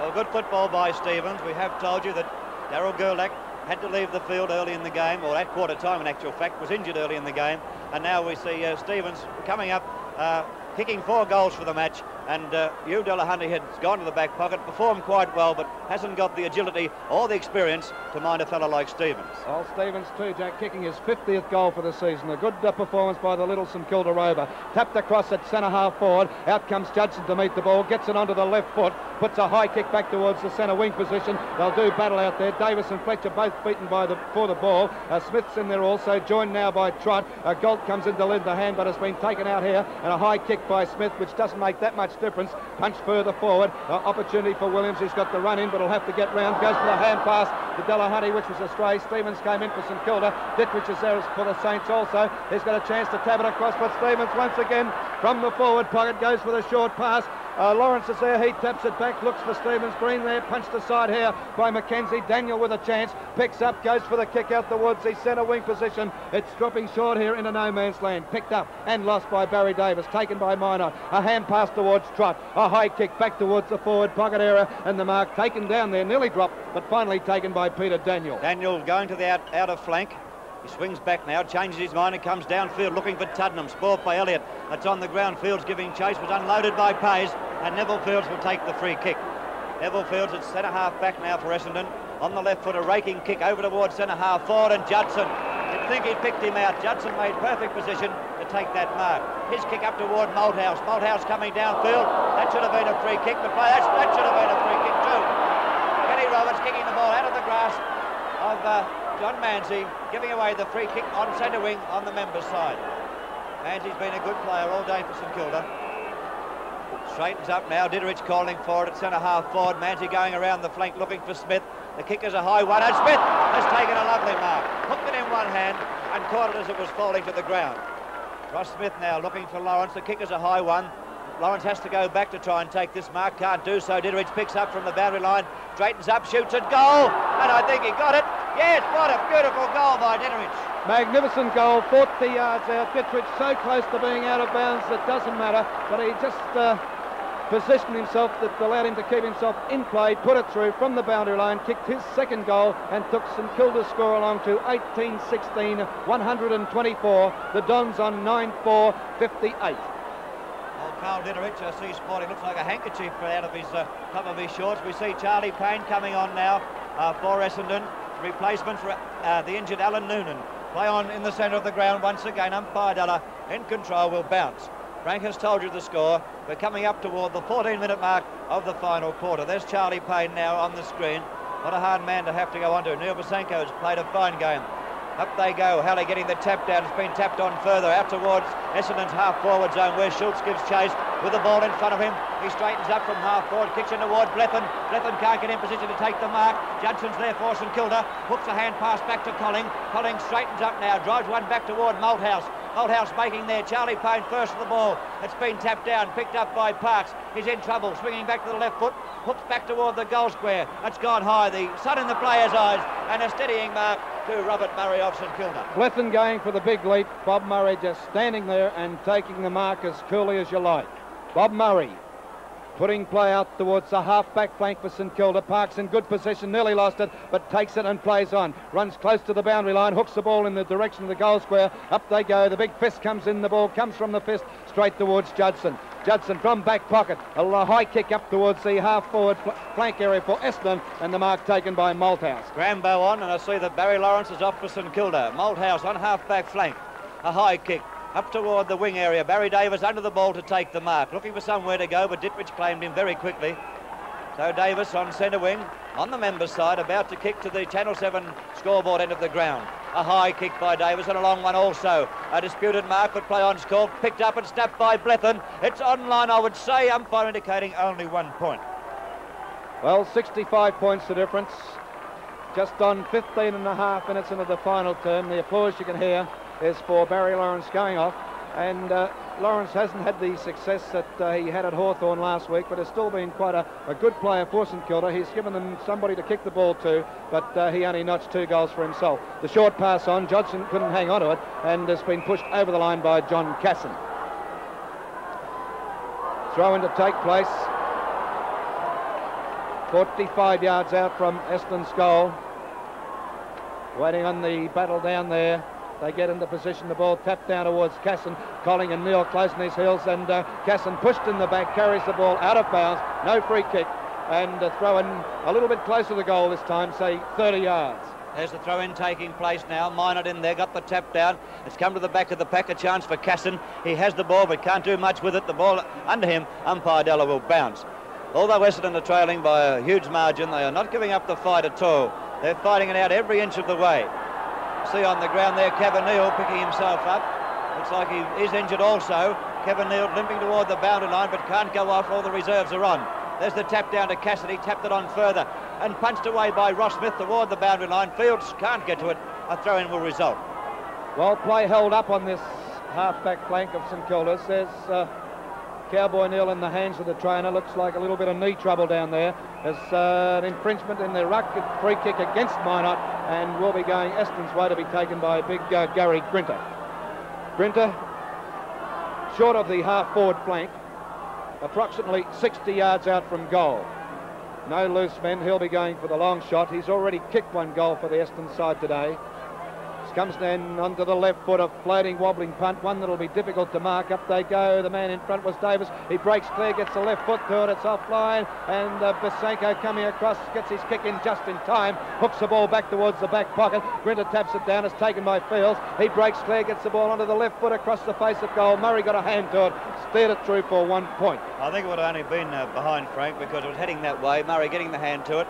Well, good football by Stephens. We have told you that Darryl Gerlach had to leave the field early in the game, or at quarter time in actual fact, was injured early in the game, and now we see Stephens coming up, kicking 4 goals for the match, and Hugh Delahunty had gone to the back pocket, performed quite well, but hasn't got the agility or the experience to mind a fellow like Stephens. Well, Stephens too, Jack, kicking his 50th goal for the season. A good performance by the little St Kilda Rover. Tapped across at centre half forward, out comes Judson to meet the ball, gets it onto the left foot, puts a high kick back towards the centre wing position. They'll do battle out there. Davis and Fletcher both beaten by for the ball. Smith's in there also, joined now by Trott. Galt comes in to lend the hand, but it's been taken out here, and a high kick by Smith, which doesn't make that much difference. Punch further forward, opportunity for Williams, who's got the run in, but he'll have to get round. Goes for the hand pass to Delahunty, which was astray. Stephens came in for St Kilda. Ditterich is there for the Saints also. He's got a chance to tap it across, but Stephens once again from the forward pocket goes for the short pass. Lawrence is there, he taps it back, looks for Stephens. Green there, punched aside here by McKenzie. Daniel with a chance, picks up, goes for the kick out towards the centre wing position. It's dropping short here into no man's land. Picked up and lost by Barry Davis, taken by Mynott. A hand pass towards Trott, a high kick back towards the forward pocket area, and the mark taken down there, nearly dropped, but finally taken by Peter Daniel. Daniel going to the outer flank. He swings back now, changes his mind and comes downfield looking for Tuddenham. Sport by Elliott. That's on the ground. Fields giving chase, was unloaded by Payze, and Neville Fields will take the free kick. Neville Fields at centre-half back now for Essendon. On the left foot, a raking kick over towards centre-half forward, and Judson. You'd think he'd picked him out. Judson made perfect position to take that mark. His kick up toward Malthouse. Malthouse coming downfield. That should have been a free kick, but that should have been a free kick too. Kenny Roberts kicking the ball out of the grass of John Manzie, giving away the free kick on centre wing on the members' side. Manzie's been a good player all day for St Kilda. Straightens up now, Ditterich calling for it at centre half forward. Manzie going around the flank looking for Smith. The kick is a high one, and Smith has taken a lovely mark. Hooked it in one hand and caught it as it was falling to the ground. Ross Smith now looking for Lawrence. The kick is a high one. Lawrence has to go back to try and take this mark, can't do so. Ditterich picks up from the boundary line, straightens up, shoots at goal, and I think he got it. Yes, what a beautiful goal by Ditterich. Magnificent goal, 40 yards out. Ditterich so close to being out of bounds, it doesn't matter, but he just positioned himself that allowed him to keep himself in play, put it through from the boundary line, kicked his second goal, and took St Kilda's score along to 18-16, 124. The Dons on 9-4-58. Carl Ditterich, I see sporting, looks like a handkerchief out of his top of his shorts. We see Charlie Payne coming on now for Essendon, replacement for the injured Allan Noonan. Play on in the centre of the ground once again. Umpire Deller in control, will bounce. Frank has told you the score. We're coming up toward the 14-minute mark of the final quarter. There's Charlie Payne now on the screen. What a hard man to have to go on to. Neil Besanko has played a fine game. Up they go. Halley getting the tap down. It's been tapped on further out towards Essendon's half-forward zone, where Schultz gives chase with the ball in front of him. He straightens up from half-forward, kicks in toward Blethyn. Blethyn can't get in position to take the mark. Judson's there for St Kilda. Hooks a hand pass back to Colling. Colling straightens up now, drives one back toward Malthouse. Malthouse making there. Charlie Payne first of the ball. It's been tapped down, picked up by Parks. He's in trouble, swinging back to the left foot. Hooks back toward the goal square. It's gone high. The sun in the players' eyes, and a steadying mark to Robert Murray of St Kilda. Blethyn going for the big leap. Bob Murray just standing there and taking the mark as coolly as you like. Bob Murray putting play out towards the half-back flank for St Kilda. Parks in good position, nearly lost it, but takes it and plays on. Runs close to the boundary line, hooks the ball in the direction of the goal square. Up they go, the big fist comes in, the ball comes from the fist straight towards Judson. Judson from back pocket, a high kick up towards the half-forward flank area for Essendon, and the mark taken by Malthouse. Grambo on, and I see that Barry Lawrence is off for St Kilda. Malthouse on half-back flank, a high kick up toward the wing area. Barry Davis under the ball to take the mark, looking for somewhere to go, but Ditterich claimed him very quickly. So Davis on centre wing, on the members' side, about to kick to the Channel 7 scoreboard end of the ground. A high kick by Davis, and a long one also. A disputed mark, but play on's called, picked up and snapped by Blethyn. It's online, I would say, umpire indicating only 1 point. Well, 65 points the difference. Just on 15 and a half minutes into the final term. The applause you can hear is for Barry Lawrence going off and Lawrence hasn't had the success that he had at Hawthorn last week, but has still been quite a good player for St Kilda. He's given them somebody to kick the ball to, but he only notched 2 goals for himself. The short pass on, Judson couldn't hang on to it, and it's been pushed over the line by John Cassin. Throw-in to take place, 45 yards out from Essendon's goal. Waiting on the battle down there. They get into position, the ball tapped down towards Cassin. Colling and Neale closing his heels, and Cassin pushed in the back, carries the ball out of bounds, no free kick, and throw-in a little bit closer to the goal this time, say 30 yards. There's the throw-in taking place now. Mynott in there, got the tap down. It's come to the back of the pack, a chance for Cassin. He has the ball, but can't do much with it. The ball under him, umpire Deller will bounce. Although Essendon are trailing by a huge margin, they are not giving up the fight at all. They're fighting it out every inch of the way. See on the ground there, Kevin Neale picking himself up. Looks like he is injured also. Kevin Neale limping toward the boundary line, but can't go off. All the reserves are on. There's the tap down to Cassidy, tapped it on further, and punched away by Ross Smith toward the boundary line. Fields can't get to it. A throw-in will result. Well, play held up on this half-back flank of St Kilda's. There's Cowboy Neale in the hands of the trainer. Looks like a little bit of knee trouble down there. There's an infringement in the ruck, free kick against Mynott, and will be going Essendon's way to be taken by big Gary Grinter. Grinter, short of the half-forward flank, approximately 60 yards out from goal. No loose men, he'll be going for the long shot. He's already kicked 1 goal for the Essendon side today. Comes then onto the left foot, a floating, wobbling punt, one that'll be difficult to mark. Up they go, the man in front was Davis. He breaks clear, gets the left foot to it, it's offline, and Besanko coming across, gets his kick in just in time, hooks the ball back towards the back pocket. Grinter taps it down, it's taken by Fields. He breaks clear, gets the ball onto the left foot, across the face of goal. Murray got a hand to it, steered it through for 1 point. I think it would have only been behind Frank, because it was heading that way. Murray getting the hand to it.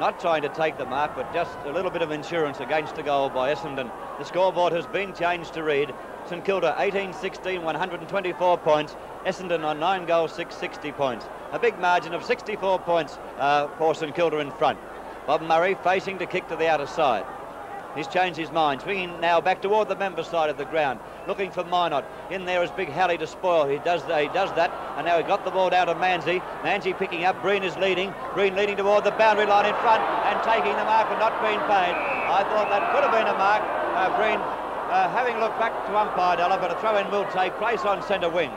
Not trying to take the mark, but just a little bit of insurance against the goal by Essendon. The scoreboard has been changed to read St Kilda 18-16, 124 points. Essendon on 9 goals, 660 points. A big margin of 64 points for St Kilda in front. Bob Murray facing to kick to the outer side. He's changed his mind, swinging now back toward the member side of the ground, looking for Mynott. In there is big Halley to spoil. He does that, and now he got the ball down to Manzie. Manzie picking up, Breen is leading. Breen leading toward the boundary line in front and taking the mark and not being paid. I thought that could have been a mark. Breen having looked back to umpire Deller, but a throw-in will take place on centre wing.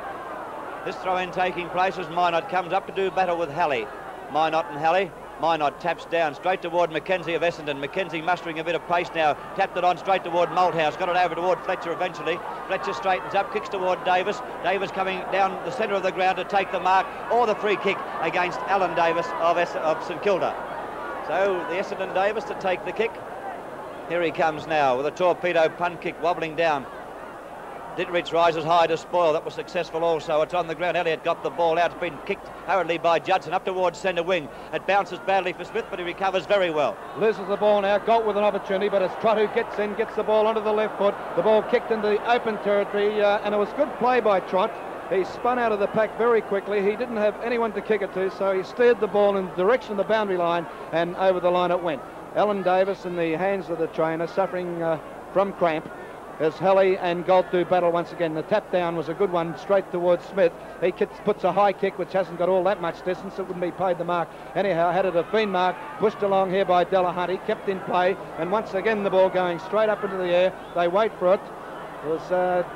This throw-in taking place as Mynott comes up to do battle with Halley. Mynott and Halley. Mynott taps down straight toward McKenzie of Essendon. McKenzie mustering a bit of pace now. Tapped it on straight toward Malthouse. Got it over toward Fletcher eventually. Fletcher straightens up, kicks toward Davis. Davis coming down the centre of the ground to take the mark or the free kick against Allan Davis of St Kilda. So the Essendon Davis to take the kick. Here he comes now with a torpedo punt kick wobbling down. Ditterich rises high to spoil. That was successful also. It's on the ground. Elliott got the ball out. It's been kicked hurriedly by Judson up towards centre wing. It bounces badly for Smith, but he recovers very well. Loses the ball now. Galt with an opportunity, but it's Trott who gets in, gets the ball onto the left foot. The ball kicked into the open territory, and it was good play by Trott. He spun out of the pack very quickly. He didn't have anyone to kick it to, so he steered the ball in the direction of the boundary line, and over the line it went. Allan Davis in the hands of the trainer, suffering from cramp, as Halley and Galt do battle once again. The tap down was a good one straight towards Smith. He puts a high kick which hasn't got all that much distance. It wouldn't be paid the mark. Anyhow, had it a been mark, pushed along here by Delahunty, kept in play, and once again the ball going straight up into the air. They wait for it. It was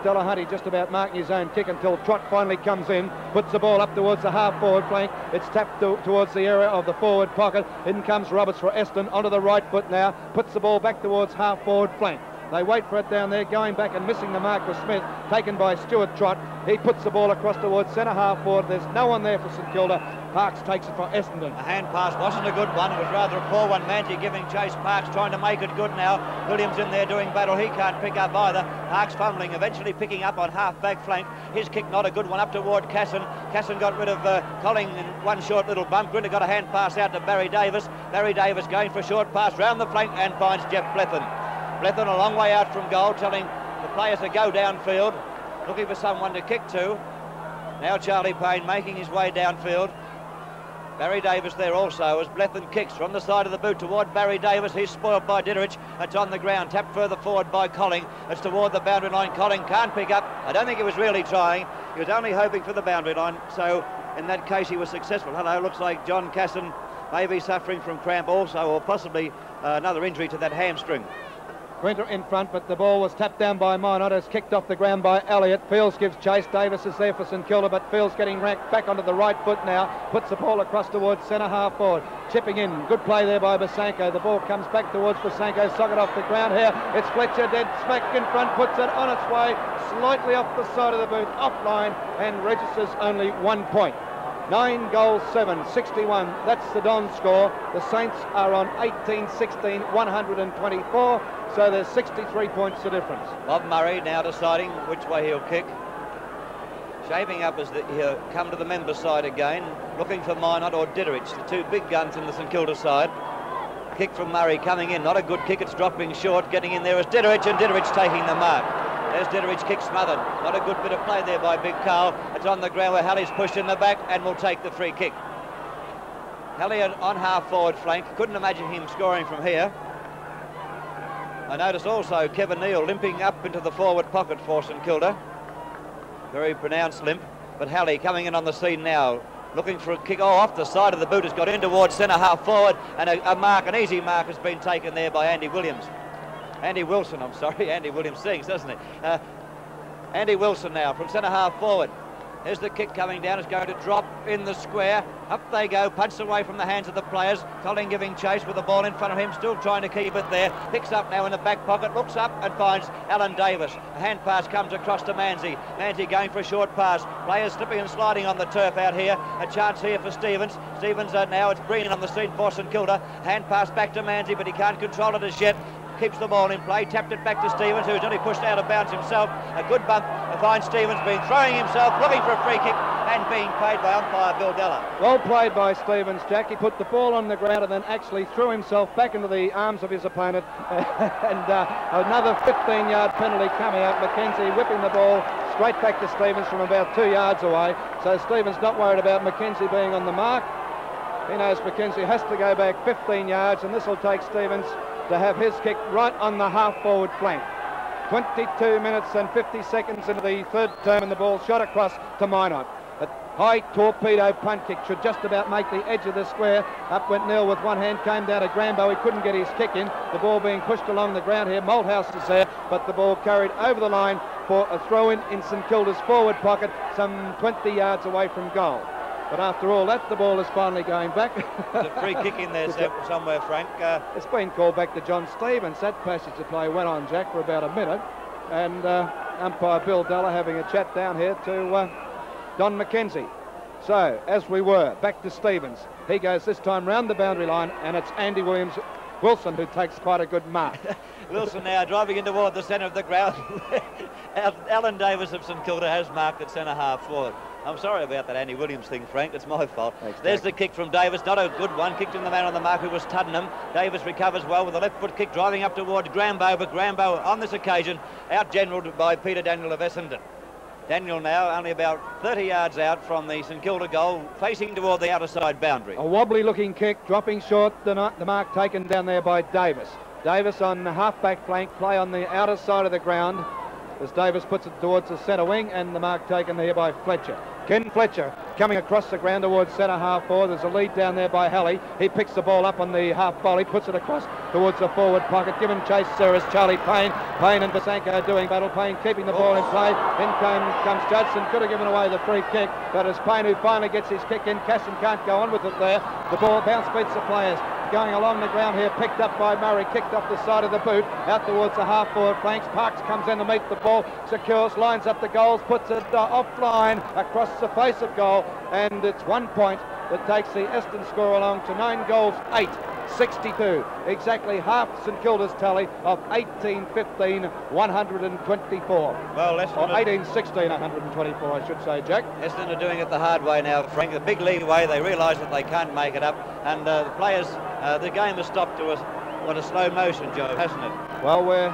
Delahunty just about marking his own kick until Trott finally comes in, puts the ball up towards the half-forward flank. It's tapped towards the area of the forward pocket. In comes Roberts for Essendon onto the right foot now, puts the ball back towards half-forward flank. They wait for it down there, going back and missing the mark with Smith, taken by Stuart Trott. He puts the ball across towards centre half forward. There's no one there for St Kilda. Parks takes it for Essendon. A hand pass wasn't a good one. It was rather a poor one. Manzie giving chase. Parks trying to make it good now. Williams in there doing battle. He can't pick up either. Parks fumbling, eventually picking up on half-back flank. His kick not a good one up toward Cassin. Cassin got rid of Colling in one short little bump. Grinter got a hand pass out to Barry Davis. Barry Davis going for a short pass round the flank and finds Geoff Blethyn. Blethyn a long way out from goal, telling the players to go downfield, looking for someone to kick to. Now Charlie Payne making his way downfield. Barry Davis there also as Blethyn kicks from the side of the boot toward Barry Davis. He's spoiled by Ditterich. It's on the ground, tapped further forward by Colling. It's toward the boundary line. Colling can't pick up. I don't think he was really trying. He was only hoping for the boundary line. So in that case, he was successful. Hello, looks like John Cassin may be suffering from cramp also, or possibly another injury to that hamstring. Grinter in front, but the ball was tapped down by Mynott. It's kicked off the ground by Elliott. Fields gives chase. Davis is there for St Kilda, but Fields getting racked back onto the right foot now. Puts the ball across towards centre half forward. Chipping in. Good play there by Besanko. The ball comes back towards Besanko. Sock it off the ground here. It's Fletcher dead smack in front. Puts it on its way. Slightly off the side of the boot. Offline and registers only 1 point. 9 goals, 7, 61. That's the Don score. The Saints are on 18, 16, 124. So there's 63 points the difference. Bob Murray now deciding which way he'll kick. Shaping up as he'll come to the member side again. Looking for Mynott or Ditterich, the two big guns in the St Kilda side. Kick from Murray coming in. Not a good kick. It's dropping short. Getting in there is Ditterich, and Ditterich taking the mark. There's Ditterich, kick smothered. Not a good bit of play there by Big Carl. It's on the ground where Halley's pushed in the back and will take the free kick. Halley on half-forward flank. Couldn't imagine him scoring from here. I notice also Kevin Neale limping up into the forward pocket for St Kilda. Very pronounced limp. But Halley coming in on the scene now. Looking for a kick. Oh, off the side of the boot. Has got in towards centre half-forward. And a mark, an easy mark has been taken there by Andy Williams sings, doesn't it? Andy Wilson now from centre half forward. Here's the kick coming down. It's going to drop in the square. Up they go, punched away from the hands of the players. Colling giving chase with the ball in front of him, still trying to keep it there. Picks up now in the back pocket, looks up and finds Allan Davis. A hand pass comes across to Manzie. Manzie going for a short pass. Players slipping and sliding on the turf out here. A chance here for Stephens. Stephens now, it's Breen on the scene for St Kilda. Hand pass back to Manzie, but he can't control it as yet. Keeps the ball in play, tapped it back to Stephens, who's only pushed out of bounds himself. A good bump to find Stephens, been throwing himself, looking for a free kick, and being paid by umpire Bill Deller. Well played by Stephens, Jack. He put the ball on the ground and then actually threw himself back into the arms of his opponent. And another 15-yard penalty coming out. McKenzie whipping the ball straight back to Stephens from about 2 yards away. So Stephens not worried about McKenzie being on the mark. He knows McKenzie has to go back 15 yards, and this will take Stephens to have his kick right on the half-forward flank. 22 minutes and 50 seconds into the third term, and the ball shot across to Mynott. A high torpedo punt kick should just about make the edge of the square. Up went Neale with one hand, came down to Grambo. He couldn't get his kick in. The ball being pushed along the ground here. Malthouse is there, but the ball carried over the line for a throw-in in St Kilda's forward pocket, some 20 yards away from goal. But after all that, the ball is finally going back. There's a free kick in there somewhere, Frank. It's been called back to John Stephens. That passage of play went on, Jack, for about a minute. And umpire Bill Deller having a chat down here to Don McKenzie. So, as we were, back to Stephens. He goes this time round the boundary line, and it's Andy Wilson who takes quite a good mark. Wilson now driving in toward the centre of the ground. Allan Davis of St Kilda has marked at centre half forward. I'm sorry about that Andy Williams thing, Frank. It's my fault. Thanks, there's Jack. The kick from Davis. Not a good one. Kicked in the man on the mark, who was Tuddenham. Davis recovers well with a left foot kick, driving up toward Grambo. But Grambo, on this occasion, out-generaled by Peter Daniel of Essendon. Daniel now only about 30 yards out from the St Kilda goal, facing toward the outer side boundary. A wobbly-looking kick, dropping short. The mark taken down there by Davis. Davis on the half-back flank, play on the outer side of the ground, as Davis puts it towards the centre wing, and the mark taken there by Fletcher. Ken Fletcher coming across the ground towards centre half forward. There's a lead down there by Halley. He picks the ball up on the half volley, puts it across towards the forward pocket. Given chase there is Charlie Payne. Payne and Besanko doing battle. Payne keeping the ball in play. In comes Judson. Could have given away the free kick, but it's Payne who finally gets his kick in. Cassin can't go on with it there. The ball bounce beats the players. Going along the ground here, picked up by Murray, kicked off the side of the boot, out towards the half-forward flanks. Parks comes in to meet the ball, secures, lines up the goals, puts it offline across the face of goal, and it's 1 point that takes the Essendon score along to 9 goals, 8, 62. Exactly half St Kilda's tally of 18-15-124. Well, Essendon, or 18-16-124, I should say, Jack. Essendon are doing it the hard way now, Frank. The big league way. They realise that they can't make it up, and the players, the game has stopped to us on a slow motion, Joe, hasn't it? Well, we're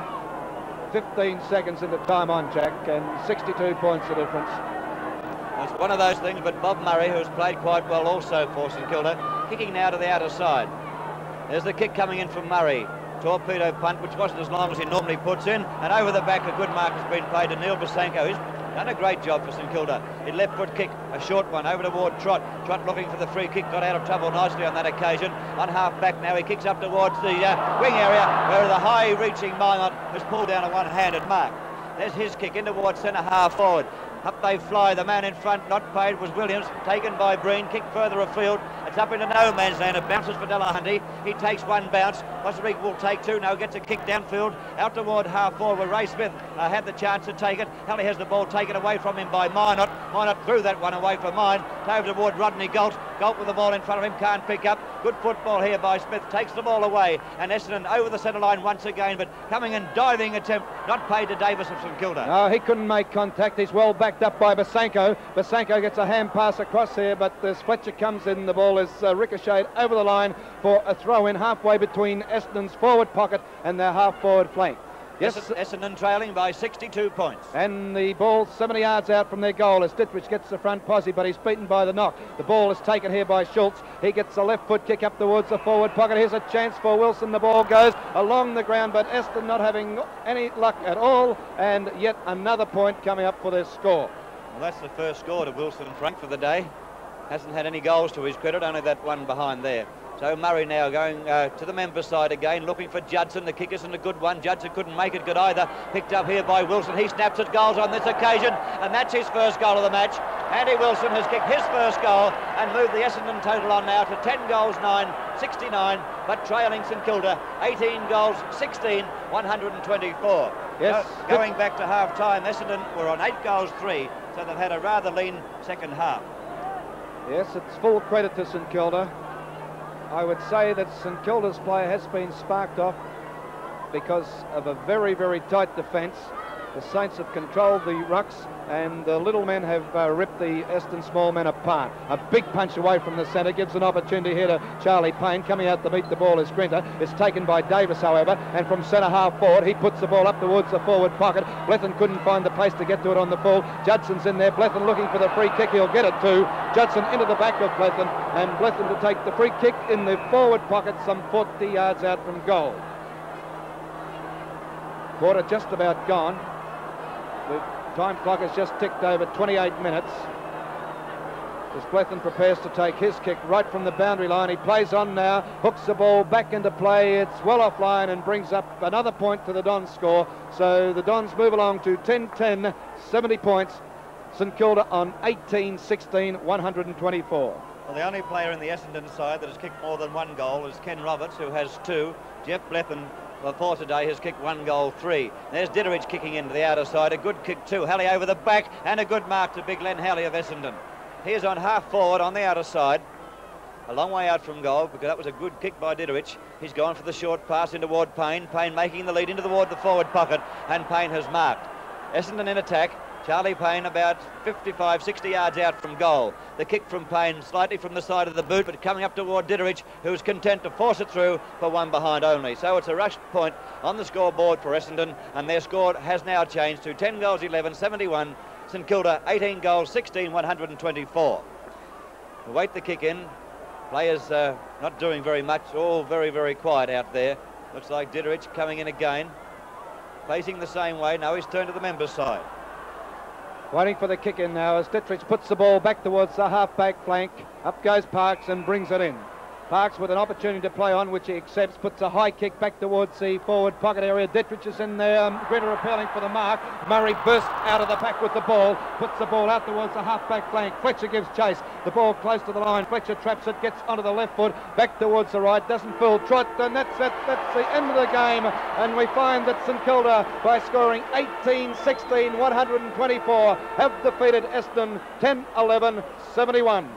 15 seconds into time on, Jack, and 62 points the difference. It's one of those things, but Bob Murray, who's played quite well also for St Kilda, kicking now to the outer side. There's the kick coming in from Murray. Torpedo punt, which wasn't as long as he normally puts in, and over the back a good mark has been played to Neil Besanko. He's done a great job for St Kilda. His left foot kick, a short one, over toward Trott. Trott looking for the free kick, got out of trouble nicely on that occasion. On half back now, he kicks up towards the wing area, where the high-reaching Mynott has pulled down a one-handed mark. There's his kick in towards centre half forward. Up they fly, the man in front, not paid, was Williams, taken by Breen, kicked further afield. It's up into no man's land, it bounces for Delahunty. He takes one bounce, Wasserbeek will take two, now gets a kick downfield, out toward half forward where Ray Smith had the chance to take it. Halley has the ball taken away from him by Mynott. Mynott threw that one away for Mine, over toward Rodney Galt. Galt with the ball in front of him, can't pick up. Good football here by Smith, takes the ball away, and Essendon over the centre line once again, but coming and diving attempt, not paid to Davis of St Kilda. No, he couldn't make contact, he's well back up by Besanko. Besanko gets a hand pass across here, but as Fletcher comes in, the ball is ricocheted over the line for a throw in halfway between Essendon's forward pocket and their half forward flank. Yes, Essendon trailing by 62 points. And the ball 70 yards out from their goal as Ditterich gets the front posse, but he's beaten by the knock. The ball is taken here by Schultz. He gets a left foot kick up towards the forward pocket. Here's a chance for Wilson. The ball goes along the ground, but Essendon not having any luck at all. And yet another point coming up for their score. Well, that's the first score to Wilson Frank for the day. Hasn't had any goals to his credit, only that one behind there. So Murray now going to the member side again, looking for Judson. The kick isn't a good one. Judson couldn't make it good either. Picked up here by Wilson. He snaps at goals on this occasion, and that's his first goal of the match. Andy Wilson has kicked his first goal and moved the Essendon total on now to 10 goals, 9, 69, but trailing St Kilda, 18 goals, 16, 124. Yes. So going back to half-time, Essendon were on 8 goals, 3, so they've had a rather lean second half. Yes, it's full credit to St Kilda. I would say that St Kilda's player has been sparked off because of a very, very tight defence. The Saints have controlled the rucks and the little men have ripped the Essendon small men apart. A big punch away from the centre gives an opportunity here to Charlie Payne. Coming out to meet the ball is Grinter. It's taken by Davis, however, and from centre half forward he puts the ball up towards the forward pocket. Blethyn couldn't find the place to get to it on the full. Judson's in there. Blethyn looking for the free kick. He'll get it too. Judson into the back of Blethyn, and Blethyn to take the free kick in the forward pocket some 40 yards out from goal. Quarter just about gone. The time clock has just ticked over 28 minutes. As Blethyn prepares to take his kick right from the boundary line, he plays on now, hooks the ball back into play. It's well off line and brings up another point to the Dons' score. So the Dons move along to 10-10, 70 points. St Kilda on 18-16, 124. Well, the only player in the Essendon side that has kicked more than one goal is Ken Roberts, who has 2. Geoff Blethyn, before today, has kicked 1 goal 3. There's Ditterich kicking into the outer side. A good kick too. Halley over the back, and a good mark to big Len Halley of Essendon. He is on half forward on the outer side. A long way out from goal, because that was a good kick by Ditterich. He's gone for the short pass into Ward Payne. Payne making the lead into the forward pocket, and Payne has marked. Essendon in attack. Charlie Payne about 55, 60 yards out from goal. The kick from Payne slightly from the side of the boot, but coming up toward Ditterich, who's content to force it through for one behind only. So it's a rush point on the scoreboard for Essendon, and their score has now changed to 10 goals, 11, 71. St Kilda, 18 goals, 16, 124. We wait the kick in. Players not doing very much, all very, very quiet out there. Looks like Ditterich coming in again. Facing the same way, now he's turned to the members' side. Waiting for the kick in now as Ditterich puts the ball back towards the half-back flank. Up goes Parks and brings it in. Parks with an opportunity to play on, which he accepts, puts a high kick back towards the forward pocket area. Ditterich is in there, Grinter appealing for the mark. Murray bursts out of the pack with the ball, puts the ball out towards the half-back flank. Fletcher gives chase, the ball close to the line. Fletcher traps it, gets onto the left foot, back towards the right, doesn't fill Trott, and that's it. That's the end of the game, and we find that St Kilda, by scoring 18-16, 124, have defeated Essendon 10-11, 71.